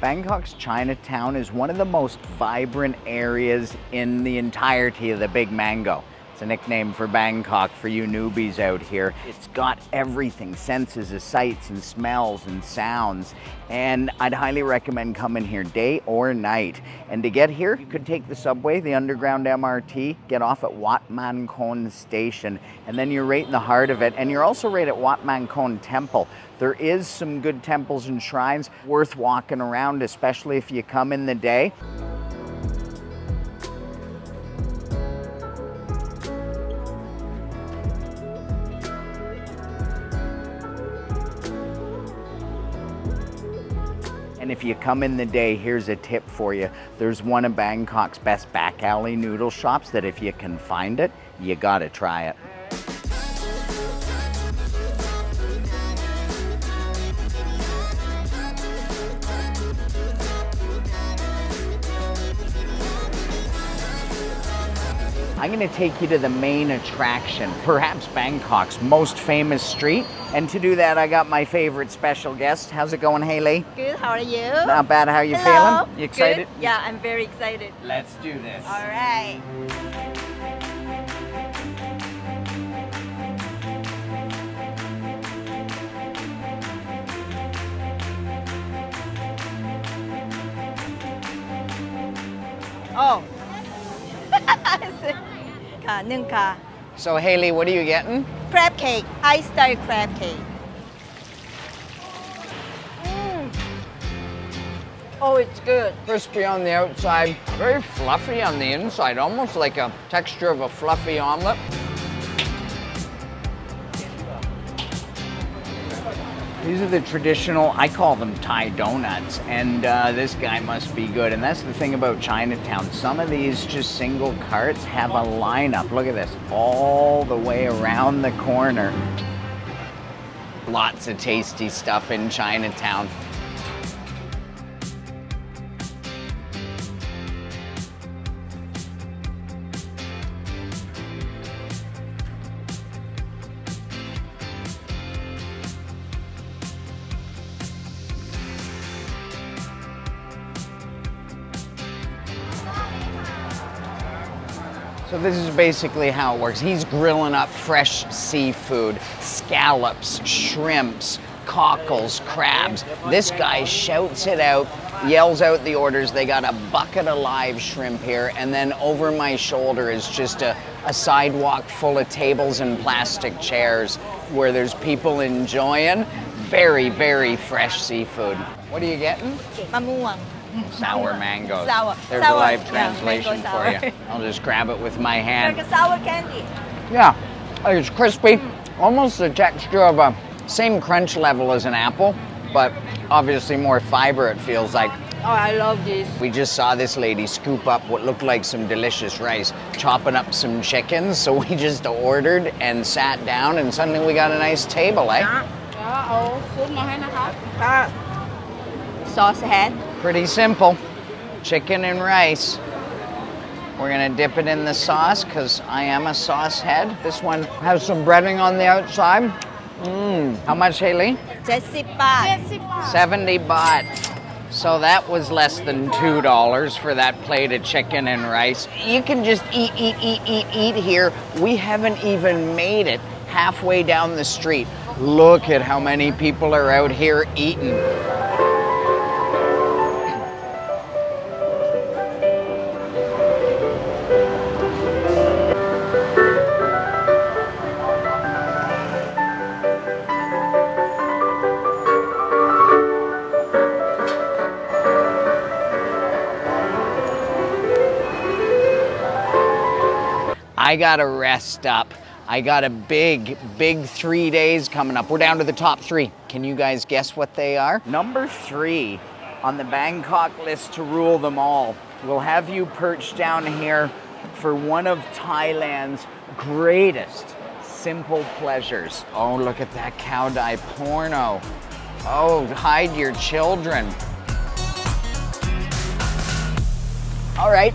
Bangkok's Chinatown is one of the most vibrant areas in the entirety of the Big Mango. It's It's a nickname for Bangkok for you newbies out here. It's got everything, senses of sights and smells and sounds. And I'd highly recommend coming here day or night. And to get here, you could take the subway, the underground M R T, get off at Wat Mangkon station, and then you're right in the heart of it. And you're also right at Wat Mangkon Temple. There is some good temples and shrines worth walking around, especially if you come in the day. And if you come in the day, here's a tip for you. There's one of Bangkok's best back alley noodle shops that if you can find it, you gotta try it. I'm gonna take you to the main attraction, perhaps Bangkok's most famous street. And to do that, I got my favorite special guest. How's it going, Haley? Good, how are you? Not bad, how are you Hello. Feeling? You excited? Good. Yeah, I'm very excited. Let's do this. All right. Oh. So Haley, what are you getting? Crab cake, ice-style crab cake. Mm. Oh, it's good. Crispy on the outside, very fluffy on the inside, almost like a texture of a fluffy omelet. These are the traditional, I call them Thai donuts, and uh, this guy must be good. And that's the thing about Chinatown. Some of these just single carts have a lineup. Look at this, all the way around the corner. Lots of tasty stuff in Chinatown. So this is basically how it works. He's grilling up fresh seafood, scallops, shrimps, cockles, crabs. This guy shouts it out, yells out the orders. They got a bucket of live shrimp here, and then over my shoulder is just a, a sidewalk full of tables and plastic chairs where there's people enjoying very, very fresh seafood. What are you getting? Sour mangoes. Sour. There's sour. A live translation yeah, for you. I'll just grab it with my hand. Like a sour candy. Yeah, it's crispy. Mm. Almost the texture of a same crunch level as an apple, but obviously more fiber it feels like. Oh, I love this. We just saw this lady scoop up what looked like some delicious rice, chopping up some chickens. So we just ordered and sat down and suddenly we got a nice table, eh? Sauce ahead. Pretty simple. Chicken and rice. We're gonna dip it in the sauce because I am a sauce head. This one has some breading on the outside. Mmm. How much, Haley? seventy baht. seventy baht. So that was less than two dollars for that plate of chicken and rice. You can just eat, eat, eat, eat, eat here. We haven't even made it halfway down the street. Look at how many people are out here eating. I gotta rest up. I got a big, big three days coming up. We're down to the top three. Can you guys guess what they are? Number three on the Bangkok list to rule them all. We'll have you perched down here for one of Thailand's greatest simple pleasures. Oh, look at that cow dye porno. Oh, hide your children. All right,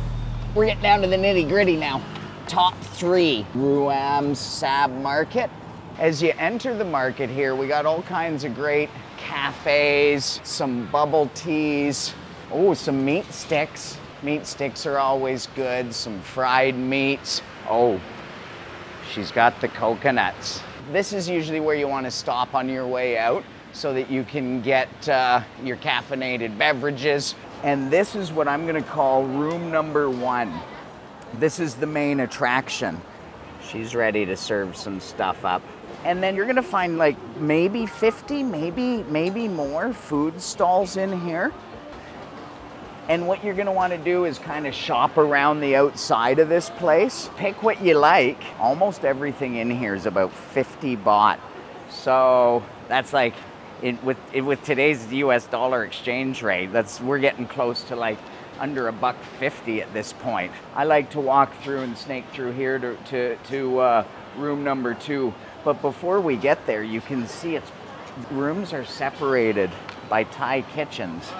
we're getting down to the nitty gritty now. Top three, Ruam Sab Market. As you enter the market here, we got all kinds of great cafes, some bubble teas, oh, some meat sticks. Meat sticks are always good, some fried meats. Oh, She's got the coconuts. This is usually where you want to stop on your way out so that you can get uh, your caffeinated beverages. And this is what I'm gonna call room number one. This is the main attraction. She's ready to serve some stuff up. And then you're gonna find like maybe fifty, maybe, maybe more food stalls in here. And what you're gonna wanna do is kind of shop around the outside of this place. Pick what you like. Almost everything in here is about fifty baht. So that's like, it, with, it, with today's U S dollar exchange rate, that's, we're getting close to like under a buck fifty at this point. I like to walk through and snake through here to, to, to uh, room number two. But before we get there, you can see it's, rooms are separated by Thai kitchens.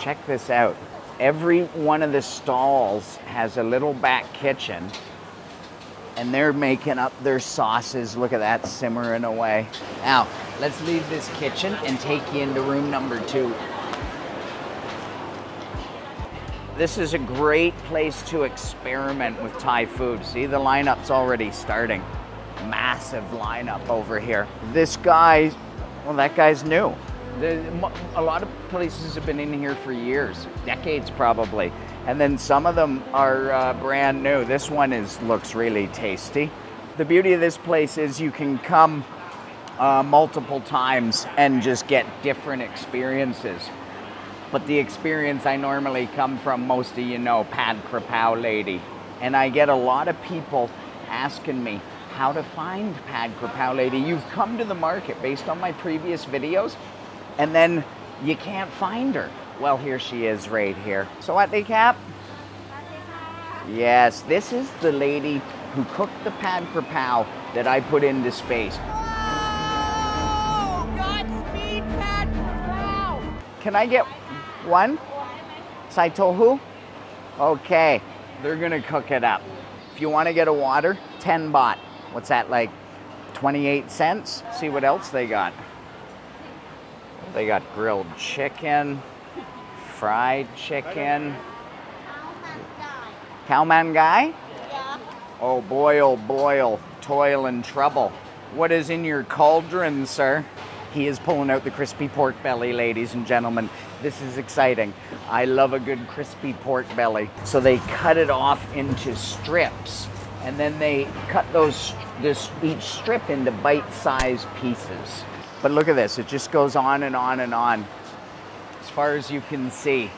Check this out. Every one of the stalls has a little back kitchen and they're making up their sauces. Look at that simmering away. Now, let's leave this kitchen and take you into room number two. This is a great place to experiment with Thai food. See, the lineup's already starting. Massive lineup over here. This guy, well, that guy's new. The, a lot of places have been in here for years, decades probably. And then some of them are uh, brand new. This one is looks really tasty. The beauty of this place is you can come uh, multiple times and just get different experiences. But the experience I normally come from, most of you know, Pad Krapao Lady. And I get a lot of people asking me, how to find Pad Krapao Lady. You've come to the market based on my previous videos, and then you can't find her. Well, here she is right here. So what they cap? Yes, this is the lady who cooked the Pad Krapao that I put into space. Whoa! Godspeed, Pad Krapao! Can I get one? Sai tohu? Okay, they're gonna cook it up. If you wanna get a water, ten baht. What's that, like twenty-eight cents? See what else they got. They got grilled chicken, fried chicken. Khao Man Gai? Yeah. Oh boy, oh boil, toil and trouble. What is in your cauldron, sir? He is pulling out the crispy pork belly, ladies and gentlemen. This is exciting. I love a good crispy pork belly. So they cut it off into strips. And then they cut those, this each strip into bite-sized pieces. But look at this, it just goes on and on and on. As far as you can see,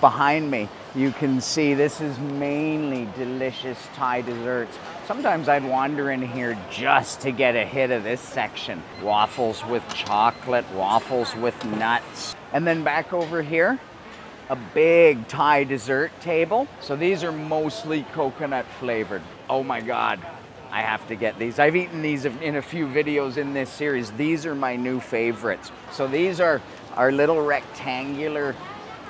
behind me, you can see this is mainly delicious Thai desserts. Sometimes I'd wander in here just to get a hit of this section. Waffles with chocolate, waffles with nuts. And then back over here, a big Thai dessert table. So these are mostly coconut flavored. Oh my God, I have to get these. I've eaten these in a few videos in this series. These are my new favorites. So these are our little rectangular,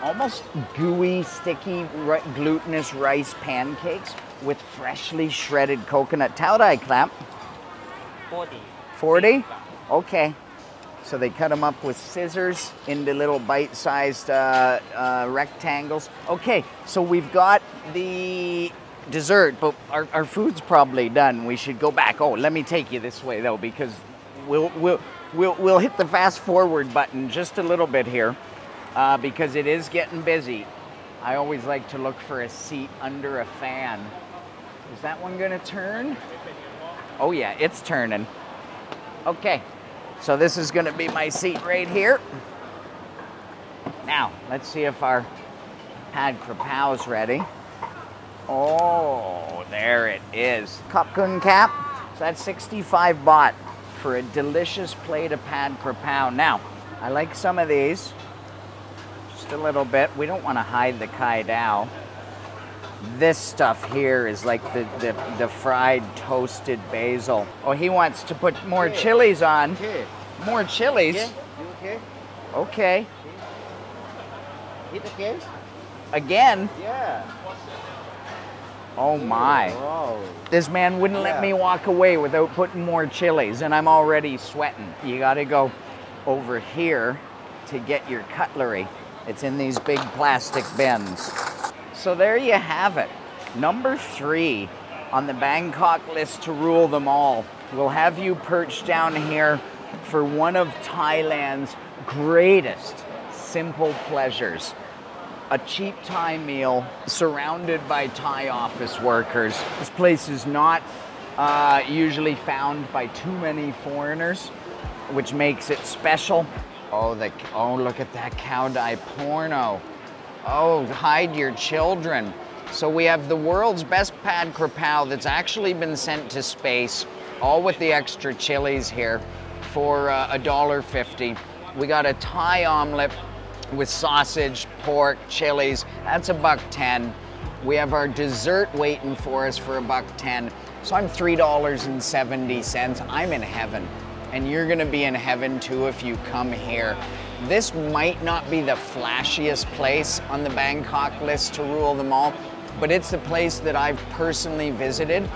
almost gooey, sticky, glutinous rice pancakes with freshly shredded coconut. How do I clamp? forty. forty? Okay. So they cut them up with scissors into little bite-sized uh, uh, rectangles. Okay, so we've got the dessert, but our, our food's probably done. We should go back. Oh, let me take you this way though, because we'll, we'll, we'll, we'll hit the fast forward button just a little bit here uh, because it is getting busy. I always like to look for a seat under a fan. Is that one gonna turn? Oh yeah, it's turning. Okay. So this is gonna be my seat right here. Now, let's see if our Pad Krapao's ready. Oh, there it is. Kop Kun Cap, so that's sixty-five baht for a delicious plate of Pad Krapao. Now, I like some of these, just a little bit. We don't wanna hide the Kai Dao. This stuff here is like the, the, the fried toasted basil. Oh, he wants to put more chilies on. More chilies? Okay. Eat again? Again? Yeah. Oh my. This man wouldn't let me walk away without putting more chilies, and I'm already sweating. You gotta go over here to get your cutlery. It's in these big plastic bins. So there you have it. Number three on the Bangkok list to rule them all. We'll have you perched down here for one of Thailand's greatest simple pleasures. A cheap Thai meal surrounded by Thai office workers. This place is not uh, usually found by too many foreigners, which makes it special. Oh, the, oh, look at that cow dye porno. Oh, hide your children. So we have the world's best Pad Krapao that's actually been sent to space, all with the extra chilies here for uh, a dollar fifty. We got a Thai omelet with sausage, pork, chilies. That's a buck ten. We have our dessert waiting for us for a buck ten. So I'm three dollars and seventy cents. I'm in heaven. And you're gonna be in heaven too if you come here. This might not be the flashiest place on the Bangkok list to rule them all, but it's the place that I've personally visited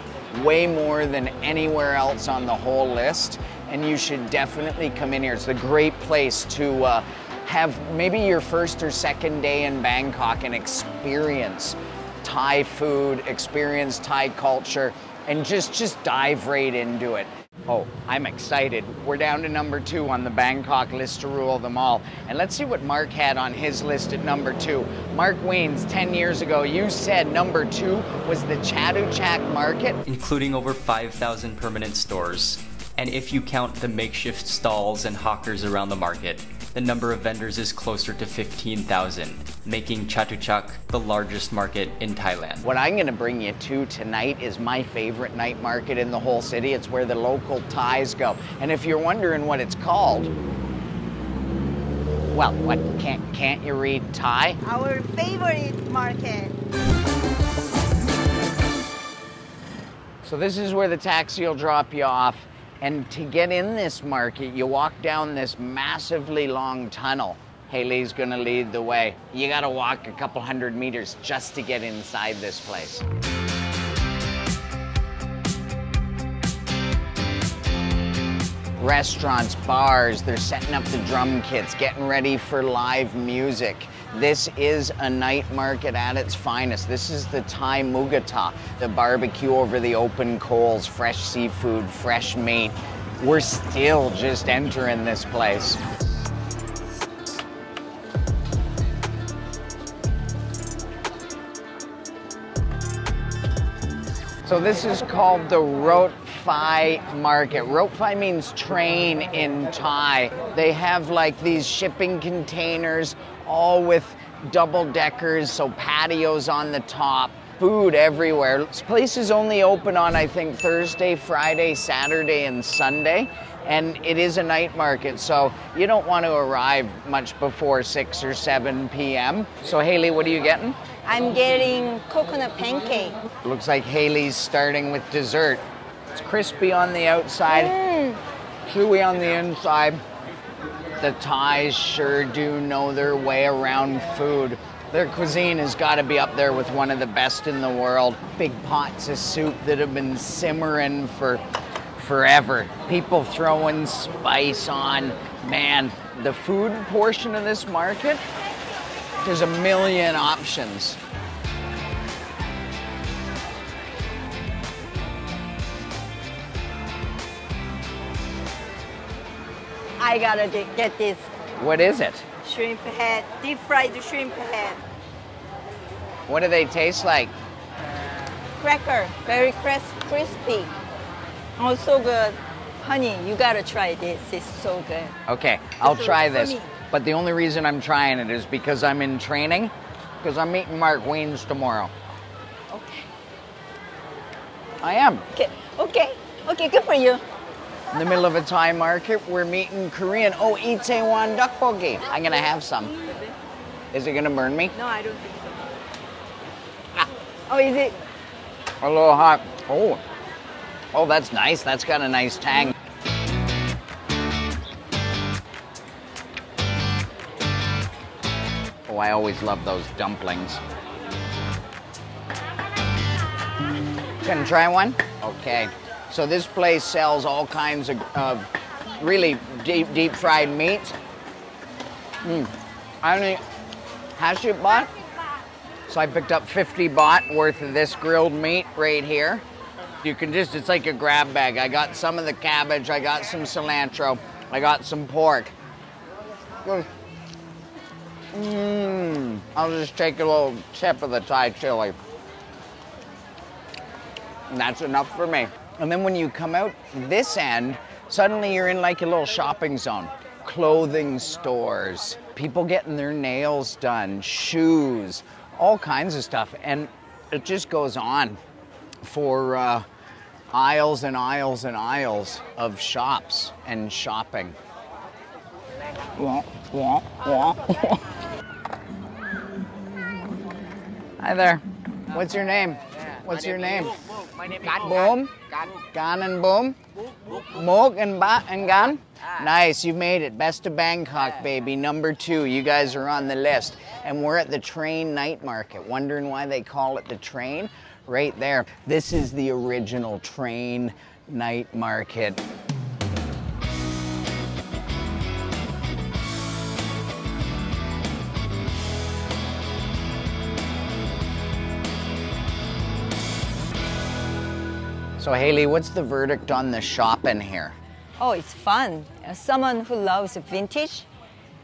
way more than anywhere else on the whole list. And you should definitely come in here. It's a great place to uh, have maybe your first or second day in Bangkok and experience Thai food, experience Thai culture, and just, just dive right into it. Oh, I'm excited. We're down to number two on the Bangkok list to rule them all. And let's see what Mark had on his list at number two. Mark Wiens, ten years ago, you said number two was the Chatuchak market. Including over five thousand permanent stores. And if you count the makeshift stalls and hawkers around the market, the number of vendors is closer to fifteen thousand, making Chatuchak the largest market in Thailand. What I'm gonna bring you to tonight is my favorite night market in the whole city. It's where the local Thais go. And if you're wondering what it's called, well, what, can't, can't you read Thai? Our favorite market. So this is where the taxi will drop you off. And to get in this market, you walk down this massively long tunnel. Haley's gonna lead the way. You gotta walk a couple hundred meters just to get inside this place. Restaurants, bars, they're setting up the drum kits, getting ready for live music. This is a night market at its finest. This is the Thai Mugata, the barbecue over the open coals, fresh seafood, fresh meat. We're still just entering this place. So this is called the Rot Phai market. Rot Phai means train in Thai. They have like these shipping containers, all with double deckers, so patios on the top, food everywhere. This place is only open on, I think, Thursday, Friday, Saturday, and Sunday. And it is a night market, so you don't want to arrive much before six or seven p m So Haley, what are you getting? I'm getting coconut pancake. Looks like Haley's starting with dessert. It's crispy on the outside, mm. chewy on the inside. The Thais sure do know their way around food. Their cuisine has got to be up there with one of the best in the world. Big pots of soup that have been simmering for forever. People throwing spice on. Man, the food portion of this market, there's a million options. I gotta get this. What is it? Shrimp head, deep fried shrimp head. What do they taste like? Cracker, very crispy. Oh, so good. Honey, you gotta try this, it's so good. Okay, I'll it's try this. Funny. But the only reason I'm trying it is because I'm in training, because I'm meeting Mark Wiens tomorrow. Okay. I am. Okay, okay, okay, good for you. In the middle of a Thai market, we're meeting Korean. Oh, Itaewon Dokbogi. I'm gonna have some. Is it gonna burn me? No, I don't think so. Ah. Oh, is it? A little hot. Oh. Oh, that's nice. That's got a nice tang. Oh, I always love those dumplings. Gonna try one? Okay. So this place sells all kinds of, of really deep, deep fried meats. Mm. I only hashu baht. So I picked up fifty baht worth of this grilled meat right here. You can just, it's like a grab bag. I got some of the cabbage, I got some cilantro, I got some pork. Mmm, I'll just take a little sip of the Thai chili. And that's enough for me. And then when you come out this end, suddenly you're in like a little shopping zone. Clothing stores, people getting their nails done, shoes, all kinds of stuff. And it just goes on for uh, aisles and aisles and aisles of shops and shopping. Wah, wah, wah. Hi there. What's your name? What's your name? Boom? Gan and Boom? Mook and Ba and Gan? Nice, you made it. Best of Bangkok, baby. Number two, you guys are on the list. And we're at the train night market. Wondering why they call it the train? Right there. This is the original train night market. So Haley, what's the verdict on the shopping here? Oh, it's fun. As someone who loves vintage,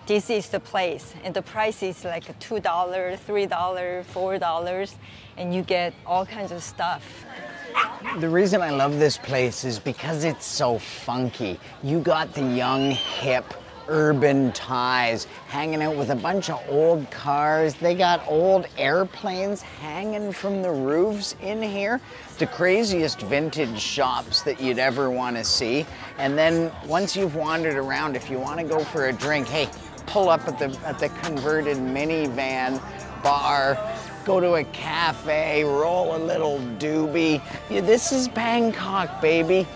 this is the place. And the price is like two dollars, three dollars, four dollars, and you get all kinds of stuff. The reason I love this place is because it's so funky. You got the young, hip, urban ties, hanging out with a bunch of old cars. They got old airplanes hanging from the roofs in here. The craziest vintage shops that you'd ever want to see. And then once you've wandered around, if you want to go for a drink, hey, pull up at the, at the converted minivan bar, go to a cafe, roll a little doobie. Yeah, this is Bangkok, baby.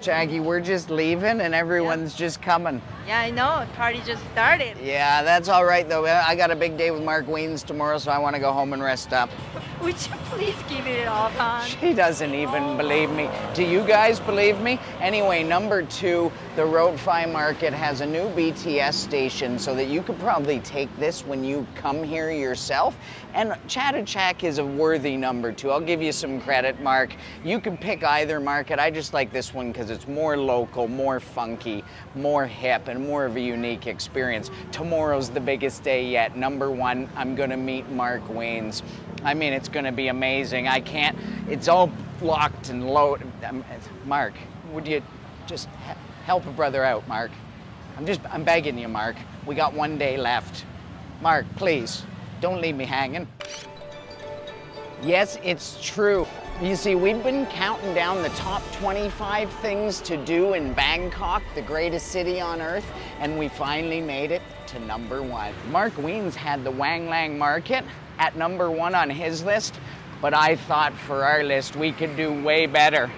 Jackie, we're just leaving and everyone's yeah. just coming. Yeah, I know. The party just started. Yeah, that's all right, though. I got a big day with Mark Wiens tomorrow, so I want to go home and rest up. Would you please give it up, hon? She doesn't even oh. believe me. Do you guys believe me? Anyway, number two, the Rot Phai Market has a new B T S station so that you could probably take this when you come here yourself. And Chattachak is a worthy number two. I'll give you some credit, Mark. You can pick either market. I just like this one because it's more local, more funky, more hip, and more of a unique experience. Tomorrow's the biggest day yet. Number one, I'm gonna meet Mark Wiens. I mean, it's gonna be amazing. I can't, it's all locked and loaded. Um, Mark, would you just he help a brother out, Mark? I'm just, I'm begging you, Mark. We got one day left. Mark, please, don't leave me hanging. Yes, it's true. You see, we've been counting down the top twenty-five things to do in Bangkok, the greatest city on earth, and we finally made it to number one. Mark Wiens had the Wang Lang Market at number one on his list, but I thought for our list we could do way better.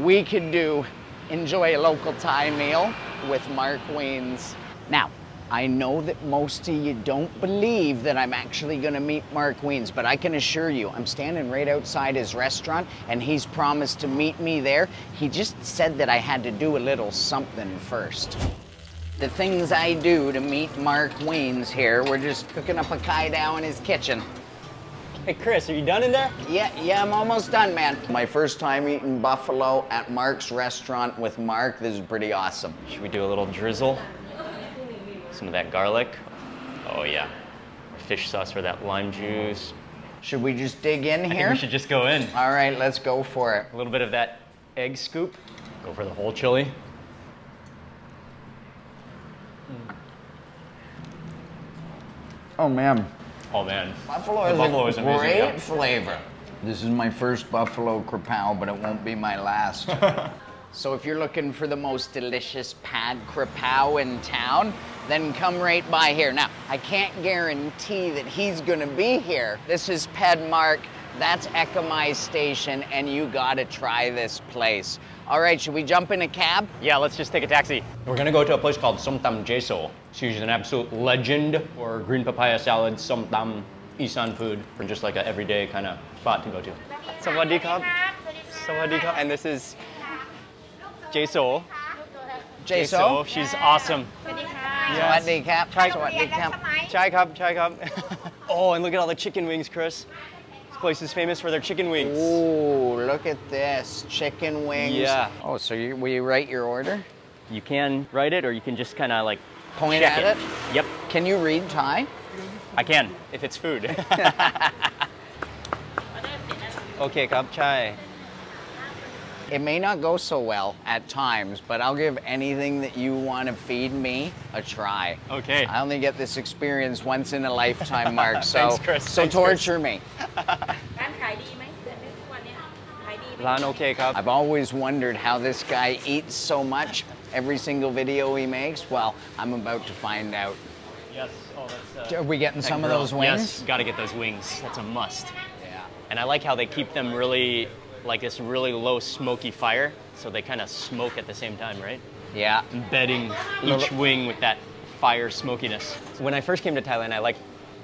We could do enjoy a local Thai meal with Mark Wiens. Now, I know that most of you don't believe that I'm actually gonna meet Mark Wiens, but I can assure you, I'm standing right outside his restaurant and he's promised to meet me there. He just said that I had to do a little something first. The things I do to meet Mark Wiens here, we're just cooking up a kai dao in his kitchen. Hey Chris, are you done in there? Yeah, yeah, I'm almost done, man. My first time eating buffalo at Mark's restaurant with Mark. This is pretty awesome. Should we do a little drizzle? Some of that garlic. Oh yeah. Fish sauce or that lime juice. Should we just dig in here? I think we should just go in. All right, let's go for it. A little bit of that egg scoop. Go for the whole chili. Mm. Oh man. Oh man. Buffalo is, buffalo is amazing, great yeah. flavor. This is my first buffalo krapao, but it won't be my last. So if you're looking for the most delicious pad krapao in town, then come right by here. Now, I can't guarantee that he's gonna be here. This is Ped Mark, that's Ekamai Station, and you gotta try this place. All right, should we jump in a cab? Yeah, let's just take a taxi. We're gonna go to a place called Somtam Jeso. She's an absolute legend for green papaya salad, somtam, Isan food, for just like an everyday kind of spot to go to. Sawadee ka. Sawadee ka. And this is Jaso. Jaso. She's awesome. Yes. Sawatdee Cap. Sawatdee Cap. Chai Cup, Chai Cup. Oh, and look at all the chicken wings, Chris. This place is famous for their chicken wings. Ooh, look at this. Chicken wings. Yeah. Oh, so you, will you write your order? You can write it, or you can just kind of like point at it. it. Yep. Can you read Thai? I can, if it's food. Okay, Kap Chai. It may not go so well at times, but I'll give anything that you want to feed me a try. Okay. I only get this experience once in a lifetime, Mark, so, Thanks, Chris. so Thanks, torture Chris. me. I've always wondered how this guy eats so much. Every single video he makes, well, I'm about to find out. Yes. Oh, that's, uh, Are we getting some grill. of those wings? Yes, got to get those wings. That's a must. Yeah. And I like how they keep them really... like this really low smoky fire, so they kind of smoke at the same time, right? Yeah. Embedding each wing with that fire smokiness. When I first came to Thailand, I liked,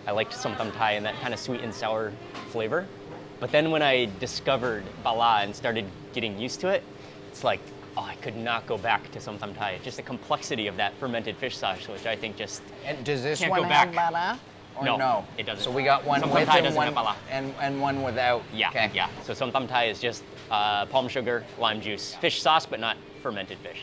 I liked Somtam Thai and that kind of sweet and sour flavor. But then when I discovered Bala and started getting used to it, it's like, oh, I could not go back to Somtam Thai. Just the complexity of that fermented fish sauce, which I think just and does this can't one go back. Have Bala? Or no, no, it doesn't. So we got one Somtam with Thai and, one, and, and one without. Yeah, okay. yeah. So Somtam Thai is just uh, palm sugar, lime juice, fish sauce, but not fermented fish.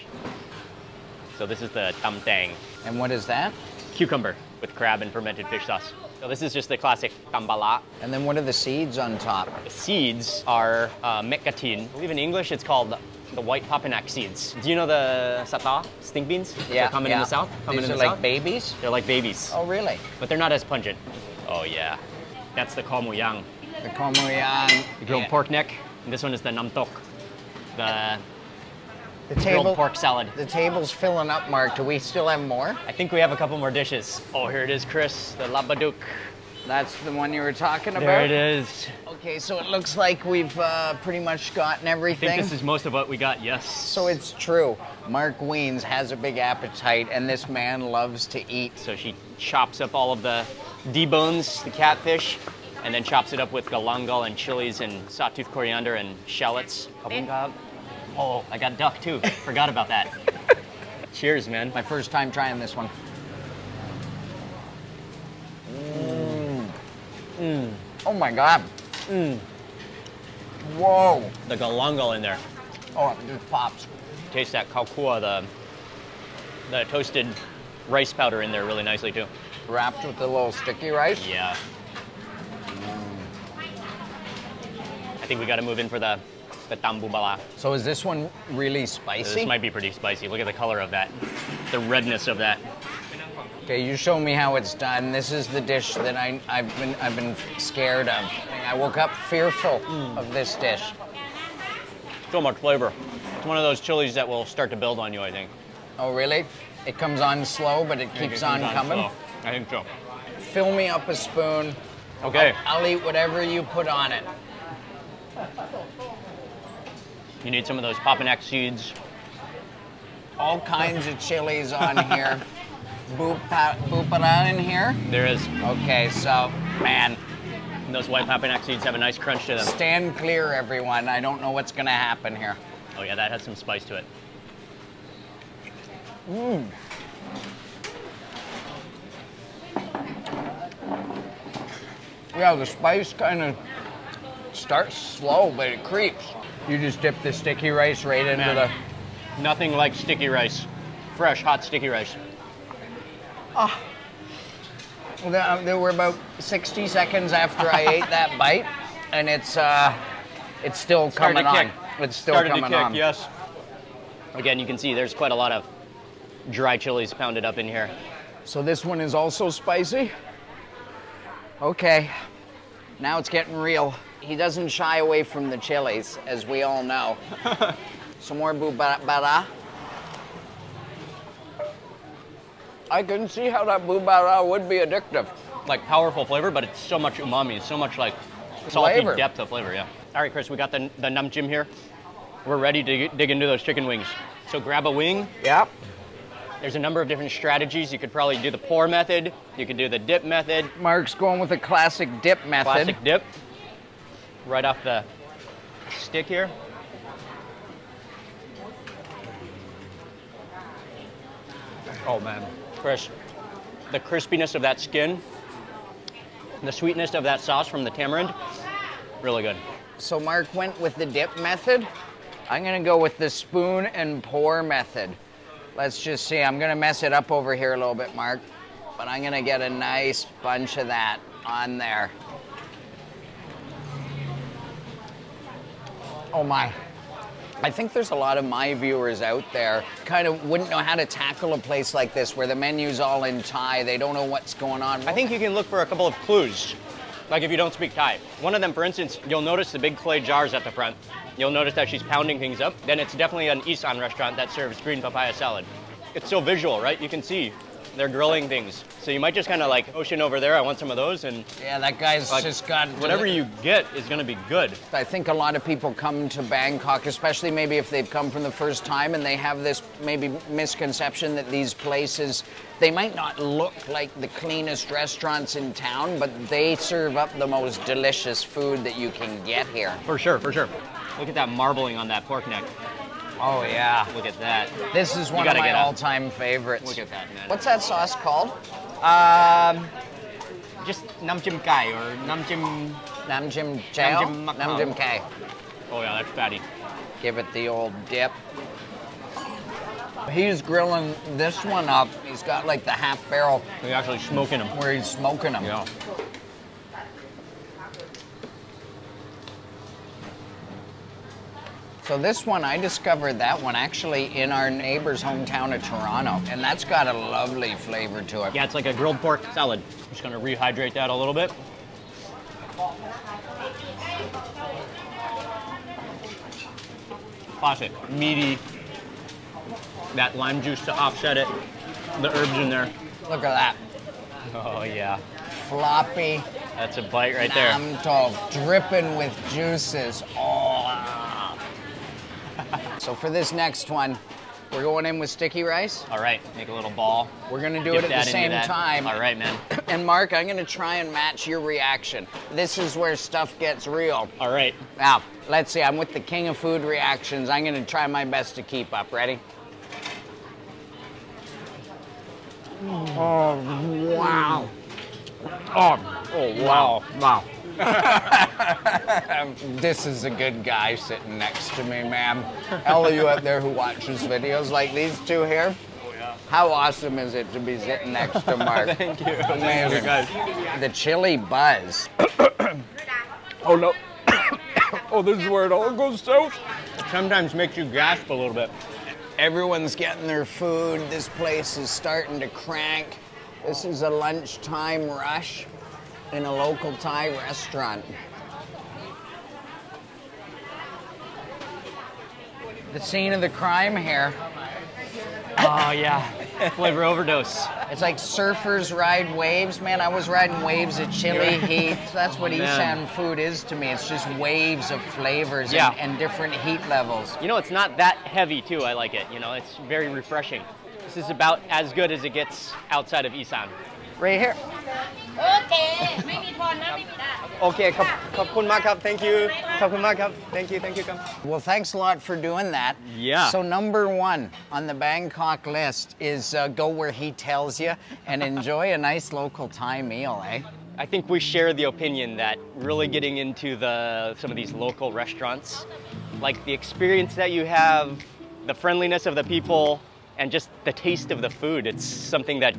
So this is the tam tang. And what is that? Cucumber with crab and fermented fish sauce. So this is just the classic tambala. And then what are the seeds on top? The seeds are uh, mekatin. I believe in English it's called the white papinack seeds. Do you know the sata, stink beans? Yeah, They're common yeah. in the south. Common These in are the like south. babies? They're like babies. Oh, really? But they're not as pungent. Oh, yeah. That's the kho mu yang. The kho mu yang. The grilled yeah. pork neck. And this one is the nam tok. The, the grilled table, pork salad. The table's filling up, Mark. Do we still have more? I think we have a couple more dishes. Oh, here it is, Chris. The labaduk. That's the one you were talking about? There it is. Okay, so it looks like we've uh, pretty much gotten everything. I think this is most of what we got, yes. So it's true. Mark Wiens has a big appetite, and this man loves to eat. So she chops up all of the debones, the catfish, and then chops it up with galangal and chilies and sawtooth coriander and shallots. Oh, I got duck too. Forgot about that. Cheers, man. My first time trying this one. Mm. Oh my God. Mm. Whoa. The galangal in there. Oh, it just pops. Taste that kalkua, the, the toasted rice powder in there really nicely too. Wrapped with a little sticky rice? Yeah. Mm. I think we gotta move in for the, the tambu bala. So is this one really spicy? This might be pretty spicy. Look at the color of that. The redness of that. Okay, you show me how it's done. This is the dish that I, I've been I've been scared of. I woke up fearful mm. of this dish. So much flavor. It's one of those chilies that will start to build on you, I think. Oh, really? It comes on slow, but it I keeps it on, on coming? Slow. I think so. Fill me up a spoon. Okay. I'll, I'll eat whatever you put on it. You need some of those papinack seeds. All kinds of chilies on here. Buparan in here? There is. Okay, so, man. And those white papinack seeds have a nice crunch to them. Stand clear, everyone. I don't know what's going to happen here. Oh, yeah, that has some spice to it. Mmm. Yeah, the spice kind of starts slow, but it creeps. You just dip the sticky rice right into man. the... Nothing like sticky rice. Fresh, hot sticky rice. Oh. There were about sixty seconds after I ate that bite, and it's uh, it's still coming on. It's still Started coming to kick, on. Yes. Again, you can see there's quite a lot of dry chilies pounded up in here. So this one is also spicy. Okay, now it's getting real. He doesn't shy away from the chilies, as we all know. Some more bubara. I couldn't see how that bubara would be addictive. Like powerful flavor, but it's so much umami. It's so much like salty flavor. depth of flavor, yeah. All right, Chris, we got the, the namjim here. We're ready to dig into those chicken wings. So grab a wing. Yep. There's a number of different strategies. You could probably do the pour method. You could do the dip method. Mark's going with a classic dip method. Classic dip. Right off the stick here. Oh man, Chris, the crispiness of that skin, the sweetness of that sauce from the tamarind, really good. So Mark went with the dip method. I'm gonna go with the spoon and pour method. Let's just see, I'm gonna mess it up over here a little bit, Mark, but I'm gonna get a nice bunch of that on there. Oh my. I think there's a lot of my viewers out there kind of wouldn't know how to tackle a place like this where the menu's all in Thai, they don't know what's going on. I think you can look for a couple of clues, like if you don't speak Thai. One of them, for instance, you'll notice the big clay jars at the front. You'll notice that she's pounding things up. Then it's definitely an Isan restaurant that serves green papaya salad. It's so visual, right? You can see they're grilling things. So you might just kind of like, ocean over there, I want some of those, and... Yeah, that guy's like, just got... Whatever you get is gonna be good. I think a lot of people come to Bangkok, especially maybe if they've come from the first time, and they have this maybe misconception that these places, they might not look like the cleanest restaurants in town, but they serve up the most delicious food that you can get here. For sure, for sure. Look at that marbling on that pork neck. Oh yeah. Look at that. This is one of my all-time favorites. Look at that, man. What's that sauce called? Um, just Nam Chim Kai or Nam Chim... Nam Chim Chao? Nam Chim Kai. Oh yeah, that's fatty. Give it the old dip. He's grilling this one up. He's got like the half barrel. He's actually smoking them. Where he's smoking them. Yeah. So this one, I discovered that one actually in our neighbor's hometown of Toronto, and that's got a lovely flavor to it. Yeah, it's like a grilled pork salad. Just gonna rehydrate that a little bit. Classic, meaty. That lime juice to offset it. The herbs in there. Look at that. Oh yeah. Floppy. That's a bite right there. Nam Tov, dripping with juices. Oh. So for this next one, we're going in with sticky rice. All right, make a little ball. We're gonna do it at the same time. All right, man. And Mark, I'm gonna try and match your reaction. This is where stuff gets real. All right. Now, let's see, I'm with the king of food reactions. I'm gonna try my best to keep up. Ready? Oh, wow. Oh, oh wow, wow. This is a good guy sitting next to me, ma'am. All of you out there who watches videos like these two here, oh, yeah. How awesome is it to be sitting next to Mark? Thank you. Thank you guys. The chili buzz. Oh, no. Oh, this is where it all goes south. Sometimes makes you gasp a little bit. Everyone's getting their food. This place is starting to crank. This is a lunchtime rush in a local Thai restaurant. The scene of the crime here. Oh yeah, flavor overdose. It's like surfers ride waves. Man, I was riding waves of chili heat. That's what oh, Isan food is to me. It's just waves of flavors yeah. and, and different heat levels. You know, it's not that heavy too, I like it. You know, it's very refreshing. This is about as good as it gets outside of Isan. Right here. Okay. Okay, thank you. Thank you, thank you. Well, thanks a lot for doing that. Yeah. So number one on the Bangkok list is uh, go where he tells you and enjoy a nice local Thai meal, eh? I think we share the opinion that really getting into the some of these local restaurants, like the experience that you have, the friendliness of the people, and just the taste of the food, it's something that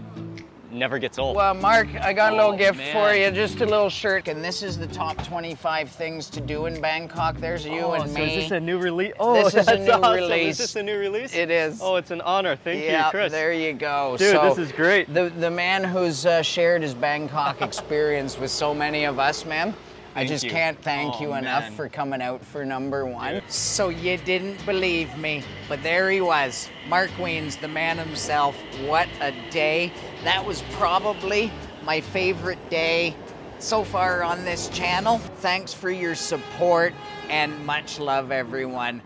never gets old. Well, Mark, I got a little oh, gift man. for you, just a little shirt. And this is the top twenty-five things to do in Bangkok. There's you oh, and so me. Is this a new release? Oh, this is that's a new awesome. release. Is this a new release? It is. Oh, it's an honor. Thank yeah, you, Chris. There you go. Dude, so this is great. The, the man who's uh, shared his Bangkok experience with so many of us, ma'am. I just you. can't thank oh, you enough man. for coming out for number one. Dude. So you didn't believe me, but there he was. Mark Wiens, the man himself. What a day. That was probably my favorite day so far on this channel. Thanks for your support and much love, everyone.